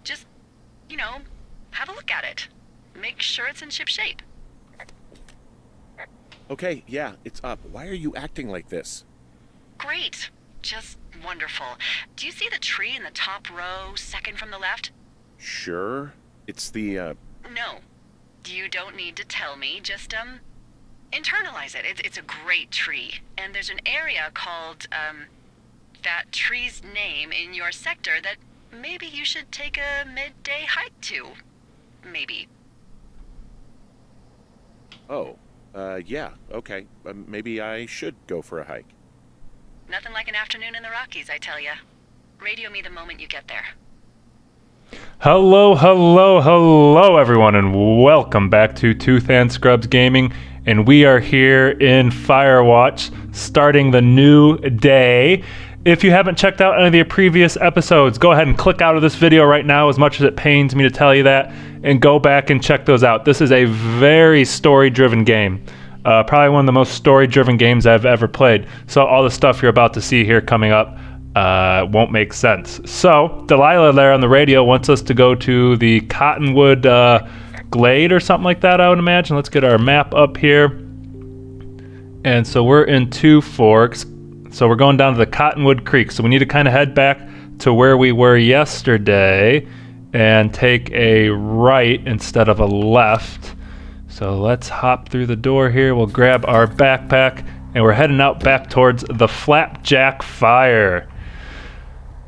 Just, you know, have a look at it. Make sure it's in ship shape. Okay, yeah, it's up. Why are you acting like this? Great. Just wonderful. Do you see the tree in the top row, second from the left? Sure. It's the, No. You don't need to tell me, just internalize it. It's a great tree, and there's an area called that tree's name in your sector that maybe you should take a midday hike to. Maybe. Oh, yeah, okay. Maybe I should go for a hike. Nothing like an afternoon in the Rockies, I tell ya. Radio me the moment you get there. Hello, hello, hello, everyone, and welcome back to Tooth and Scrubs Gaming. And we are here in Firewatch, starting the new day. If you haven't checked out any of the previous episodes, go ahead and click out of this video right now, as much as it pains me to tell you that, and go back and check those out. This is a very story-driven game. Probably one of the most story-driven games I've ever played. So all the stuff you're about to see here coming up won't make sense. So Delilah there on the radio wants us to go to the Cottonwood Glade or something like that, I would imagine. Let's get our map up here. And so we're in Two Forks. So we're going down to the Cottonwood Creek. So we need to kind of head back to where we were yesterday and take a right instead of a left. So let's hop through the door here. We'll grab our backpack and we're heading out back towards the Flapjack Fire.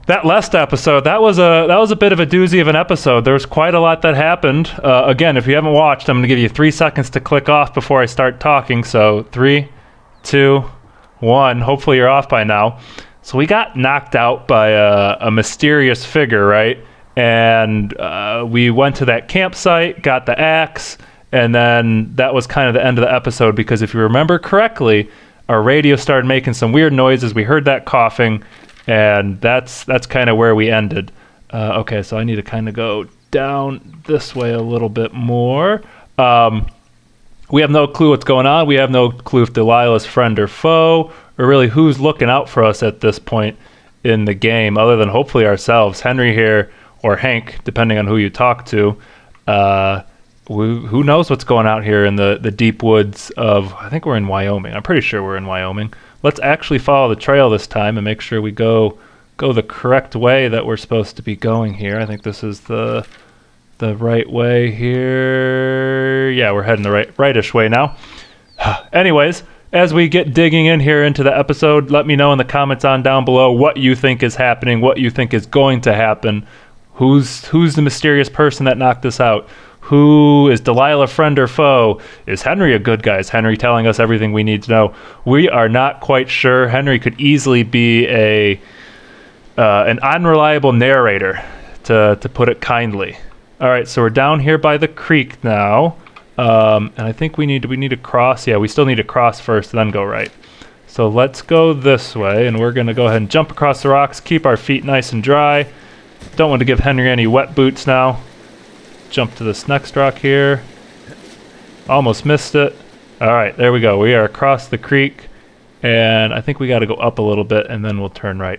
That last episode, that was a bit of a doozy of an episode. There was quite a lot that happened. Again, if you haven't watched, I'm going to give you 3 seconds to click off before I start talking. So 3, 2, 1. Hopefully you're off by now. So we got knocked out by a mysterious figure, right? And we went to that campsite, got the axe, and then that was kind of the end of the episode because if you remember correctly, our radio started making some weird noises. We heard that coughing. And that's kind of where we ended. Okay, so I need to kind of go down this way a little bit more. We have no clue what's going on. We have no clue if Delilah's friend or foe, or really who's looking out for us at this point in the game, other than hopefully ourselves. Henry here, or Hank, depending on who you talk to. Who knows what's going on here in the deep woods of, I think we're in Wyoming. I'm pretty sure we're in Wyoming. Let's actually follow the trail this time and make sure we go the correct way that we're supposed to be going here. I think this is the right way here. Yeah, we're heading the rightish way now. Anyways, as we get digging in here into the episode, let me know in the comments on down below what you think is happening, what you think is going to happen. Who's the mysterious person that knocked us out? Who is Delilah, friend or foe? Is Henry a good guy? Is Henry telling us everything we need to know? We are not quite sure. Henry could easily be an unreliable narrator, to put it kindly. All right, so we're down here by the creek now, and I think we need to cross. Yeah, we still need to cross first, and then go right. So let's go this way, and we're gonna go ahead and jump across the rocks. Keep our feet nice and dry. Don't want to give Henry any wet boots now. Jump to this next rock here. Almost missed it. All right, there we go. We are across the creek, and I think we got to go up a little bit, and then we'll turn right.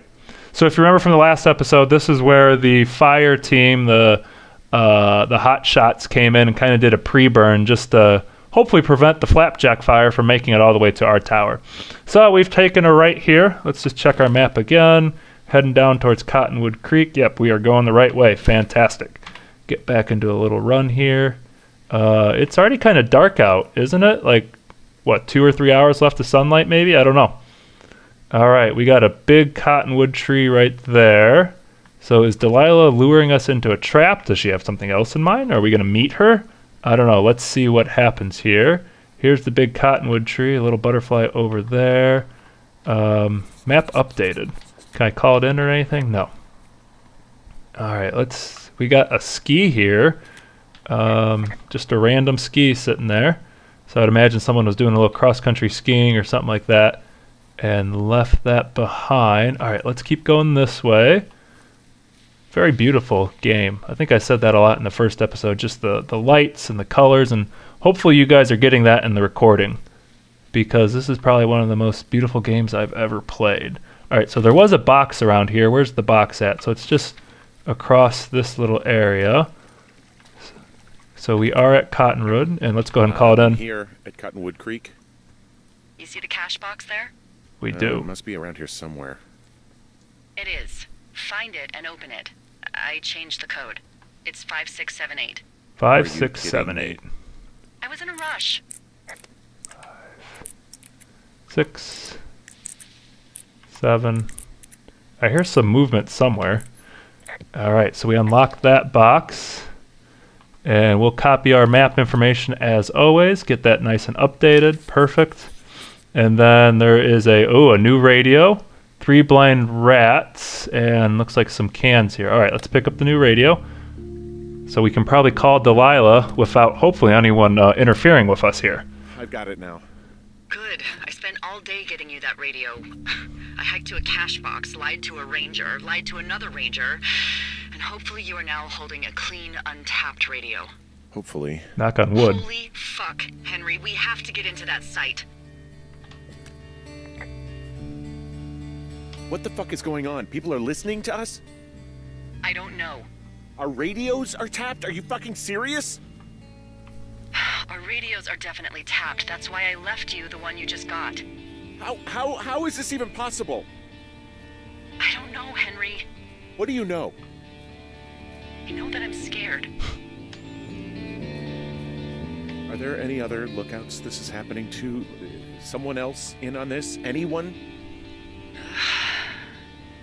So if you remember from the last episode, this is where the fire team, the hot shots, came in and kind of did a pre-burn just to hopefully prevent the Flapjack Fire from making it all the way to our tower. So we've taken a right here. Let's just check our map again. Heading down towards Cottonwood Creek. Yep, we are going the right way. Fantastic. Get back into a little run here. It's already kind of dark out, isn't it? Like, what, 2 or 3 hours left of sunlight maybe? I don't know. All right, we got a big cottonwood tree right there. So is Delilah luring us into a trap? Does she have something else in mind? Are we going to meet her? I don't know. Let's see what happens here. Here's the big cottonwood tree, a little butterfly over there. Map updated. Can I call it in or anything? No. All right, let's... We got a ski here, just a random ski sitting there. So I'd imagine someone was doing a little cross-country skiing or something like that and left that behind. All right, let's keep going this way. Very beautiful game. I think I said that a lot in the first episode, just the lights and the colors, and hopefully you guys are getting that in the recording because this is probably one of the most beautiful games I've ever played. All right, so there was a box around here. Where's the box at? So it's just... across this little area. So we are at Cottonwood, and let's go ahead and call it in. Here at Cottonwood Creek. You see the cash box there? We do. It must be around here somewhere. It is. Find it and open it. I changed the code. It's 5678. 5678. was in a rush. 5, 6, 7. I hear some movement somewhere. All right, so we unlock that box. And we'll copy our map information as always, get that nice and updated, perfect. And then there is a new radio, 3 blind rats, and looks like some cans here. All right, let's pick up the new radio. So we can probably call Delilah without, hopefully, anyone interfering with us here. I've got it now. Good. I spent all day getting you that radio. I hiked to a cash box, lied to a ranger, lied to another ranger, and hopefully you are now holding a clean, untapped radio. Hopefully. Knock on wood. Holy fuck, Henry, we have to get into that site. What the fuck is going on? People are listening to us? I don't know. Our radios are tapped? Are you fucking serious? Our radios are definitely tapped. That's why I left you the one you just got. How is this even possible? I don't know, Henry. What do you know? You know that I'm scared. Are there any other lookouts this is happening to? Someone else in on this? Anyone?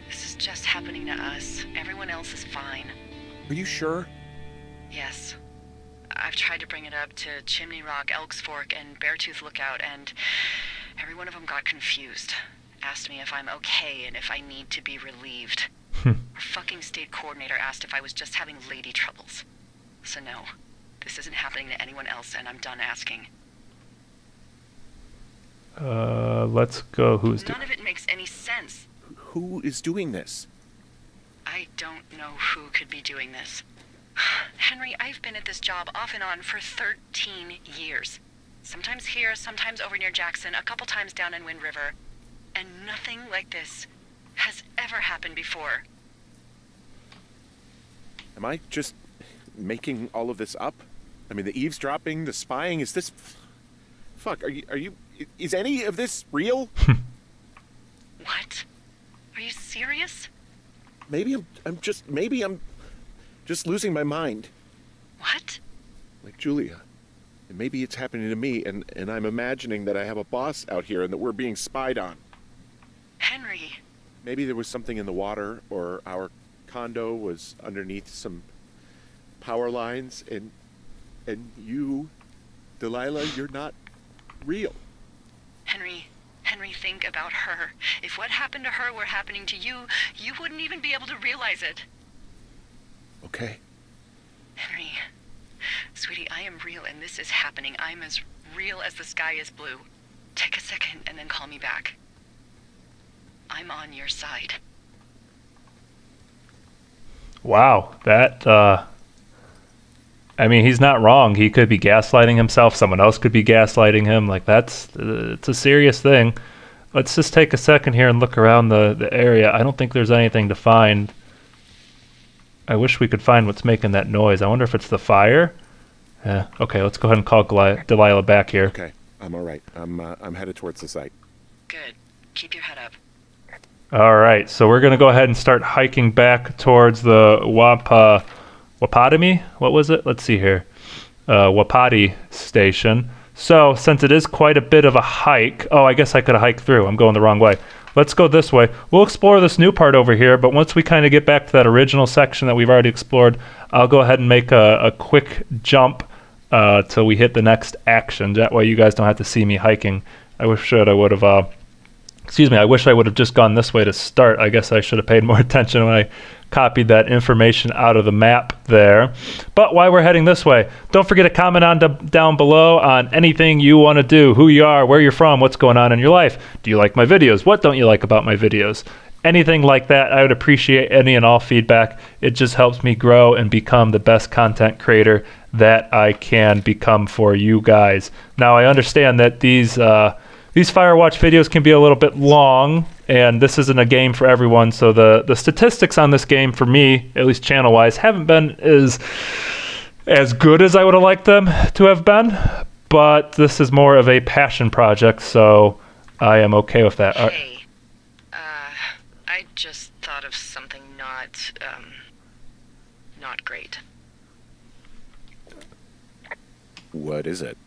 This is just happening to us. Everyone else is fine. Are you sure? Yes. I've tried to bring it up to Chimney Rock, Elk's Fork, and Beartooth Lookout, and every one of them got confused. Asked me if I'm okay and if I need to be relieved. Our fucking state coordinator asked if I was just having lady troubles. So no, this isn't happening to anyone else, and I'm done asking. Let's go. Who's doing? None of it makes any sense. Who is doing this? I don't know who could be doing this. Henry, I've been at this job off and on for 13 years. Sometimes here, sometimes over near Jackson, a couple times down in Wind River. And nothing like this has ever happened before. Am I just making all of this up? I mean, the eavesdropping, the spying, is this... Fuck, is any of this real? What? Are you serious? Maybe I'm just losing my mind. What? Like Julia. And maybe it's happening to me, and I'm imagining that I have a boss out here and that we're being spied on. Henry. Maybe there was something in the water, or our condo was underneath some power lines, and you, Delilah, you're not real. Henry, think about her. If what happened to her were happening to you, you wouldn't even be able to realize it. Okay. Henry, sweetie, I am real and this is happening. I'm as real as the sky is blue. Take a second and then call me back. I'm on your side. Wow, that, I mean, he's not wrong. He could be gaslighting himself. Someone else could be gaslighting him. Like, it's a serious thing. Let's just take a second here and look around the area. I don't think there's anything to find. I wish we could find what's making that noise. I wonder if it's the fire. Okay, let's go ahead and call Delilah back here. Okay, I'm all right. I'm headed towards the site. Good. Keep your head up. All right, so we're going to go ahead and start hiking back towards the Wapiti? What was it? Let's see here. Wapiti Station. So since it is quite a bit of a hike... Oh, I guess I could have hiked through. I'm going the wrong way. Let's go this way. We'll explore this new part over here, but once we kind of get back to that original section that we've already explored, I'll go ahead and make a quick jump till we hit the next action. That way you guys don't have to see me hiking. I wish I would have just gone this way to start. I guess I should have paid more attention when I copied that information out of the map there. But while we're heading this way, don't forget to comment down below on anything you want to do, who you are, where you're from, what's going on in your life. Do you like my videos? What don't you like about my videos? Anything like that, I would appreciate any and all feedback. It just helps me grow and become the best content creator that I can become for you guys. Now, I understand that these Firewatch videos can be a little bit long, and this isn't a game for everyone, so the statistics on this game for me, at least channel-wise, haven't been as good as I would have liked them to have been, but this is more of a passion project, so I am okay with that. Hey, I just thought of something not great. What is it?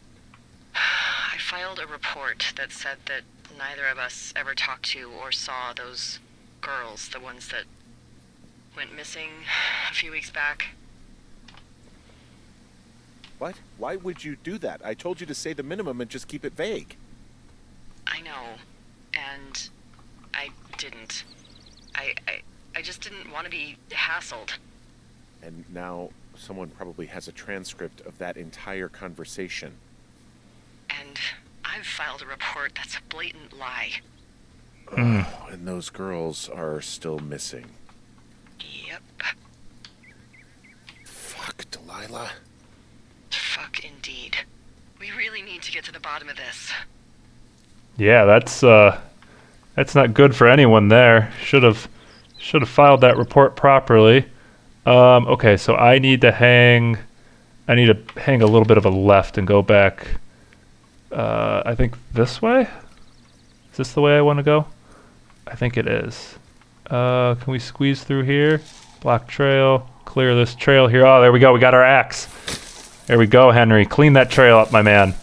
filed a report that said that neither of us ever talked to or saw those girls, the ones that went missing a few weeks back. What? Why would you do that? I told you to say the minimum and just keep it vague. I know, and I didn't. I just didn't want to be hassled. And now someone probably has a transcript of that entire conversation. And I've filed a report that's a blatant lie. Oh, and those girls are still missing. Yep. Fuck, Delilah. Fuck indeed. We really need to get to the bottom of this. Yeah, that's not good for anyone there. Should have filed that report properly. Okay, so I need to hang a little bit of a left and go back. I think this way? Is this the way I want to go? I think it is. Can we squeeze through here? Block trail. Clear this trail here. Oh, there we go. We got our axe. There we go, Henry. Clean that trail up, my man.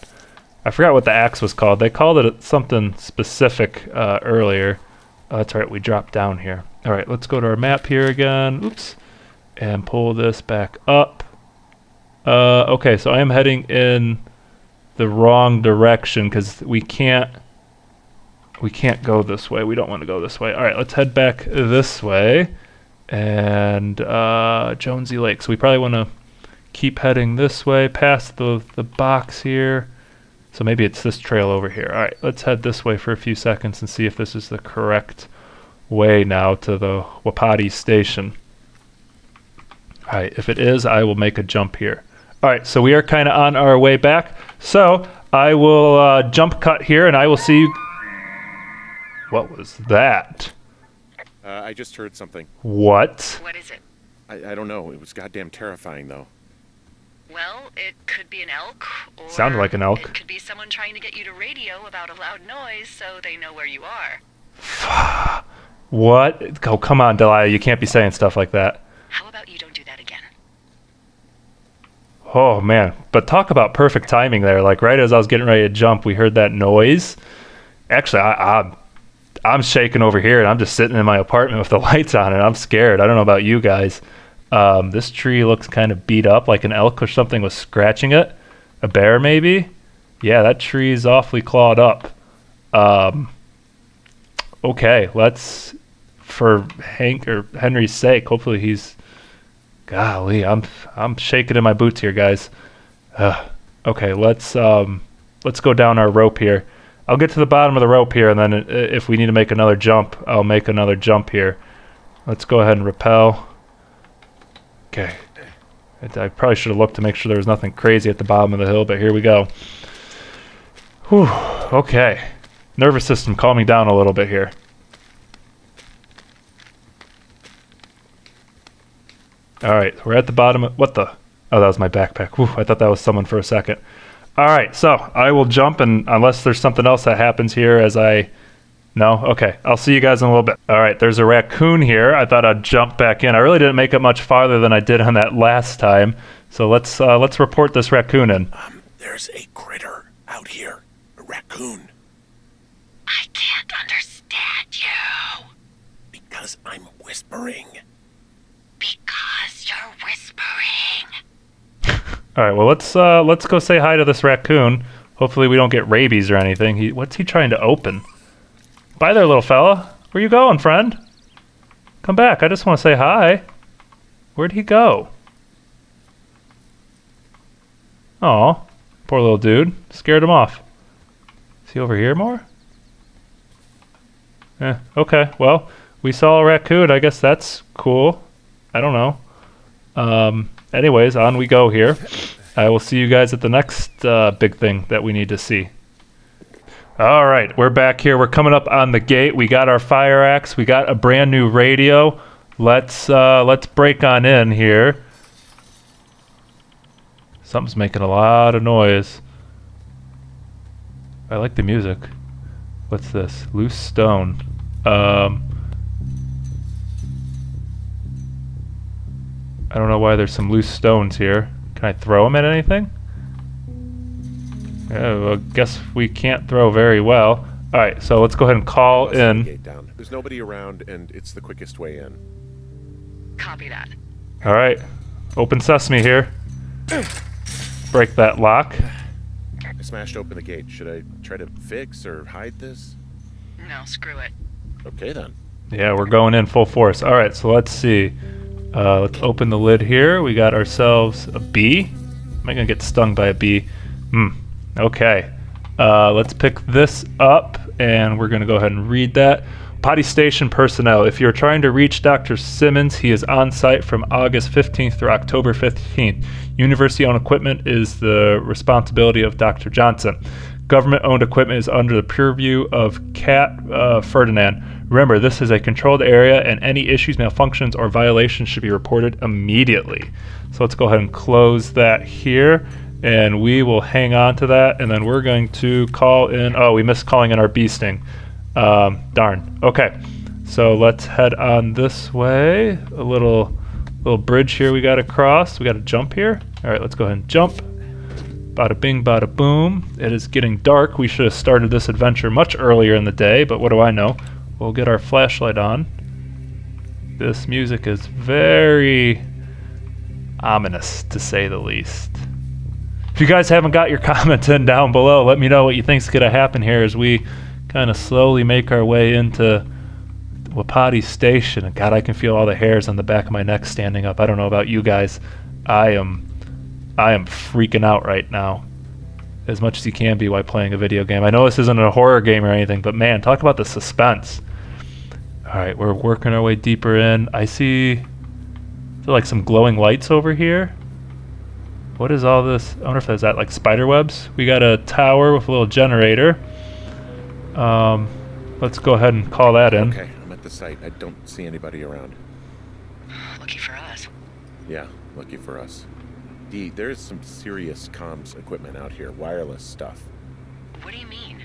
I forgot what the axe was called. They called it something specific earlier. That's right. We dropped down here. All right, let's go to our map here again. Oops. And pull this back up. Okay, so I am heading in the wrong direction because we can't go this way. We don't want to go this way. All right, let's head back this way. And Jonesy Lake. So we probably want to keep heading this way past the box here. So maybe it's this trail over here. All right, let's head this way for a few seconds and see if this is the correct way now to the Wapiti Station. All right, if it is, I will make a jump here. All right, so we are kind of on our way back. So I will jump cut here and I will see you. What was that? I just heard something. What? What is it? I don't know. It was goddamn terrifying though. Well, it could be an elk, or sounded like an elk. It could be someone trying to get you to radio about a loud noise so they know where you are. What? Oh, come on, Delilah. You can't be saying stuff like that. How about you don't do that again? Oh, man. But talk about perfect timing there. Like, right as I was getting ready to jump, we heard that noise. Actually, I'm shaking over here, and I'm just sitting in my apartment with the lights on, and I'm scared. I don't know about you guys. This tree looks kind of beat up, like an elk or something was scratching it. A bear, maybe? Yeah, that tree's awfully clawed up. Okay, let's, for Hank or Henry's sake, hopefully he's... Golly, I'm shaking in my boots here, guys. Okay, let's go down our rope here. I'll get to the bottom of the rope here, and then if we need to make another jump, I'll make another jump here. Let's go ahead and rappel. Okay, I probably should have looked to make sure there was nothing crazy at the bottom of the hill, but here we go. Whew, okay. Nervous system calming down a little bit here. All right, we're at the bottom of... What the... Oh, that was my backpack. Whew, I thought that was someone for a second. All right, so I will jump, and unless there's something else that happens here as I... No? Okay. I'll see you guys in a little bit. All right. There's a raccoon here. I thought I'd jump back in. I really didn't make it much farther than I did on that last time. So let's report this raccoon in. There's a critter out here. A raccoon. I can't understand you. Because I'm whispering. Because you're whispering. All right. Well, let's go say hi to this raccoon. Hopefully we don't get rabies or anything. What's he trying to open? Bye there, little fella. Where you going, friend? Come back. I just want to say hi. Where'd he go? Aw, poor little dude. Scared him off. Is he over here more? Okay. Well, we saw a raccoon. I guess that's cool. I don't know. Anyways, on we go here. I will see you guys at the next big thing that we need to see. All right, we're back here. We're coming up on the gate. We got our fire axe. We got a brand new radio. Let's break on in here. Something's making a lot of noise. I like the music. What's this? Loose stone. I don't know why there's some loose stones here. Can I throw them at anything? I guess we can't throw very well. All right, so let's go ahead and call in. There's nobody around, and it's the quickest way in. Copy that. All right, open sesame here. Break that lock. I smashed open the gate. Should I try to fix or hide this? No, screw it. Okay, then. Yeah, we're going in full force. All right, so let's see. Let's open the lid here. We got ourselves a bee. Am I going to get stung by a bee? Hmm, okay. Let's pick this up, and we're going to go ahead and read that. Potty station personnel, if you're trying to reach Dr. Simmons, he is on site from August 15th through October 15th. University-owned equipment is the responsibility of Dr. Johnson. Government-owned equipment is under the purview of Cat Ferdinand. Remember, this is a controlled area, and any issues, malfunctions, or violations should be reported immediately. So let's go ahead and close that here, and we will hang on to that, and then we're going to call in... Oh, we missed calling in our bee sting. Darn. Okay, so let's head on this way. A little bridge here we got to cross. We got to jump here. All right, let's go ahead and jump. Bada bing, bada boom. It is getting dark. We should have started this adventure much earlier in the day, but what do I know? We'll get our flashlight on. This music is very ominous, to say the least. If you guys haven't got your comments in down below, let me know what you think's going to happen here as we kind of slowly make our way into Wapiti Station. And God, I can feel all the hairs on the back of my neck standing up. I don't know about you guys. I am freaking out right now, as much as you can be while playing a video game. I know this isn't a horror game or anything, but man, talk about the suspense. All right, we're working our way deeper in. I see like some glowing lights over here. What is all this? I wonder if that's that like spider webs. We got a tower with a little generator. Let's go ahead and call that in. Okay, I'm at the site. I don't see anybody around. Lucky for us. Yeah, lucky for us. D, there is some serious comms equipment out here, wireless stuff. What do you mean?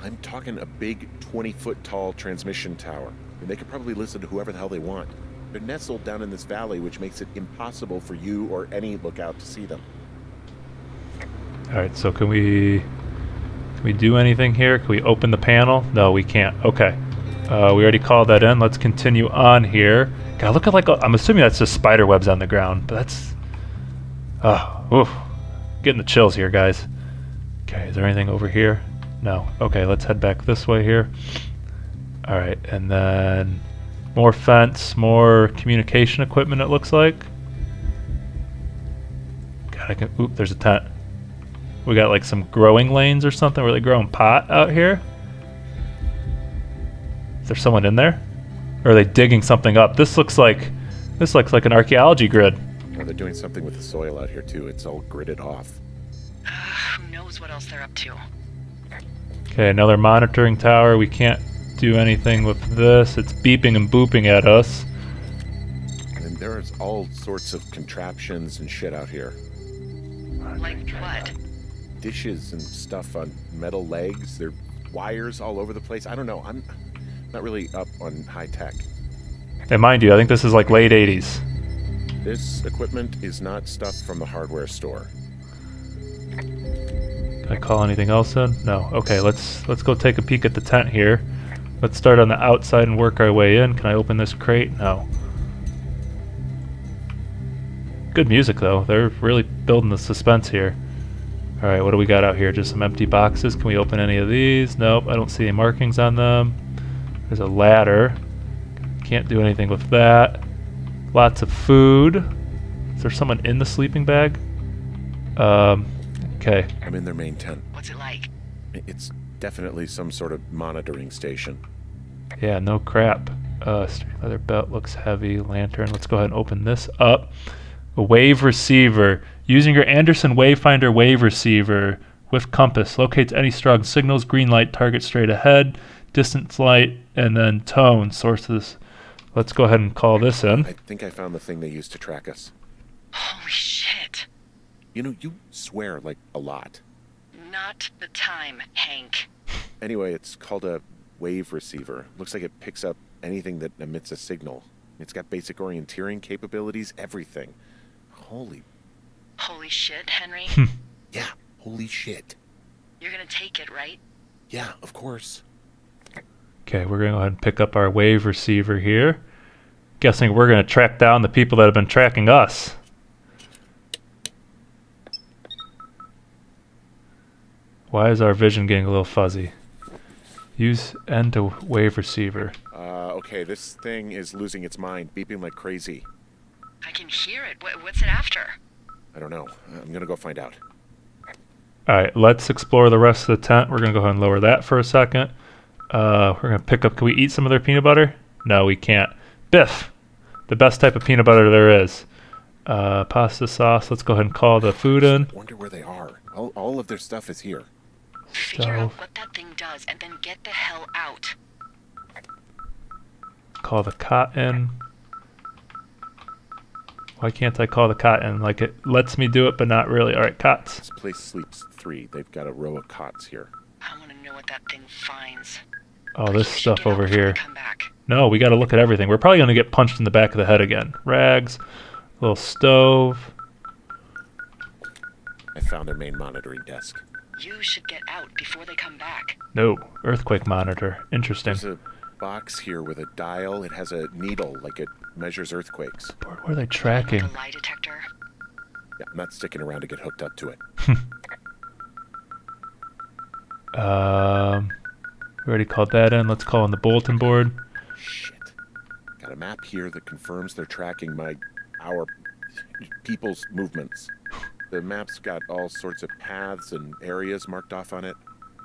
I'm talking a big 20-foot tall transmission tower. And they could probably listen to whoever the hell they want. They're nestled down in this valley, which makes it impossible for you or any lookout to see them. All right, so can we do anything here? Can we open the panel? No, we can't. Okay. We already called that in. Let's continue on here. God, look at like... I'm assuming that's just spider webs on the ground, but that's... Oh, getting the chills here, guys. Okay, is there anything over here? No. Okay, let's head back this way here. All right, and then more fence, more communication equipment, it looks like. God, I can... Oop, there's a tent. We got like some growing lanes or something. Were they growing pot out here? Is there someone in there? Or are they digging something up? This looks like an archaeology grid. Or they're doing something with the soil out here too. It's all gridded off. Who knows what else they're up to? Okay, another monitoring tower. We can't do anything with this. It's beeping and booping at us. And there's all sorts of contraptions and shit out here. Like what? Dishes and stuff on metal legs. There are wires all over the place. I don't know. I'm not really up on high tech. And mind you, I think this is like late 80s. This equipment is not stuff from the hardware store. Can I call anything else in? No. Okay, let's go take a peek at the tent here. Let's start on the outside and work our way in. Can I open this crate? No. Good music, though. They're really building the suspense here. All right, what do we got out here? Just some empty boxes. Can we open any of these? Nope, I don't see any markings on them. There's a ladder. Can't do anything with that. Lots of food. Is there someone in the sleeping bag? Okay. I'm in their main tent. What's it like? It's definitely some sort of monitoring station. Yeah, no crap. Straight leather belt looks heavy. Lantern. Let's go ahead and open this up. A wave receiver. Using your Anderson Wavefinder wave receiver with compass, locates any strong signals, green light, target straight ahead, distance light, and then tone sources. Let's go ahead and call this in. I think I found the thing they used to track us. Holy shit. You know, you swear like a lot. Not the time, Hank. Anyway, it's called a wave receiver. Looks like it picks up anything that emits a signal. It's got basic orienteering capabilities, everything. Holy shit, Henry? Yeah, holy shit. You're gonna take it, right? Yeah, of course. Okay, we're gonna go ahead and pick up our wave receiver here. Guessing we're gonna track down the people that have been tracking us. Why is our vision getting a little fuzzy? Use end to wave receiver. Okay, this thing is losing its mind, beeping like crazy. I can hear it. What's it after? I don't know. I'm gonna go find out. Alright, let's explore the rest of the tent. We're gonna go ahead and lower that for a second. We're gonna pick up, can we eat some of their peanut butter? No, we can't. Biff! The best type of peanut butter there is. Pasta sauce, let's go ahead and call the food in. I wonder where they are. All of their stuff is here. Figure out what that thing does and then get the hell out. Call the cotton. Why can't I call the cotton? Like, it lets me do it, but not really. All right, cots. This place sleeps three. They've got a row of cots here. I want to know what that thing finds. Oh, this stuff over here. No, we got to look at everything. We're probably going to get punched in the back of the head again. Rags, little stove. I found their main monitoring desk. You should get out before they come back. No, earthquake monitor. Interesting. There's a box here with a dial. It has a needle, like it measures earthquakes. Where are they tracking? Like a lie detector. Yeah, I'm not sticking around to get hooked up to it. We already called that in. Let's call on the bulletin board. Shit. Got a map here that confirms they're tracking our people's movements. The map's got all sorts of paths and areas marked off on it.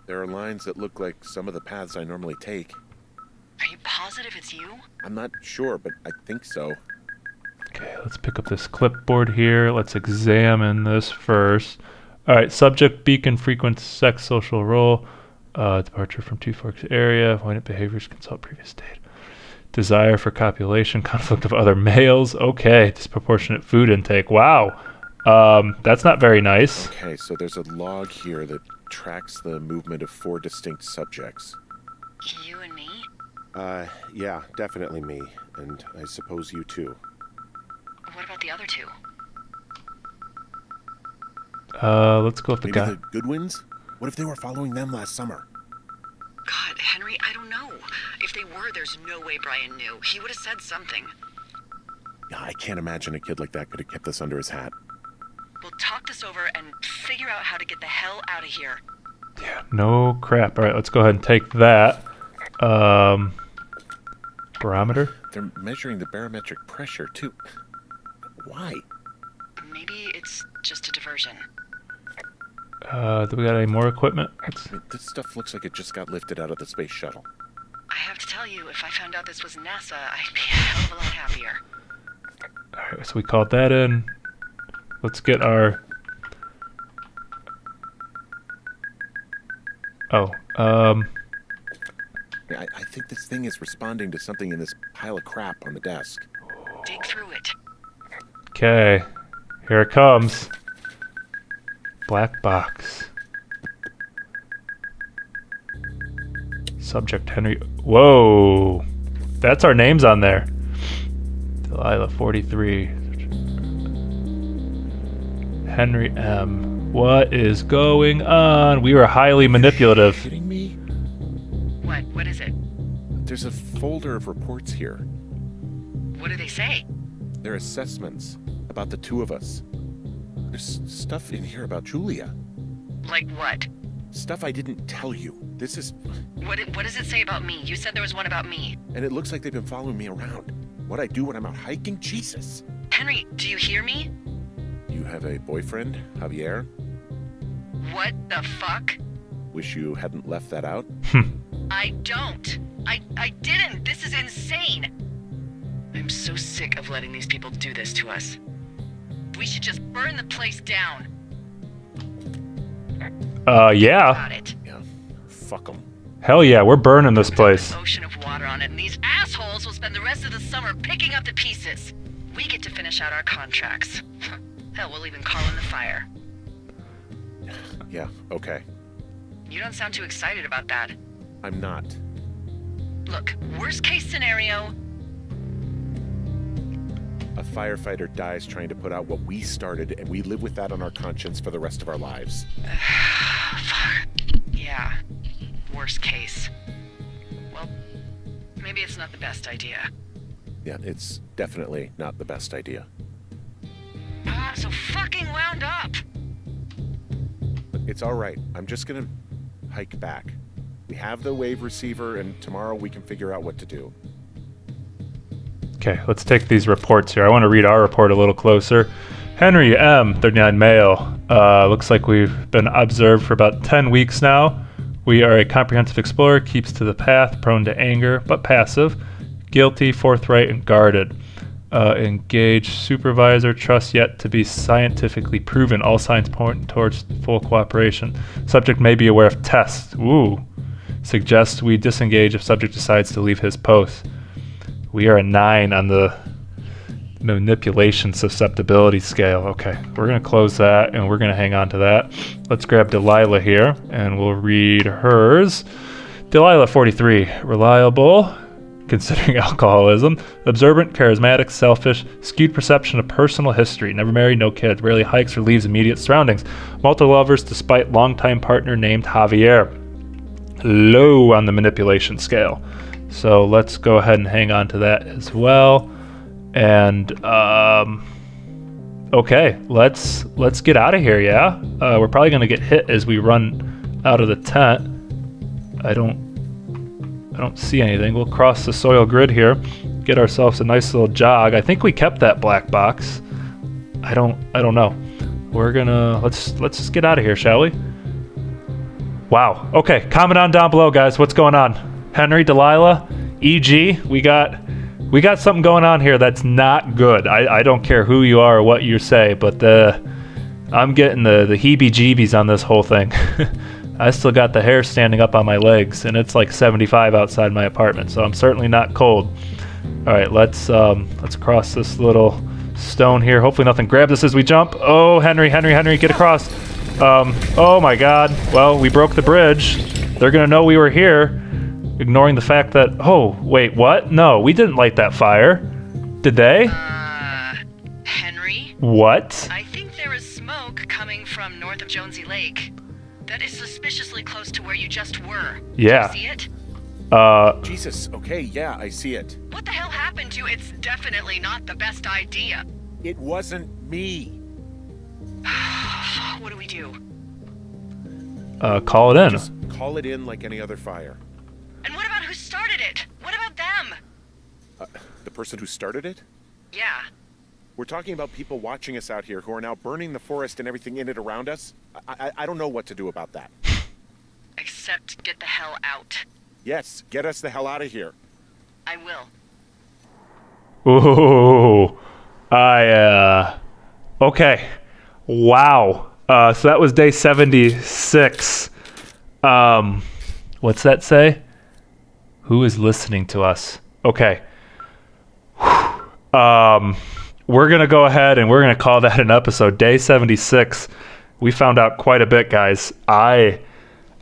There are lines that look like some of the paths I normally take. Are you positive it's you? I'm not sure, but I think so. Okay, let's pick up this clipboard here. Let's examine this first. All right, subject, beacon, frequency, sex, social role, departure from Two Forks area, avoidant behaviors, consult previous data. Desire for copulation, conflict of other males. Okay, disproportionate food intake. Wow. That's not very nice. Okay, so there's a log here that tracks the movement of four distinct subjects. You and me? Yeah, definitely me. And I suppose you too. What about the other two? Let's go with the guy. The Goodwins? What if they were following them last summer? God, Henry, I don't know. If they were, there's no way Brian knew. He would have said something. I can't imagine a kid like that could have kept this under his hat. We'll talk this over and figure out how to get the hell out of here. Yeah, no crap. All right, let's go ahead and take that. Barometer? They're measuring the barometric pressure, too. Why? Maybe it's just a diversion. Do we got any more equipment? This stuff looks like it just got lifted out of the space shuttle. I have to tell you, if I found out this was NASA, I'd be a hell of a lot happier. All right, so we called that in. Let's get our... I think this thing is responding to something in this pile of crap on the desk. Dig through it. Okay. Here it comes. Black box. Subject Henry... Whoa! That's our names on there. Delilah 43. Henry M. What is going on? We were highly manipulative. Are you kidding me? What? What is it? There's a folder of reports here. What do they say? They're assessments about the two of us. There's stuff in here about Julia. Like what? Stuff I didn't tell you. This is... What does it say about me? You said there was one about me. And it looks like they've been following me around. What I do when I'm out hiking? Jesus. Henry, do you hear me? You have a boyfriend, Javier? What the fuck? Wish you hadn't left that out. I don't. I didn't. This is insane. I'm so sick of letting these people do this to us. We should just burn the place down. Yeah. Got it. Yeah. Fuck them. Hell yeah, we're burning this place. An ocean of water on it, and these assholes will spend the rest of the summer picking up the pieces. We get to finish out our contracts. Hell, we'll even call in the fire. Yeah, okay. You don't sound too excited about that. I'm not. Look, worst case scenario... A firefighter dies trying to put out what we started, and we live with that on our conscience for the rest of our lives. Fuck. Yeah. Worst case. Well, maybe it's not the best idea. Yeah, it's definitely not the best idea. Ah, so fucking wound up! It's all right. I'm just gonna hike back. We have the wave receiver, and tomorrow we can figure out what to do. Okay, let's take these reports here. I want to read our report a little closer. Henry M, 39 male. Looks like we've been observed for about 10 weeks now. We are a comprehensive explorer, keeps to the path, prone to anger, but passive. Guilty, forthright, and guarded. Engage supervisor, trust yet to be scientifically proven. All signs point towards full cooperation. Subject may be aware of tests. Ooh. Suggests we disengage if subject decides to leave his post. We are a 9 on the manipulation susceptibility scale. Okay, we're going to close that and we're going to hang on to that. Let's grab Delilah here and we'll read hers. Delilah, 43, reliable, considering alcoholism, observant, charismatic, selfish, skewed perception of personal history, never married, no kids, rarely hikes or leaves immediate surroundings, multi-lovers despite longtime partner named Javier. Low on the manipulation scale. So let's go ahead and hang on to that as well. And okay, let's get out of here. Yeah, we're probably gonna get hit as we run out of the tent. I don't see anything. We'll cross the soil grid here, get ourselves a nice little jog. I think we kept that black box. I don't know. We're gonna let's just get out of here, shall we? Wow. Okay, comment on down below, guys. What's going on? Henry, Delilah, EG, we got something going on here that's not good. I don't care who you are or what you say, but I'm getting the heebie-jeebies on this whole thing. I still got the hair standing up on my legs, and it's like 75 outside my apartment, so I'm certainly not cold. All right, let's cross this little stone here. Hopefully nothing grabs us as we jump. Oh, Henry, get across. Oh my God. Well, we broke the bridge. They're gonna know we were here. Ignoring the fact that, oh, wait, what? No, we didn't light that fire. Did they? Henry? What? I think there is smoke coming from north of Jonesy Lake. That is suspiciously close to where you just were. Yeah. Do you see it? Jesus, okay, yeah, I see it. What the hell happened to you? It's definitely not the best idea. It wasn't me. What do we do? Call it in. Just call it in like any other fire. And what about who started it? What about them? The person who started it? Yeah. We're talking about people watching us out here who are now burning the forest and everything in it around us. I don't know what to do about that. Except get the hell out. Yes, get us the hell out of here. I will. Ooh. Okay. Wow. So that was day 76. What's that say? Who is listening to us? Okay. We're going to go ahead and we're going to call that an episode. Day 76. We found out quite a bit, guys. I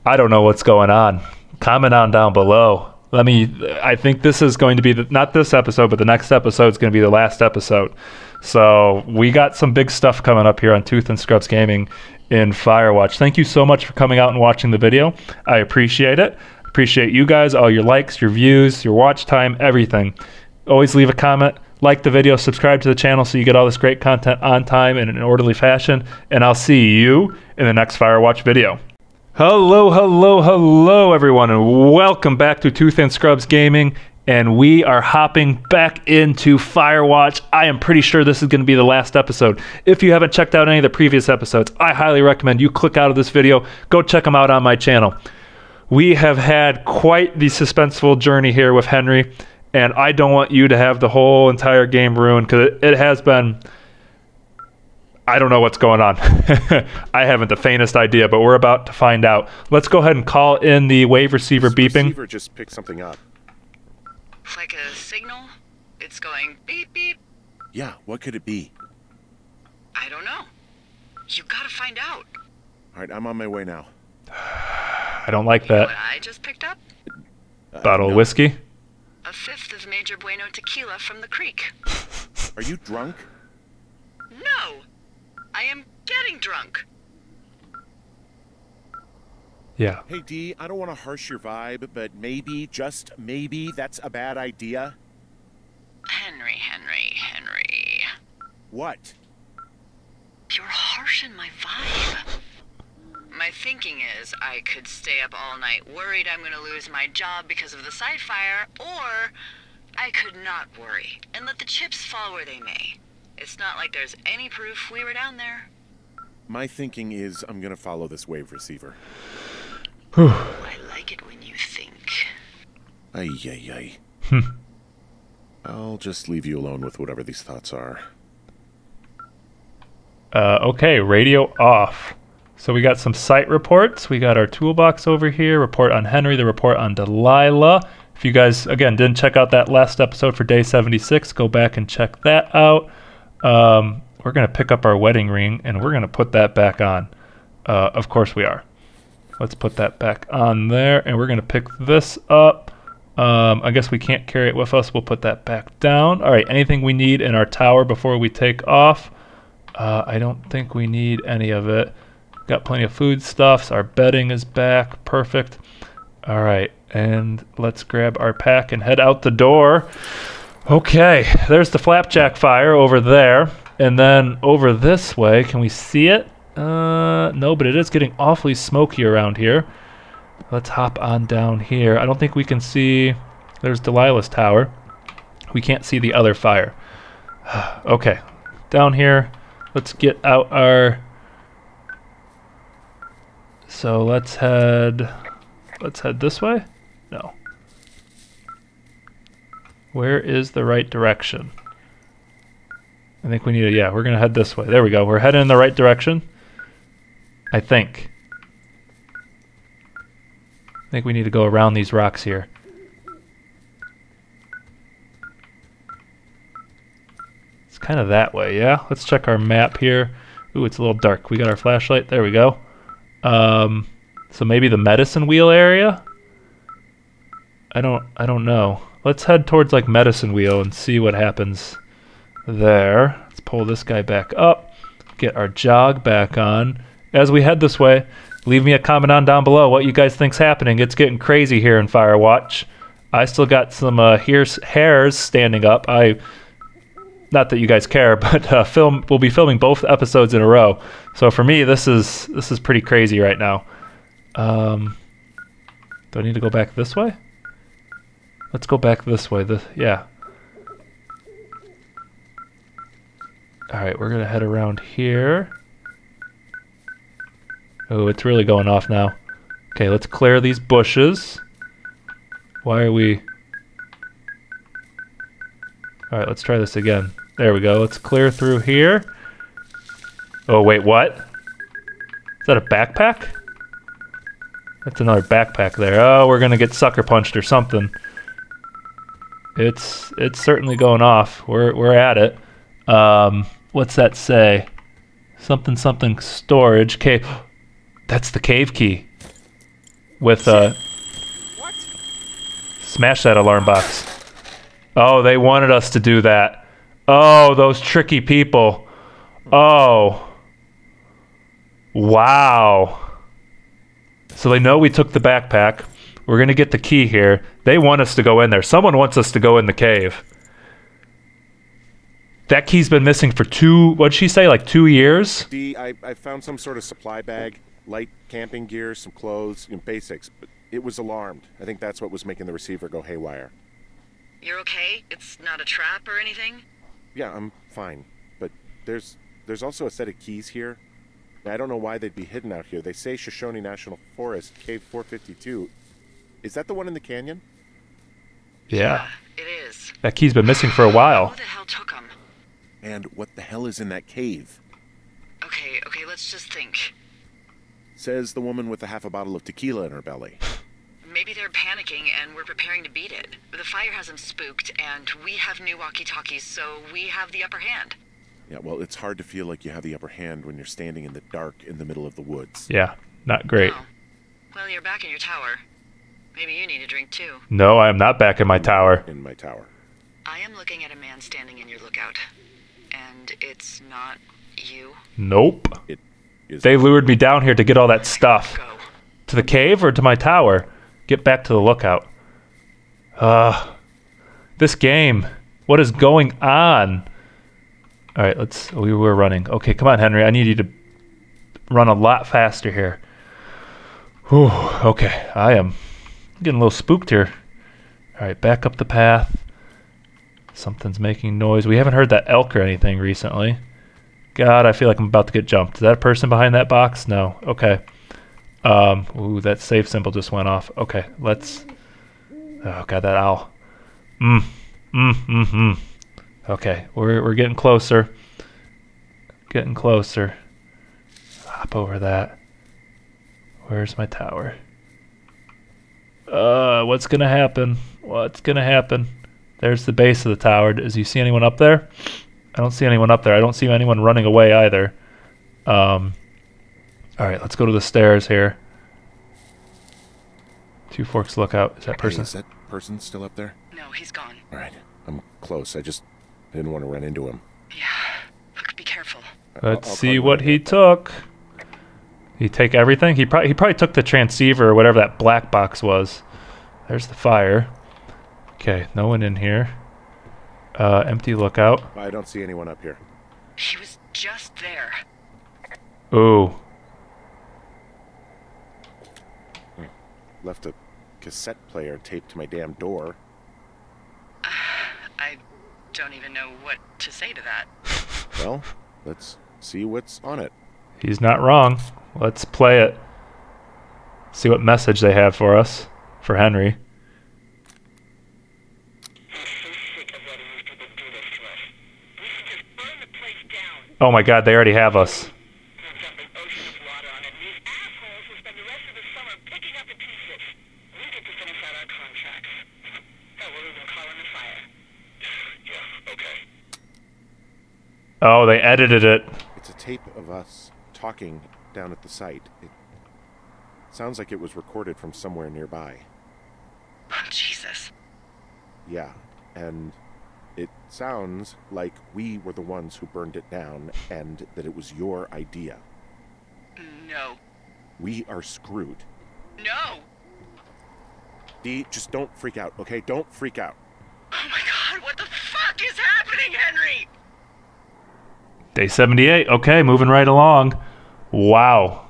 don't know what's going on. Comment on down below. I think this is going to be not this episode, but the next episode is going to be the last episode. So we got some big stuff coming up here on Tooth and Scrubs Gaming in Firewatch. Thank you so much for coming out and watching the video. I appreciate it. Appreciate you guys, all your likes, your views, your watch time, everything. Always leave a comment, like the video, subscribe to the channel so you get all this great content on time and in an orderly fashion, and I'll see you in the next Firewatch video. Hello everyone, and welcome back to Tooth and Scrubs Gaming, and we are hopping back into Firewatch. I am pretty sure this is going to be the last episode. If you haven't checked out any of the previous episodes, I highly recommend you click out of this video, go check them out on my channel. We have had quite the suspenseful journey here with Henry, and I don't want you to have the whole entire game ruined, because it has been... I don't know what's going on. I haven't the faintest idea, but we're about to find out. Let's go ahead and call in the wave receiver beeping. The receiver just picked something up. Like a signal? It's going beep, beep. Yeah, what could it be? I don't know. You gotta find out. All right, I'm on my way now. I don't like that. You know what I just picked up? Bottle of whiskey? A fifth of Major Bueno tequila from the creek. Are you drunk? No! I am getting drunk. Yeah. Hey, D, I don't want to harsh your vibe, but maybe, just maybe, that's a bad idea. Henry. What? You're harshing my vibe. My thinking is I could stay up all night worried I'm going to lose my job because of the side fire, or I could not worry and let the chips fall where they may. It's not like there's any proof we were down there. My thinking is I'm going to follow this wave receiver. I like it when you think. Ay. I'll just leave you alone with whatever these thoughts are. Okay, radio off. So we got some site reports. We got our toolbox over here, report on Henry, the report on Delilah. If you guys, again, didn't check out that last episode for day 76, go back and check that out. We're going to pick up our wedding ring, and we're going to put that back on. Of course we are. Let's put that back on there, and we're going to pick this up. I guess we can't carry it with us. We'll put that back down. All right, anything we need in our tower before we take off? I don't think we need any of it. Got plenty of foodstuffs. Our bedding is back. Perfect. All right, and let's grab our pack and head out the door. Okay, there's the flapjack fire over there. And then over this way, can we see it? No, but it is getting awfully smoky around here. Let's hop on down here. I don't think we can see... There's Delilah's tower. We can't see the other fire. Okay, down here. Let's get out our... So let's head... Let's head this way? No. Where is the right direction? I think we need to, yeah, we're going to head this way. There we go. We're heading in the right direction. I think. I think we need to go around these rocks here. It's kind of that way, yeah? Let's check our map here. Ooh, it's a little dark. We got our flashlight. There we go. So maybe the Medicine Wheel area? I don't know. Let's head towards, like, Medicine Wheel and see what happens. There. Let's pull this guy back up. Get our jog back on. As we head this way, leave me a comment on down below what you guys think's happening. It's getting crazy here in Firewatch. I still got some hairs standing up. Not that you guys care, but we'll be filming both episodes in a row. So for me, this is pretty crazy right now. Do I need to go back this way? Let's go back this way. Yeah. Alright, we're going to head around here. Oh, it's really going off now. Okay, let's clear these bushes. Why are we... Alright, let's try this again. There we go. Let's clear through here. Oh, wait, what? Is that a backpack? That's another backpack there. Oh, we're going to get sucker punched or something. It's certainly going off. We're at it. What's that say? Something storage cave. That's the cave key. With what? Smash that alarm box. Oh, they wanted us to do that. Oh, those tricky people. Oh. Wow. So they know we took the backpack. We're gonna get the key here. They want us to go in there. Someone wants us to go in the cave. That key's been missing for what'd she say, like 2 years? D, I found some sort of supply bag, light camping gear, some clothes, you know, basics, but it was alarmed. I think that's what was making the receiver go haywire. You're okay? It's not a trap or anything? Yeah, I'm fine, but there's also a set of keys here. I don't know why they'd be hidden out here. They say Shoshone National Forest, Cave 452. Is that the one in the canyon? Yeah. It is. That key's been missing for a while. Who the hell took them? And what the hell is in that cave? Okay, let's just think. Says the woman with a half a bottle of tequila in her belly. Maybe they're panicking and we're preparing to beat it. The fire has them spooked and we have new walkie-talkies, so we have the upper hand. Yeah, well, it's hard to feel like you have the upper hand when you're standing in the dark in the middle of the woods. Yeah, not great. No. Well, you're back in your tower. Maybe you need a drink too. No, I am not back in my tower. In my tower. I am looking at a man standing in your lookout. And it's not you? Nope. They lured me down here to get all that stuff. to the cave or to my tower? Get back to the lookout. This game. What is going on? All right, let's... We were running. Okay, come on, Henry. I need you to run a lot faster here. Whew, okay. I am getting a little spooked here. All right, back up the path. Something's making noise. We haven't heard that elk or anything recently. God, I feel like I'm about to get jumped. Is that a person behind that box? No. Okay. Ooh, that safe symbol just went off. Okay, let's... Oh, God, that owl. Okay, we're getting closer. Getting closer. Hop over that. Where's my tower? What's gonna happen? What's gonna happen? There's the base of the tower. Does you see anyone up there? I don't see anyone up there. I don't see anyone running away either. All right, let's go to the stairs here. Two Forks Lookout. Is that person? Hey, is that person still up there? No, he's gone. All right, I'm close. I just didn't want to run into him. Yeah, look, be careful. Let's see what he took. He take everything? He probably took the transceiver or whatever that black box was. There's the fire. Okay, no one in here. Empty lookout. I don't see anyone up here. She was just there. Ooh. Left a cassette player taped to my damn door. I don't even know what to say to that. Well, let's see what's on it. He's not wrong. Let's play it. See what message they have for us. For Henry. Oh my God, they already have us. Oh, they edited it. It's a tape of us talking down at the site. It sounds like it was recorded from somewhere nearby. Oh, Jesus. Yeah, and it sounds like we were the ones who burned it down and that it was your idea. No. We are screwed. No. Dee, just don't freak out, okay? Don't freak out. Oh my God, what the fuck is happening, Henry? Day 78. Okay, moving right along. Wow.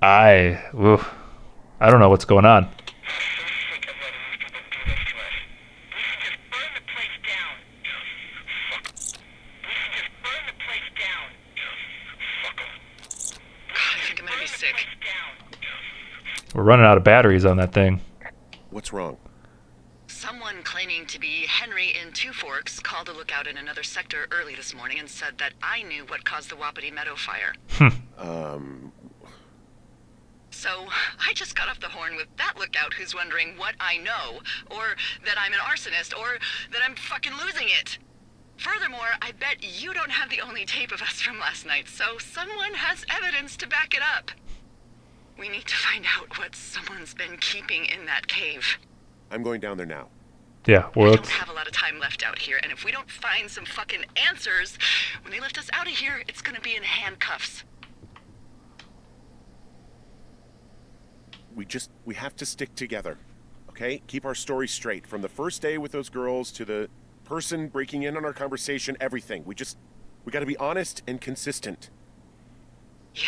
I don't know what's going on. We're running out of batteries on that thing. What's wrong? Someone claiming to be Henry in Two Forks called a lookout in another sector early this morning and said that I knew what caused the Wapiti Meadow fire. So I just got off the horn with that lookout who's wondering what I know, or that I'm an arsonist, or that I'm fucking losing it. Furthermore, I bet you don't have the only tape of us from last night, so someone has evidence to back it up. We need to find out what someone's been keeping in that cave. I'm going down there now. Yeah, well, we don't have a lot of time left out here, and if we don't find some fucking answers, when they lift us out of here, it's going to be in handcuffs. We have to stick together, okay? Keep our story straight. From the first day with those girls to the person breaking in on our conversation, everything. We got to be honest and consistent. Yeah,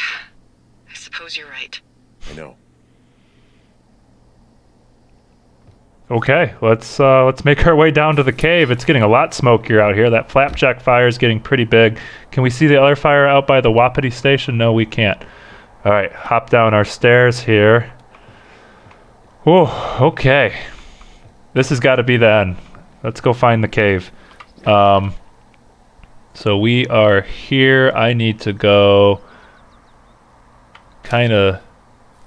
I suppose you're right. I know. Okay, let's make our way down to the cave. It's getting a lot smokier out here. That flapjack fire is getting pretty big. Can we see the other fire out by the Wapiti Station? No, we can't. All right, hop down our stairs here. Whoa, okay. This has got to be the end. Let's go find the cave. So we are here. I need to go kind of...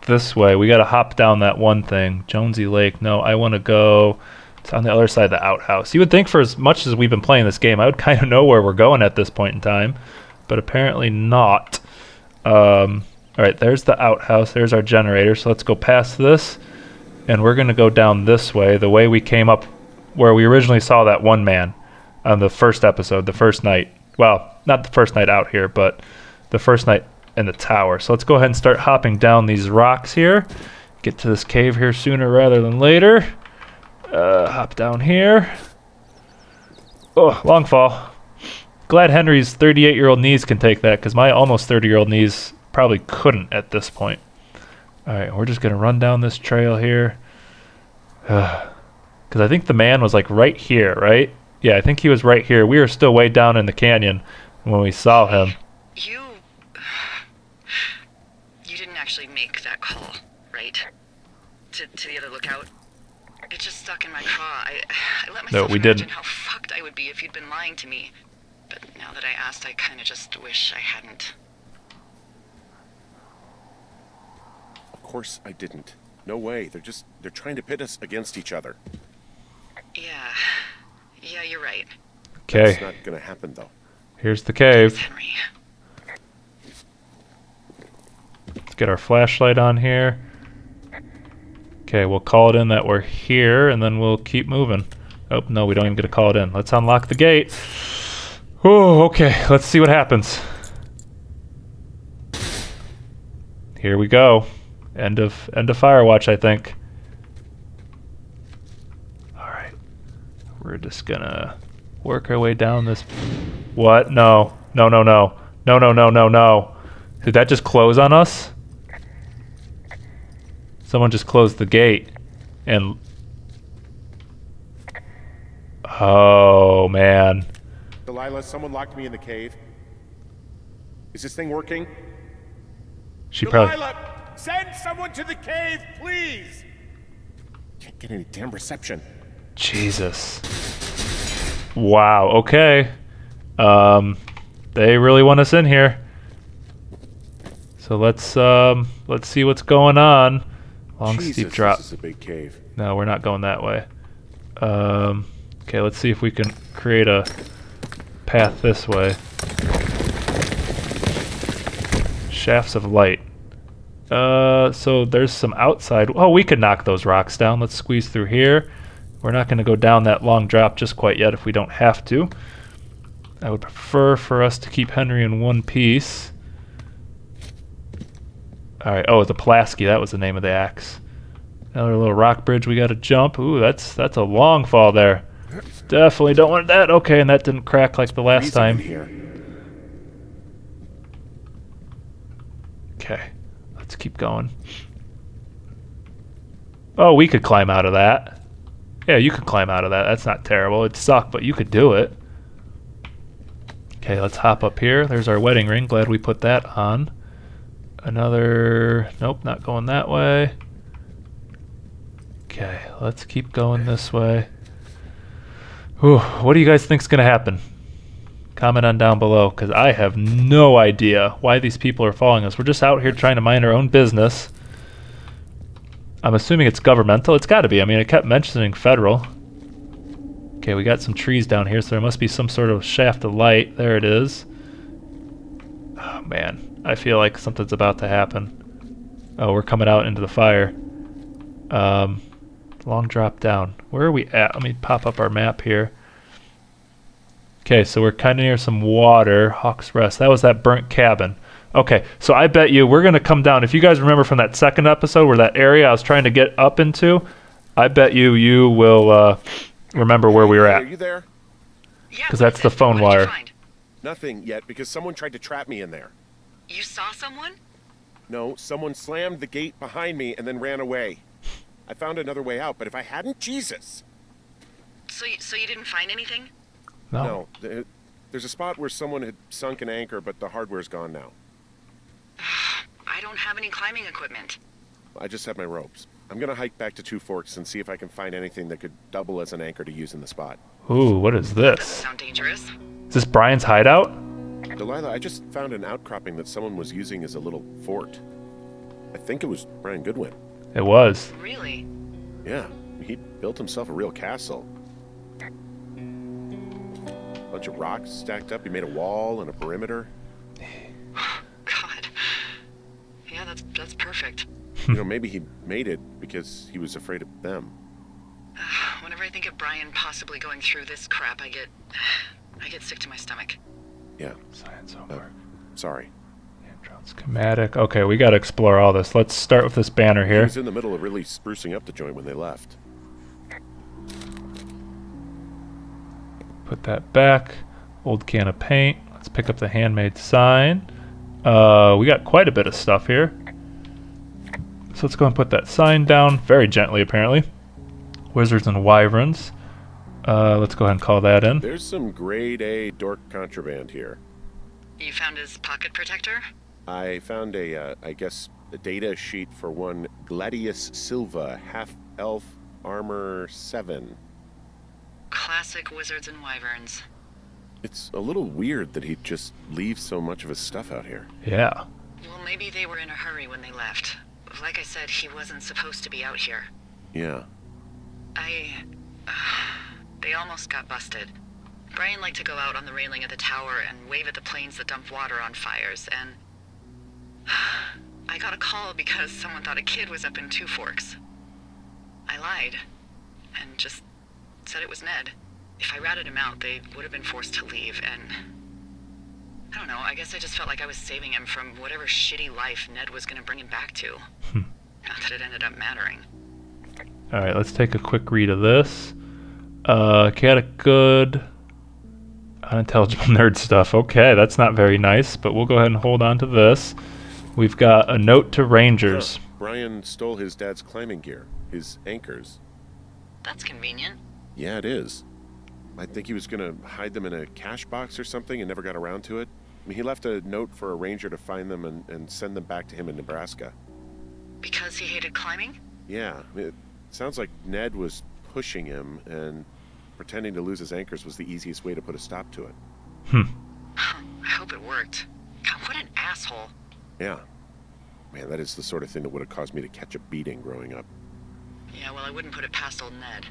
this way. We gotta hop down that one thing. Jonesy Lake. No, I want to go... It's on the other side of the outhouse. You would think for as much as we've been playing this game, I would kind of know where we're going at this point in time. But apparently not. Alright, there's the outhouse. There's our generator. So let's go past this. And we're gonna go down this way. The way we came up where we originally saw that one man on the first episode. The first night. Well, not the first night out here, but the first night and the tower. So let's go ahead and start hopping down these rocks here. Get to this cave here sooner rather than later. Hop down here. Oh, long fall. Glad Henry's 38-year-old knees can take that, because my almost 30-year-old knees probably couldn't at this point. All right, we're just going to run down this trail here. Because I think the man was like right here, right? Yeah, I think he was right here. We were still way down in the canyon when we saw him. You didn't actually make that call, right? To the other lookout? It just stuck in my craw. I let myself imagine how fucked I would be if you'd been lying to me. But now that I asked, I kind of just wish I hadn't. Of course I didn't. No way. They're trying to pit us against each other. Yeah, you're right. Okay. It's not gonna happen though. Here's the cave. Henry. Let's get our flashlight on here. Okay, we'll call it in that we're here, and then we'll keep moving. Oh no, we don't even get to call it in. Let's unlock the gate. Oh, okay. Let's see what happens. Here we go. End of Firewatch, I think. All right. We're just gonna work our way down this. What? No. No, no, no. No, no, no, no, no. Did that just close on us? Someone just closed the gate and... Oh, man. Delilah, someone locked me in the cave. Is this thing working? She probably... Delilah, send someone to the cave, please! Can't get any damn reception. Jesus. Wow, okay. They really want us in here. So let's see what's going on. Long, steep drop. This is a big cave. No, we're not going that way. Okay, let's see if we can create a path this way. Shafts of light. So there's some outside. Oh, we could knock those rocks down. Let's squeeze through here. We're not going to go down that long drop just quite yet if we don't have to. I would prefer for us to keep Henry in one piece. All right. Oh, the Pulaski. That was the name of the axe. Another little rock bridge we got to jump. Ooh, that's a long fall there. Definitely don't want that. Okay, and that didn't crack like the last time. Okay, let's keep going. Oh, we could climb out of that. Yeah, you could climb out of that. That's not terrible. It'd suck, but you could do it. Okay, let's hop up here. There's our wedding ring. Glad we put that on. Another... Nope, not going that way. Okay, let's keep going this way. Whew, what do you guys think's gonna happen? Comment on down below, because I have no idea why these people are following us. We're just out here trying to mind our own business. I'm assuming it's governmental. It's got to be. I mean, it kept mentioning federal. Okay, we got some trees down here, so there must be some sort of shaft of light. There it is. Oh, man. I feel like something's about to happen. Oh, we're coming out into the fire. Long drop down. Where are we at? Let me pop up our map here. Okay, so we're kind of near some water. Hawk's Rest. That was that burnt cabin. Okay, so I bet you we're going to come down. If you guys remember from that second episode where that area I was trying to get up into, I bet you will remember where we were at. Are you there? Because that's the phone wire. Nothing yet, because someone tried to trap me in there. You saw someone? No, someone slammed the gate behind me and then ran away. I found another way out, but if I hadn't, Jesus. So you didn't find anything? No. No. There's a spot where someone had sunk an anchor, but the hardware's gone now. I don't have any climbing equipment. I just have my ropes. I'm going to hike back to Two Forks and see if I can find anything that could double as an anchor to use in the spot. Ooh, what is this? Doesn't sound dangerous. Is this Brian's hideout? Delilah, I just found an outcropping that someone was using as a little fort. I think it was Brian Goodwin. It was. Really? Yeah. He built himself a real castle. A bunch of rocks stacked up. He made a wall and a perimeter. God. Yeah, that's perfect. You know, maybe he made it because he was afraid of them. Whenever I think of Brian possibly going through this crap, I get sick to my stomach. Yeah. Science homework. Sorry. Ground schematic. Okay, we got to explore all this. Let's start with this banner here. He was in the middle of really sprucing up the joint when they left. Put that back. Old can of paint. Let's pick up the handmade sign. We got quite a bit of stuff here. So let's go and put that sign down very gently, apparently. Wizards and Wyverns. Let's go ahead and call that in. There's some grade A dork contraband here. You found his pocket protector? I found a, I guess, a data sheet for one Gladius Silva, half-elf, armor 7. Classic Wizards and Wyverns. It's a little weird that he'd just leave so much of his stuff out here. Yeah. Well, maybe they were in a hurry when they left. Like I said, he wasn't supposed to be out here. Yeah. They almost got busted. Brian liked to go out on the railing of the tower and wave at the planes that dump water on fires, and... I got a call because someone thought a kid was up in Two Forks. I lied, and just said it was Ned. If I ratted him out, they would have been forced to leave, and... I don't know, I guess I just felt like I was saving him from whatever shitty life Ned was going to bring him back to. Not that it ended up mattering. Alright, let's take a quick read of this. Chaotic good... unintelligible nerd stuff. Okay, that's not very nice, but we'll go ahead and hold on to this. We've got a note to Rangers. Oh, Brian stole his dad's climbing gear, his anchors. That's convenient. Yeah, it is. I think he was going to hide them in a cash box or something and never got around to it. I mean, he left a note for a ranger to find them and send them back to him in Nebraska. Because he hated climbing? Yeah. I mean, it sounds like Ned was pushing him, and pretending to lose his anchors was the easiest way to put a stop to it. I hope it worked. God, what an asshole. Yeah. Man, that is the sort of thing that would have caused me to catch a beating growing up. Yeah, well, I wouldn't put it past old Ned.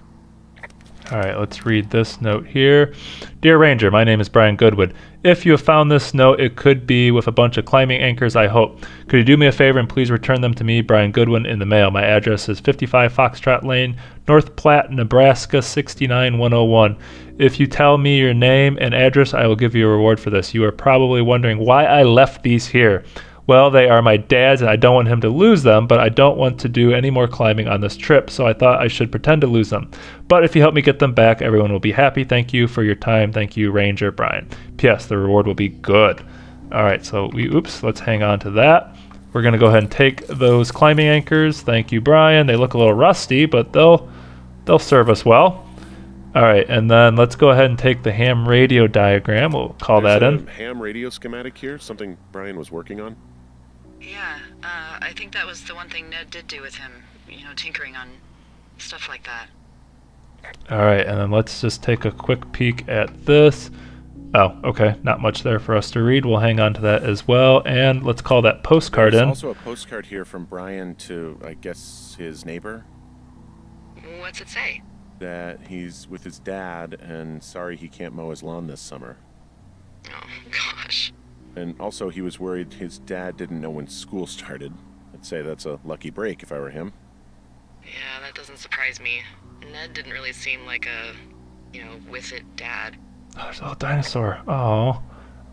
Alright, let's read this note here. Dear Ranger, my name is Brian Goodwood. If you have found this note, it could be with a bunch of climbing anchors, I hope. Could you do me a favor and please return them to me, Brian Goodwin, in the mail? My address is 55 Foxtrot Lane, North Platte, Nebraska, 69101. If you tell me your name and address, I will give you a reward for this. You are probably wondering why I left these here. Well, they are my dad's, and I don't want him to lose them, but I don't want to do any more climbing on this trip, so I thought I should pretend to lose them. But if you help me get them back, everyone will be happy. Thank you for your time. Thank you, Ranger Brian. P.S. The reward will be good. All right, so let's hang on to that. We're going to go ahead and take those climbing anchors. Thank you, Brian. They look a little rusty, but they'll serve us well. All right, and then let's go ahead and take the ham radio diagram. We'll call that in. Ham radio schematic here, something Brian was working on. Yeah, I think that was the one thing Ned did do with him, you know, tinkering on stuff like that. Alright, and then let's just take a quick peek at this. Oh, okay, not much there for us to read. We'll hang on to that as well, and let's call that postcard in. There's also a postcard here from Brian to, I guess, his neighbor. What's it say? That he's with his dad, and sorry he can't mow his lawn this summer. Oh, gosh. And also, he was worried his dad didn't know when school started. I'd say that's a lucky break if I were him. Yeah, that doesn't surprise me. Ned didn't really seem like a, you know, with it dad. Oh, there's a little dinosaur. Oh. All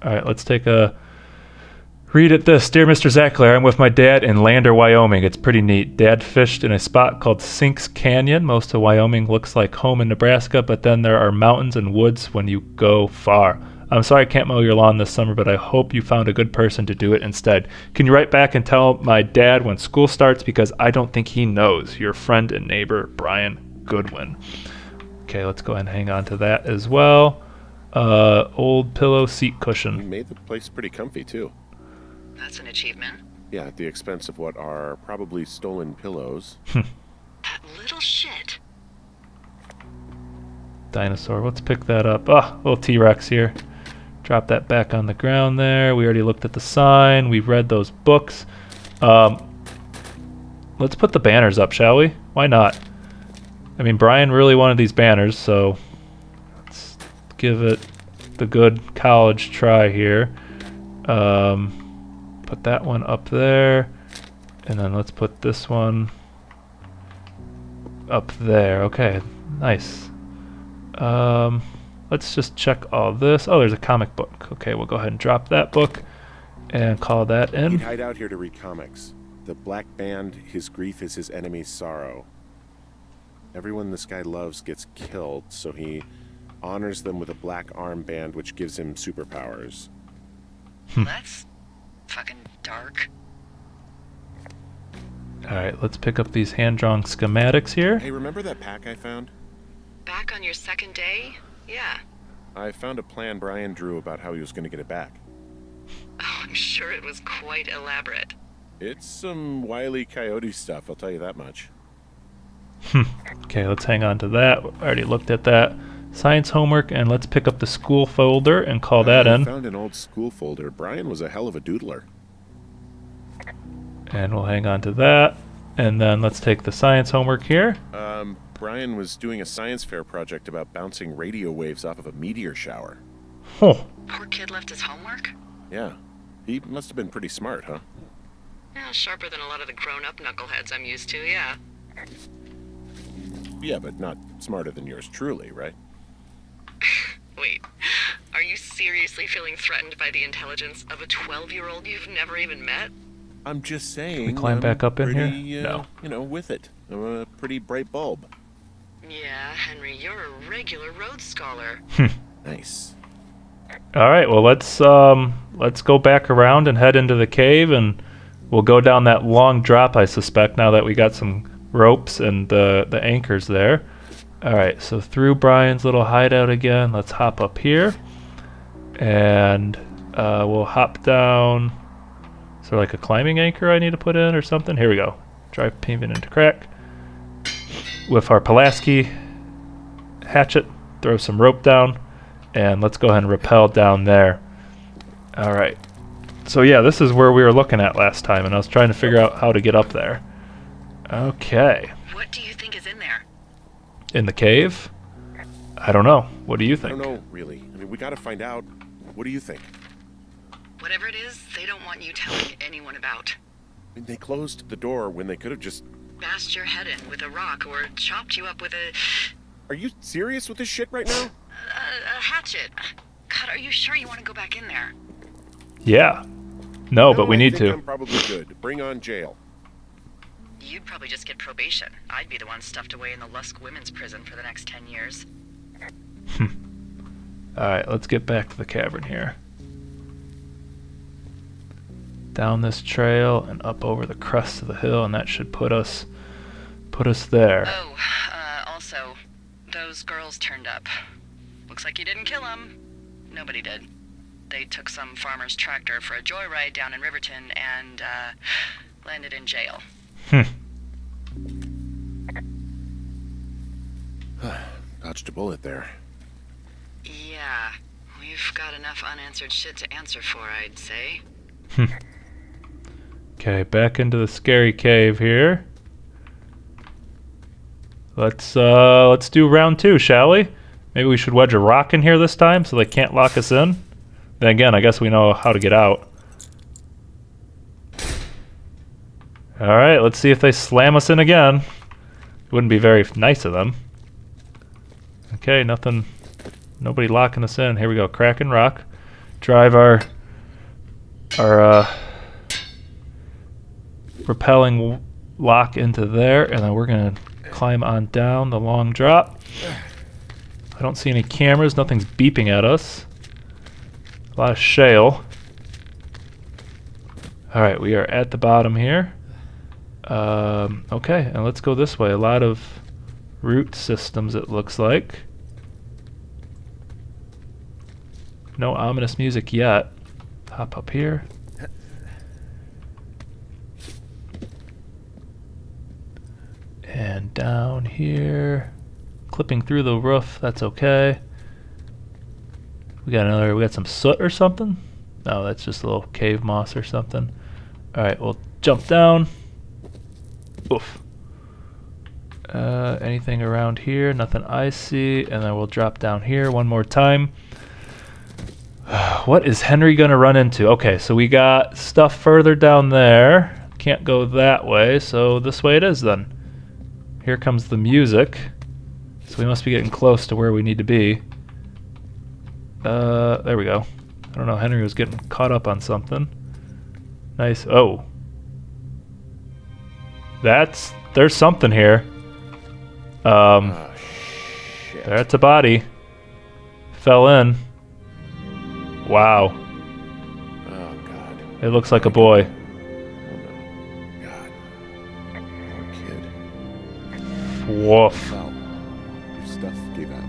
right, let's take a read at this. Dear Mr. Zackler, I'm with my dad in Lander, Wyoming. It's pretty neat. Dad fished in a spot called Sinks Canyon. Most of Wyoming looks like home in Nebraska, but then there are mountains and woods when you go far. I'm sorry I can't mow your lawn this summer, but I hope you found a good person to do it instead. Can you write back and tell my dad when school starts? Because I don't think he knows. Your friend and neighbor, Brian Goodwin. Okay, let's go ahead and hang on to that as well. Old pillow seat cushion. You made the place pretty comfy, too. That's an achievement. Yeah, at the expense of what are probably stolen pillows. That little shit. Dinosaur. Let's pick that up. Ah, little T-Rex here. Drop that back on the ground there. We already looked at the sign. We've read those books. Let's put the banners up, shall we? Why not? I mean, Brian really wanted these banners, so let's give it the good college try here. Put that one up there, and then let's put this one up there. Okay, nice. Let's just check all this. Oh, there's a comic book. Okay, we'll go ahead and drop that book. and call that in. He'd hide out here to read comics. The black band, his grief is his enemy's sorrow. Everyone this guy loves gets killed, so he honors them with a black armband, which gives him superpowers. That's fucking dark. Alright, let's pick up these hand-drawn schematics here. Hey, remember that pack I found? Back on your second day? Yeah. I found a plan Brian drew about how he was going to get it back. Oh, I'm sure it was quite elaborate. It's some Wile E. Coyote stuff, I'll tell you that much. Okay, let's hang on to that. I already looked at that. Science homework, and let's pick up the school folder and call that in. I found an old school folder. Brian was a hell of a doodler. And we'll hang on to that. And then let's take the science homework here. Brian was doing a science fair project about bouncing radio waves off of a meteor shower. Oh. Poor kid left his homework? Yeah. He must have been pretty smart, huh? Yeah, sharper than a lot of the grown-up knuckleheads I'm used to, yeah. Yeah, but not smarter than yours truly, right? Wait, are you seriously feeling threatened by the intelligence of a 12-year-old you've never even met? I'm just saying. Can we climb back up in here? No. You know, with it. I'm a pretty bright bulb. Yeah, Henry, you're a regular Rhodes Scholar. Nice. All right, well, let's go back around and head into the cave, and we'll go down that long drop, I suspect, now that we got some ropes and the anchors there. All right, so through Brian's little hideout again, let's hop up here, and we'll hop down. Is there like a climbing anchor I need to put in or something? Here we go. Drive pavement into crack. With our Pulaski hatchet, throw some rope down, and let's go ahead and rappel down there. All right. So yeah, this is where we were looking at last time, and I was trying to figure out how to get up there. Okay. What do you think is in there? In the cave? I don't know. What do you think? I don't know, really. I mean, we got to find out. What do you think? Whatever it is, they don't want you telling anyone about. I mean, they closed the door when they could have just... bashed your head in with a rock or chopped you up with a... Are you serious with this shit right now? A hatchet. God, are you sure you want to go back in there? Yeah. No, but we need to. I'm probably good. Bring on jail. You'd probably just get probation. I'd be the one stuffed away in the Lusk women's prison for the next 10 years. Alright, let's get back to the cavern here. Down this trail and up over the crest of the hill, and that should put us there. Oh, also, those girls turned up. Looks like you didn't kill them. Nobody did. They took some farmer's tractor for a joyride down in Riverton and landed in jail. Dodged a bullet there. Yeah, we've got enough unanswered shit to answer for, I'd say. Okay, back into the scary cave here. Let's do round two, shall we? Maybe we should wedge a rock in here this time so they can't lock us in. Then again, I guess we know how to get out. Alright, let's see if they slam us in again. Wouldn't be very nice of them. Okay, nothing. Nobody locking us in. Here we go. Cracking rock. Drive our rappelling lock into there, and then we're going to climb on down the long drop. I don't see any cameras. Nothing's beeping at us. A lot of shale. Alright, we are at the bottom here. Okay, and let's go this way. A lot of root systems, it looks like. No ominous music yet. Hop up here. And down here. Clipping through the roof, that's okay. We got some soot or something? No, that's just a little cave moss or something. Alright, we'll jump down. Oof. Anything around here? Nothing I see. And then we'll drop down here one more time. What is Henry gonna run into? Okay, so we got stuff further down there. Can't go that way, so this way it is then. Here comes the music. So we must be getting close to where we need to be. There we go. I don't know, Henry was getting caught up on something. Nice. Oh. That's... There's something here. Oh, shit. That's a body. Fell in. Wow. Oh, God. It looks like a boy. Oh, God. Poor kid. Woof. Your stuff gave out.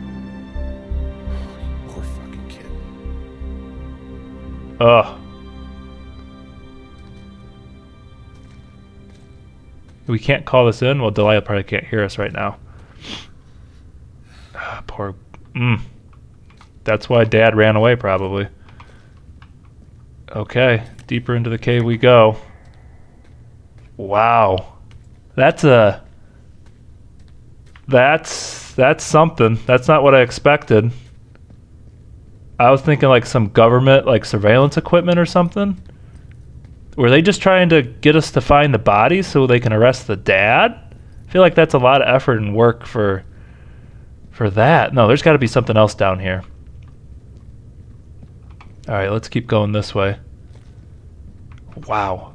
Oh, poor fucking kid. Ugh. We can't call this in? Well, Delilah probably can't hear us right now. Poor... Mm. That's why Dad ran away, probably. Okay, deeper into the cave we go. Wow. That's a... That's something. That's not what I expected. I was thinking like some government, like surveillance equipment or something. Were they just trying to get us to find the body so they can arrest the dad? I feel like that's a lot of effort and work for that. No, there's got to be something else down here. All right, let's keep going this way. Wow.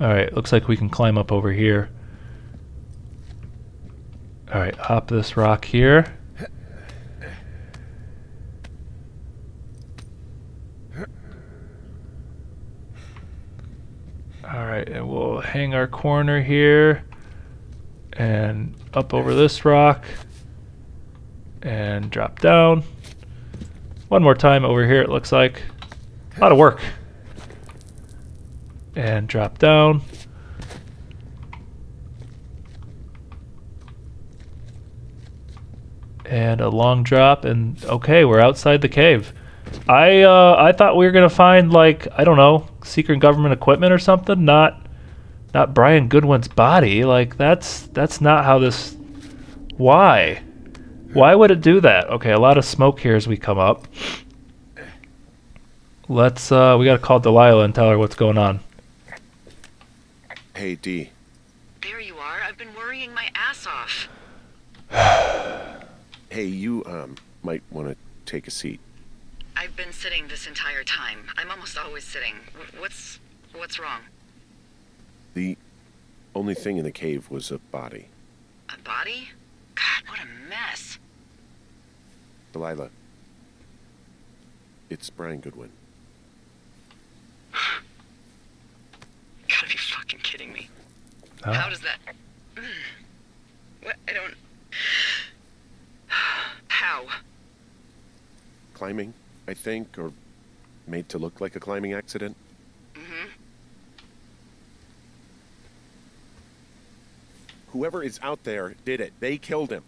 All right, looks like we can climb up over here. All right, hop this rock here. All right, and we'll hang our corner here and up over this rock and drop down. One more time over here, it looks like. A lot of work. And drop down. And a long drop, and okay, we're outside the cave. I thought we were gonna find, like, I don't know, secret government equipment or something. Not Brian Goodwin's body. Like, that's not how this. Why? Why would it do that? Okay, a lot of smoke here as we come up. Let's we gotta call Delilah and tell her what's going on. Hey, D. There you are. I've been worrying my ass off. Hey, you might want to take a seat. I've been sitting this entire time. I'm almost always sitting. What's wrong? The only thing in the cave was a body. A body? God, what a mess. Delilah, it's Brian Goodwin. Gotta be fucking kidding me. Huh? How does that... What? I don't... How? Climbing? I think, or made to look like a climbing accident. Mm-hmm. Whoever is out there did it. They killed him.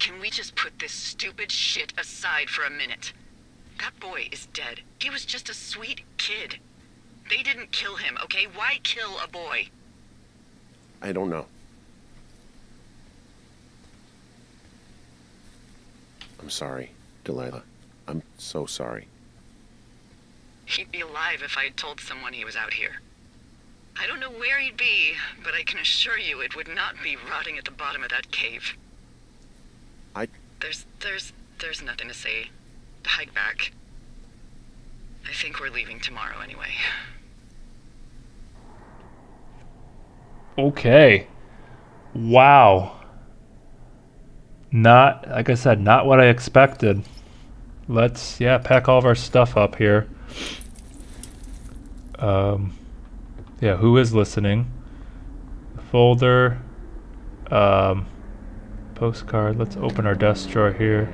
Can we just put this stupid shit aside for a minute? That boy is dead. He was just a sweet kid. They didn't kill him, okay? Why kill a boy? I don't know. I'm sorry, Delilah. I'm so sorry. He'd be alive if I had told someone he was out here. I don't know where he'd be, but I can assure you it would not be rotting at the bottom of that cave. There's nothing to say. Hike back. I think we're leaving tomorrow anyway. Okay. Wow. Not, like I said, not what I expected. Let's, yeah, pack all of our stuff up here. Yeah, who is listening? Folder. Postcard. Let's open our desk drawer here.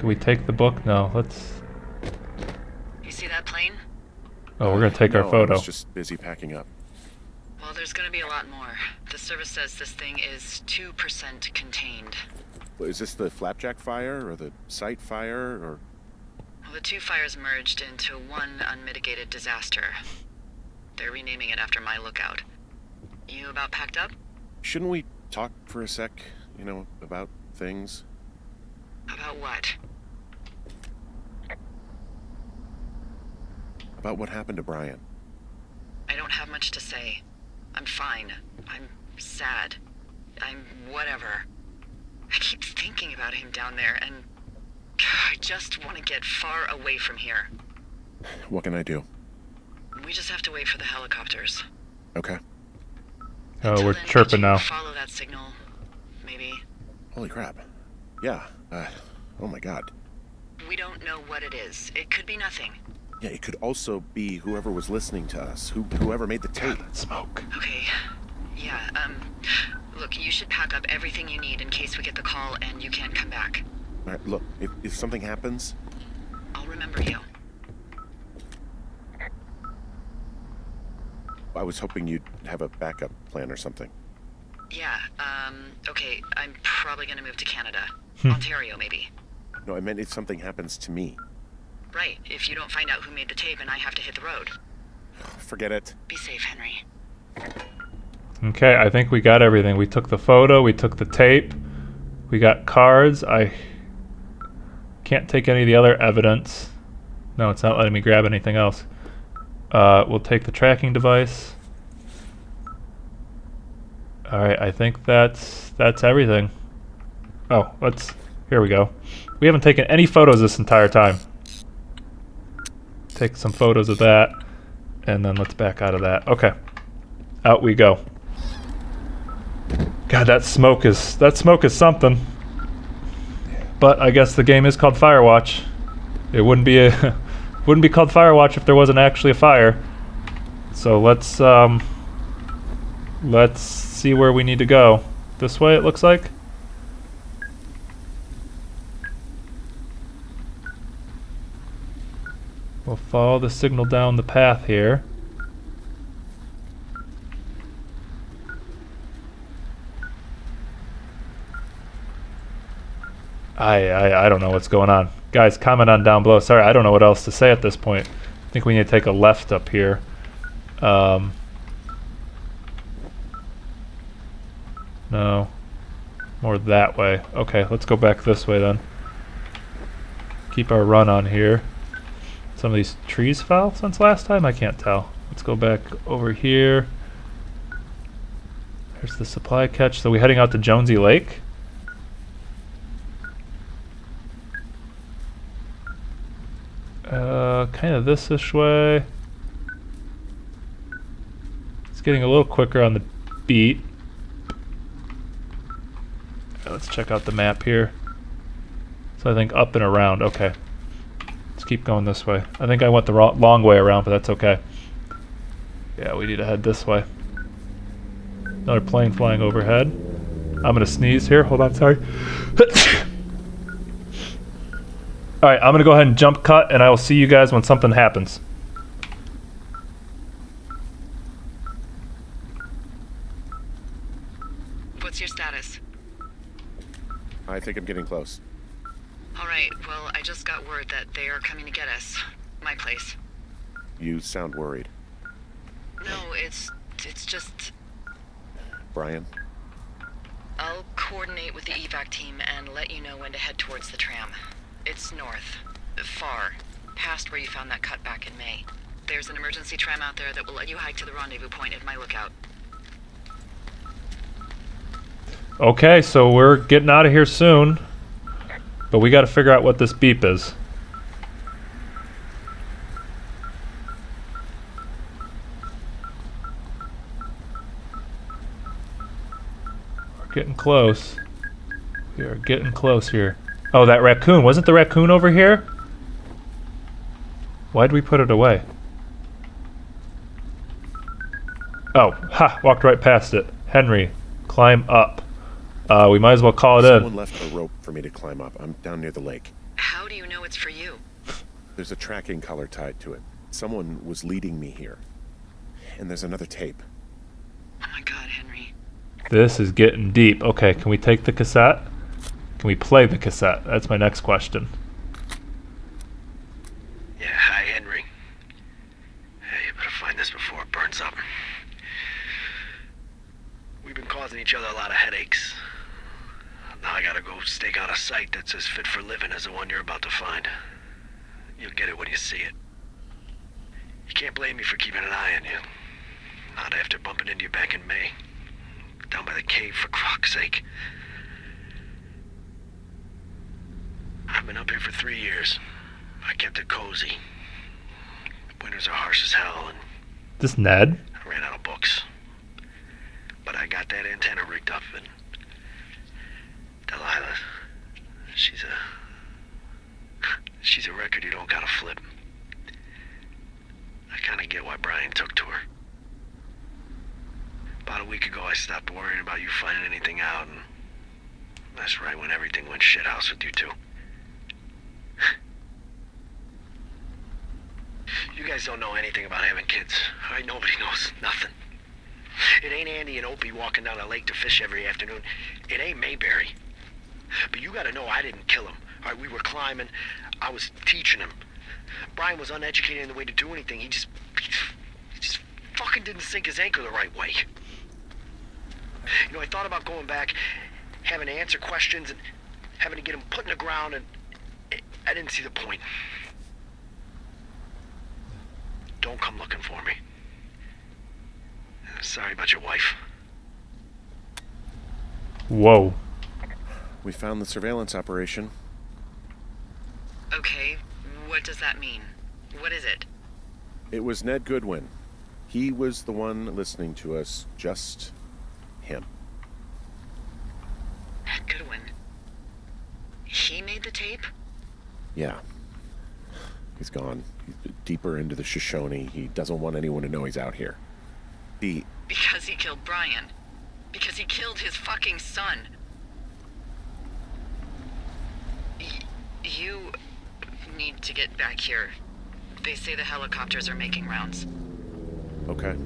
Can we take the book? No, let's... You see that plane? Oh, we're going to take our photo. I was just busy packing up. Well, there's going to be a lot more. The service says this thing is 2% contained. Is this the Flapjack Fire, or the Sight Fire, or...? Well, the two fires merged into one unmitigated disaster. They're renaming it after my lookout. You about packed up? Shouldn't we talk for a sec, you know, about things? About what? About what happened to Brian. I don't have much to say. I'm fine. I'm sad. I'm whatever. I keep thinking about him down there, and I just want to get far away from here. What can I do? We just have to wait for the helicopters. Okay. Oh, we're chirping now. Follow that signal, maybe. Holy crap. Yeah. Oh my god. We don't know what it is. It could be nothing. Yeah, it could also be whoever was listening to us, whoever made the tape. God, smoke. Okay. Yeah, look, you should pack up everything you need in case we get the call and you can't come back. All right, look, if something happens... I'll remember you. I was hoping you'd have a backup plan or something. Yeah, okay, I'm probably going to move to Canada. Ontario, maybe. No, I meant if something happens to me. Right, if you don't find out who made the tape and I have to hit the road. Forget it. Be safe, Henry. Okay, I think we got everything. We took the photo, we took the tape, we got cards. I can't take any of the other evidence. No, it's not letting me grab anything else. We'll take the tracking device. Alright, I think that's everything. Oh, here we go. We haven't taken any photos this entire time. Take some photos of that, and then let's back out of that. Okay. Out we go. God, that smoke is something. But I guess the game is called Firewatch. It wouldn't be called Firewatch if there wasn't actually a fire. So let's see where we need to go. This way, it looks like. We'll follow the signal down the path here. I don't know what's going on. Guys, comment on down below. Sorry, I don't know what else to say at this point. I think we need to take a left up here. No. More that way. Okay, let's go back this way then. Keep our run on here. Some of these trees fell since last time? I can't tell. Let's go back over here. There's the supply catch. So we're heading out to Jonesy Lake. Kind of this-ish way. It's getting a little quicker on the beat. Right, let's check out the map here. So I think up and around. Okay. Let's keep going this way. I think I went the long way around, but that's okay. Yeah, we need to head this way. Another plane flying overhead. I'm going to sneeze here. Hold on, sorry. Alright, I'm gonna go ahead and jump cut, and I will see you guys when something happens. What's your status? I think I'm getting close. Alright, well, I just got word that they are coming to get us. My place. You sound worried. No, it's just... Brian? I'll coordinate with the evac team and let you know when to head towards the tram. It's north. Far. Past where you found that cut back in May. There's an emergency tram out there that will let you hike to the rendezvous point at my lookout. Okay, so we're getting out of here soon. But we gotta figure out what this beep is. We're getting close. We are getting close here. Oh, that raccoon. Wasn't the raccoon over here? Why'd we put it away? Oh, ha! Walked right past it. Henry, climb up. We might as well call it in. Someone left a rope for me to climb up. I'm down near the lake. How do you know it's for you? There's a tracking collar tied to it. Someone was leading me here. And there's another tape. Oh my god, Henry. This is getting deep. Okay, can we take the cassette? Can we play the cassette? That's my next question. Yeah, hi, Henry. Hey, you better find this before it burns up. We've been causing each other a lot of headaches. Now I gotta go stake out a site that's as fit for living as the one you're about to find. You'll get it when you see it. You can't blame me for keeping an eye on you. Not after bumping into you back in May. Down by the cave, for croc's sake. I've been up here for 3 years. I kept it cozy. Winters are harsh as hell. And this Ned? I ran out of books. But I got that antenna rigged up, and Delilah, she's a record you don't gotta flip. I kinda get why Brian took to her. About a week ago, I stopped worrying about you finding anything out, and that's right when everything went shithouse with you two. You guys don't know anything about having kids, all right? Nobody knows nothing. It ain't Andy and Opie walking down a lake to fish every afternoon. It ain't Mayberry. But you gotta know I didn't kill him, all right? We were climbing. I was teaching him. Brian was uneducated in the way to do anything. He just fucking didn't sink his anchor the right way. You know, I thought about going back, having to answer questions and having to get him put in the ground, and I didn't see the point. Don't come looking for me. Sorry about your wife. Whoa. We found the surveillance operation. Okay, what does that mean? What is it? It was Ned Goodwin. He was the one listening to us. Just him. Ned Goodwin. He made the tape? Yeah. He's gone. He's deeper into the Shoshone. He doesn't want anyone to know he's out here. Because he killed Brian. Because he killed his fucking son. You need to get back here. They say the helicopters are making rounds. Okay.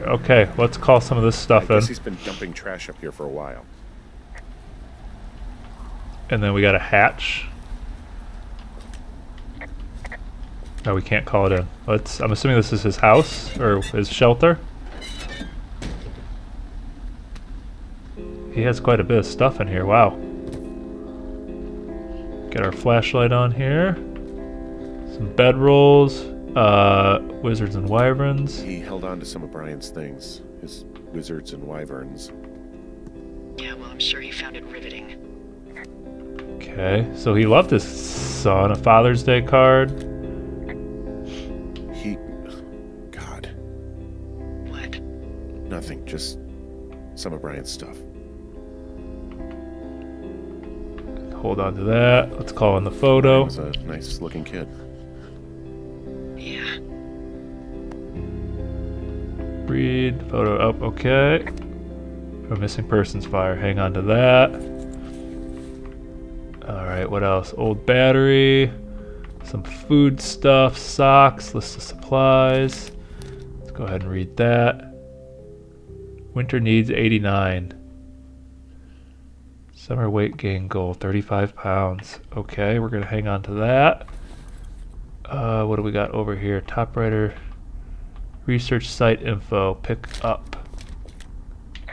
Okay, let's call some of this stuff in. I guess he's been dumping trash up here for a while. And then we got a hatch. No, we can't call it in. Let's, I'm assuming this is his house or his shelter. He has quite a bit of stuff in here. Wow. Get our flashlight on here. Some bedrolls, wizards and wyverns. He held on to some of Brian's things, his wizards and wyverns. Yeah, well, I'm sure he found it riveting. Okay, so he loved his son, a Father's Day card. Nothing, just some of Brian's stuff. Hold on to that. Let's call in the photo. He's a nice looking kid. Yeah. Read, photo up, okay. A missing persons fire, hang on to that. Alright, what else? Old battery, some food stuff, socks, list of supplies. Let's go ahead and read that. Winter needs 89. Summer weight gain goal, 35 pounds. Okay, we're going to hang on to that. What do we got over here? Top writer, research site info, pick up.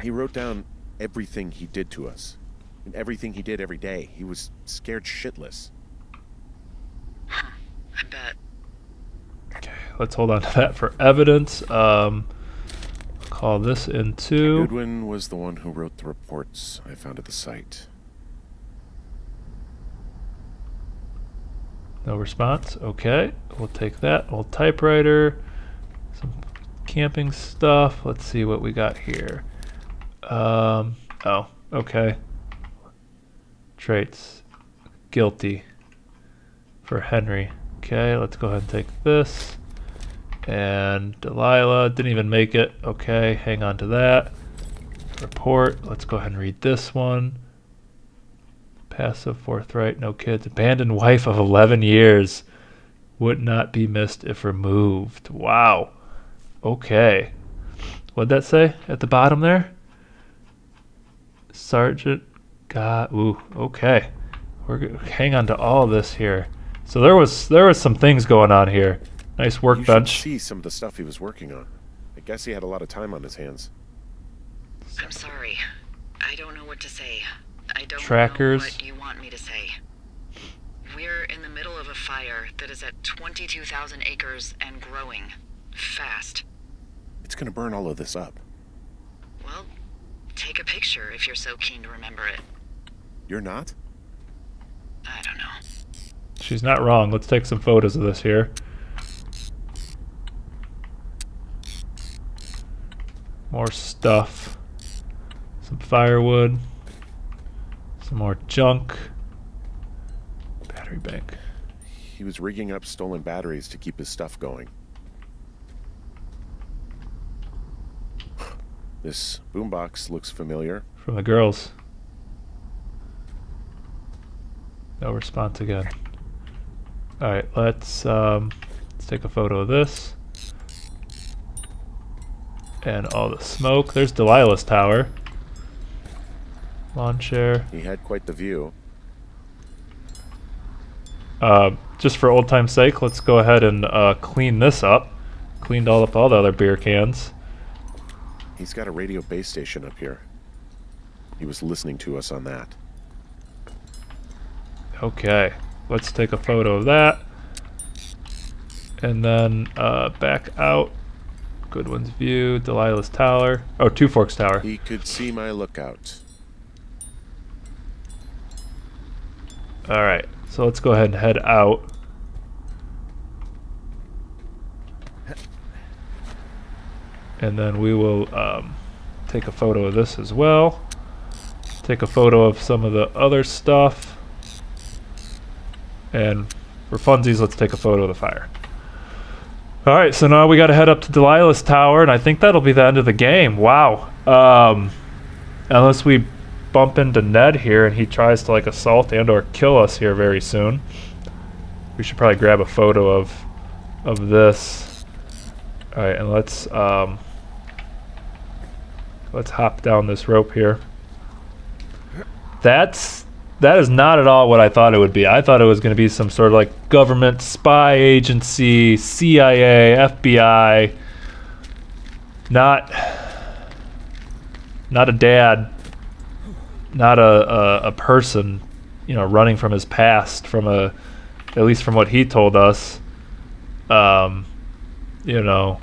He wrote down everything he did to us. And everything he did every day. He was scared shitless. I bet. Okay, let's hold on to that for evidence. Call this in too. Goodwin was the one who wrote the reports I found at the site. No response. Okay, we'll take that. Old typewriter, some camping stuff. Let's see what we got here. Oh, okay. Traits. Guilty for Henry. Okay, let's go ahead and take this. And Delilah didn't even make it. Okay, hang on to that. Report. Let's go ahead and read this one. Passive, forthright, no kids. Abandoned wife of 11 years. Would not be missed if removed. Wow. Okay. What'd that say at the bottom there? Sergeant got... Ooh, okay. We're gonna hang on to all this here. So there was some things going on here. Nice workbench. You should see some of the stuff he was working on. I guess he had a lot of time on his hands. I'm sorry. I don't know what to say. I don't know what you want me to say. We're in the middle of a fire that is at 22,000 acres and growing. Fast. It's going to burn all of this up. Well, take a picture if you're so keen to remember it. You're not? I don't know. She's not wrong. Let's take some photos of this here. More stuff. Some firewood. Some more junk. Battery bank. He was rigging up stolen batteries to keep his stuff going. This boombox looks familiar. From the girls. No response again. Alright, let's take a photo of this. And all the smoke. There's Delilah's tower. Lawn chair. He had quite the view. Just for old time's sake, let's go ahead and clean this up. Cleaned all up all the other beer cans. He's got a radio base station up here. He was listening to us on that. Okay, let's take a photo of that. And then back out. Goodwin's View, Delilah's Tower. Oh, Two Forks Tower. He could see my lookout. Alright, so let's go ahead and head out. And then we will take a photo of this as well. Take a photo of some of the other stuff. And for funsies, let's take a photo of the fire. Alright, so now we gotta head up to Delilah's Tower, and I think that'll be the end of the game. Wow. Unless we bump into Ned here and he tries to like assault and or kill us here very soon. We should probably grab a photo of this. Alright, and let's hop down this rope here. That is not at all what I thought it would be. I thought it was going to be some sort of like government spy agency, CIA, FBI. Not a dad. Not a person, you know, running from his past, at least from what he told us. You know.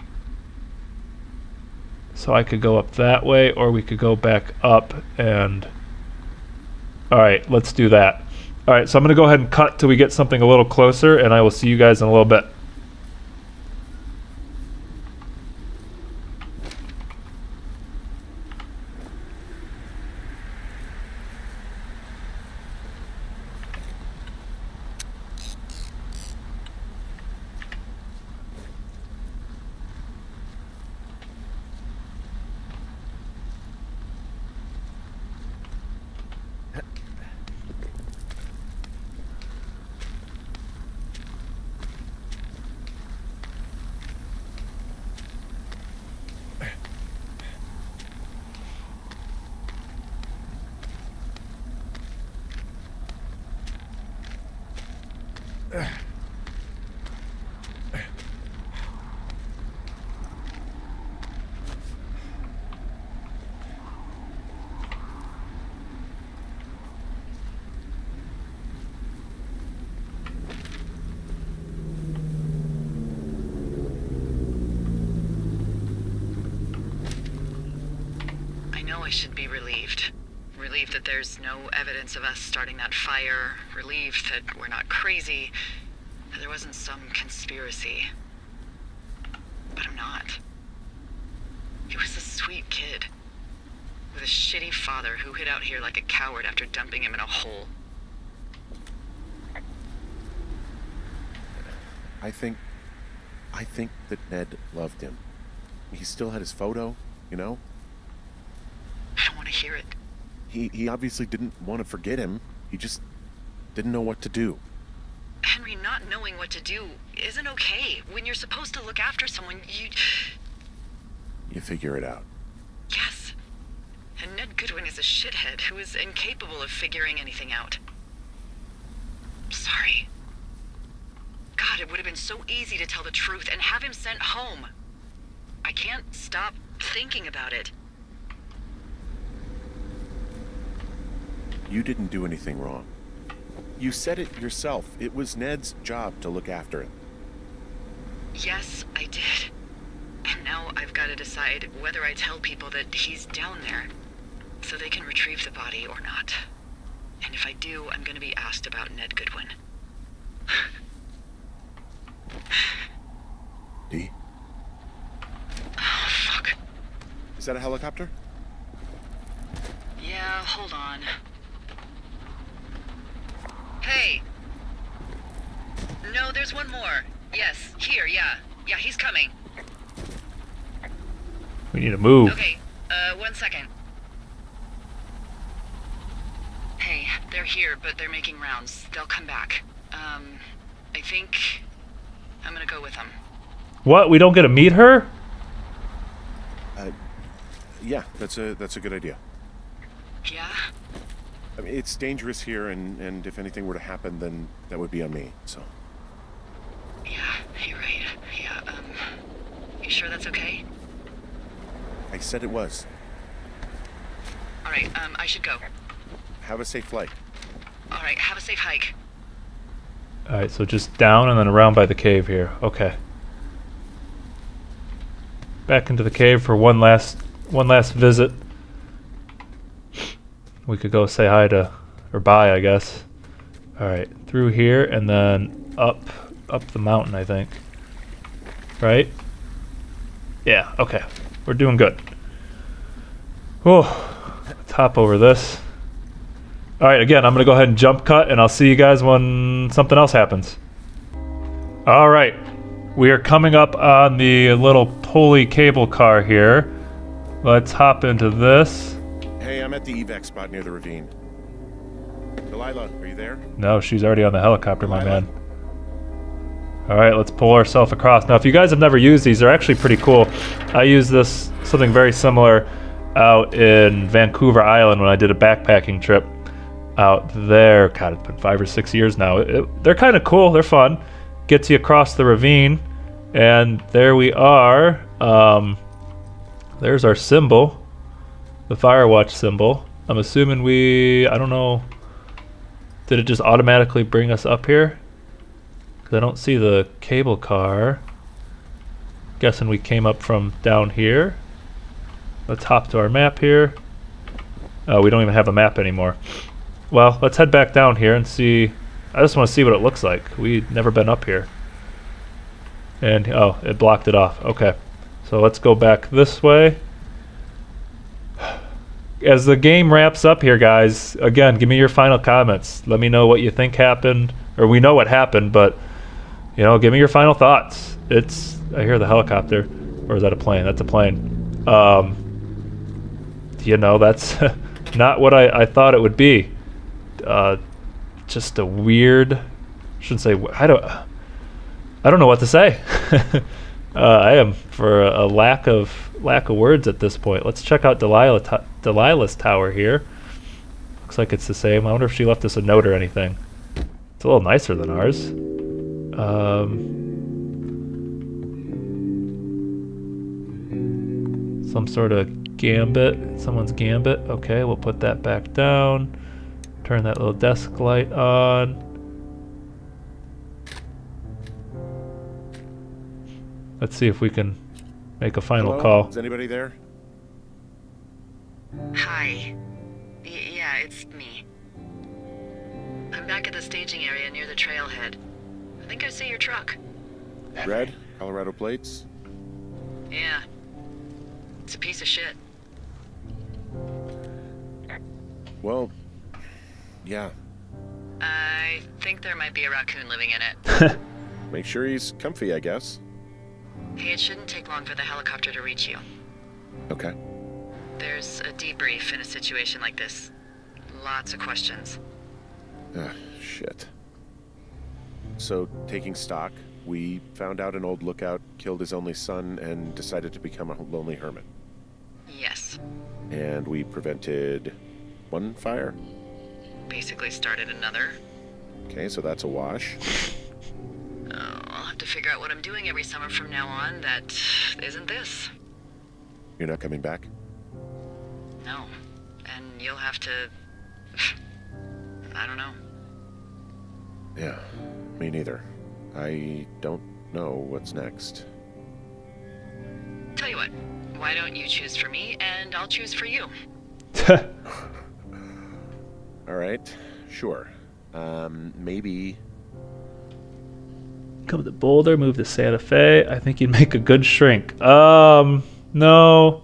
So I could go up that way, or we could go back up and. Alright, let's do that. Alright, so I'm going to go ahead and cut till we get something a little closer, and I will see you guys in a little bit. Should be relieved that there's no evidence of us starting that fire, relieved that we're not crazy, that there wasn't some conspiracy. But I'm not. He was a sweet kid with a shitty father who hid out here like a coward after dumping him in a hole. I think that Ned loved him. He still had his photo, you know? Hear it. He obviously didn't want to forget him. He just didn't know what to do. Henry, not knowing what to do isn't okay. When you're supposed to look after someone, you figure it out. Yes. And Ned Goodwin is a shithead who is incapable of figuring anything out. I'm sorry. God, it would have been so easy to tell the truth and have him sent home. I can't stop thinking about it. You didn't do anything wrong. You said it yourself. It was Ned's job to look after him. Yes, I did. And now I've got to decide whether I tell people that he's down there so they can retrieve the body or not. And if I do, I'm going to be asked about Ned Goodwin. D? Oh, fuck. Is that a helicopter? Yeah, hold on. Hey. No, there's one more. Yes, here, yeah. Yeah, he's coming. We need to move. Okay, 1 second. Hey, they're here, but they're making rounds. They'll come back. I think I'm gonna go with them. What? We don't get to meet her? Yeah, that's a good idea. Yeah? I mean, it's dangerous here, and if anything were to happen, then that would be on me, so. Yeah, you're right. Yeah, you sure that's okay? I said it was. All right, I should go. Have a safe flight. All right, have a safe hike. All right, so just down and then around by the cave here. Okay. Back into the cave for one last visit. We could go say hi to, or bye, I guess. All right, through here and then up the mountain, I think. Right? Yeah, okay. We're doing good. Whew. Let's hop over this. All right, again, I'm going to go ahead and jump cut, and I'll see you guys when something else happens. All right. We are coming up on the little pulley cable car here. Let's hop into this. Hey, I'm at the evac spot near the ravine. Delilah, are you there? No, she's already on the helicopter, Delilah. My man. All right, let's pull ourselves across. Now, if you guys have never used these, they're actually pretty cool. I used this, something very similar, out in Vancouver Island when I did a backpacking trip out there. God, it's been 5 or 6 years now. They're kind of cool. They're fun. Gets you across the ravine, and there we are. There's our symbol, the Firewatch symbol. I'm assuming I don't know, did it just automatically bring us up here? Because I don't see the cable car. Guessing we came up from down here. Let's hop to our map here. We don't even have a map anymore. Well, let's head back down here and see. I just want to see what it looks like. We've never been up here. And, oh, it blocked it off. Okay. So let's go back this way. As the game wraps up here, guys, again, give me your final comments. Let me know what you think happened. Or we know what happened, but, you know, give me your final thoughts. It's, I hear the helicopter. Or is that a plane? That's a plane. You know, that's not what I thought it would be. Just a weird, I don't know what to say. I am for a lack of words at this point. Let's check out Delilah's tower here. Looks like it's the same. I wonder if she left us a note or anything. It's a little nicer than ours. Some sort of gambit, someone's gambit. Okay, we'll put that back down. Turn that little desk light on. Let's see if we can make a final call. Is anybody there? Hi. Yeah, it's me. I'm back at the staging area near the trailhead. I think I see your truck. Red? Colorado plates? Yeah. It's a piece of shit. Well... yeah. I think there might be a raccoon living in it. Make sure he's comfy, I guess. Hey, it shouldn't take long for the helicopter to reach you. Okay. There's a debrief in a situation like this. Lots of questions. Shit. So, taking stock, we found out an old lookout killed his only son and decided to become a lonely hermit. Yes. And we prevented one fire? Basically started another. Okay, so that's a wash. Oh, I'll have to figure out what I'm doing every summer from now on that isn't this. You're not coming back? No. And you'll have to... I don't know. Yeah, me neither. I don't know what's next. Tell you what, why don't you choose for me and I'll choose for you? All right, sure. Maybe Come to Boulder, move to Santa Fe. I think you'd make a good shrink. No.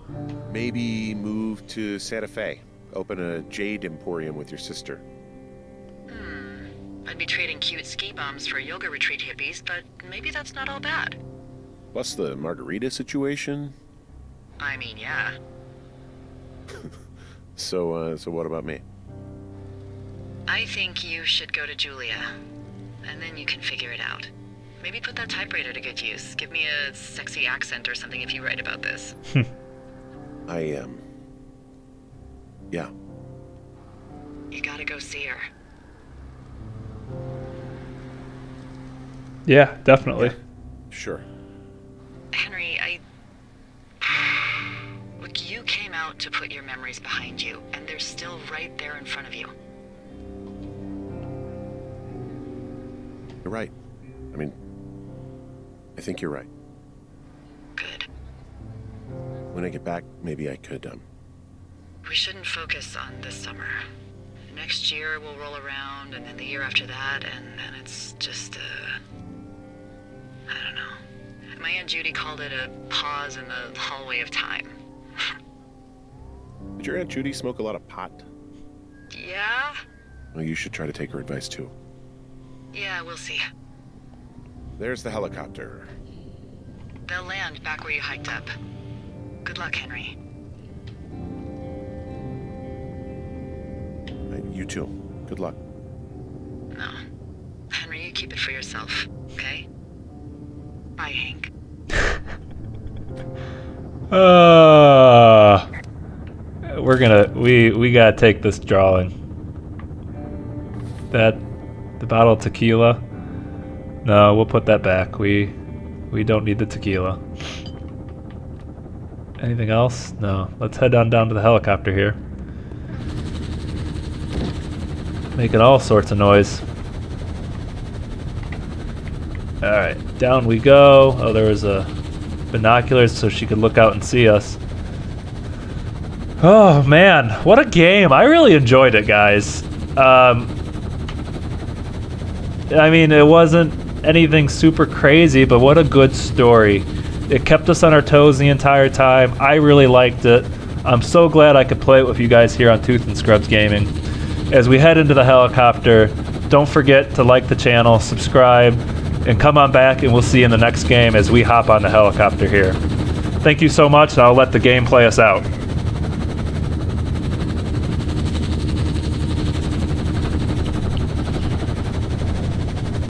Maybe move to Santa Fe. Open a jade emporium with your sister. I'd be trading cute ski bombs for yoga retreat hippies, but maybe that's not all bad. Plus the margarita situation. I mean, yeah. So what about me? I think you should go to Julia, and then you can figure it out. Maybe put that typewriter to good use. Give me a sexy accent or something if you write about this. Yeah. You gotta go see her. Yeah, definitely. Yeah. Sure. Henry, Look, you came out to put your memories behind you, and they're still right there in front of you. You're right. I mean, I think you're right. Good. When I get back, maybe I could, We shouldn't focus on this summer. Next year we'll roll around, and then the year after that, and then it's just I don't know. My Aunt Judy called it a pause in the hallway of time. Did your Aunt Judy smoke a lot of pot? Yeah. Well, you should try to take her advice, too. Yeah, we'll see. There's the helicopter. They'll land back where you hiked up. Good luck, Henry. You too. Good luck. No. Henry, you keep it for yourself, okay? Bye, Hank. We gotta take this drawing. The bottle of tequila. No, we'll put that back. We don't need the tequila. Anything else? No. Let's head on down to the helicopter here. Making all sorts of noise. Alright, down we go. Oh, there was a binoculars so she could look out and see us. Oh man, what a game. I really enjoyed it, guys. I mean, it wasn't anything super crazy, but what a good story. It kept us on our toes the entire time. I really liked it. I'm so glad I could play it with you guys here on Tooth and Scrubs Gaming. As we head into the helicopter, don't forget to like the channel, subscribe, and come on back, and we'll see you in the next game as we hop on the helicopter here. Thank you so much, and I'll let the game play us out.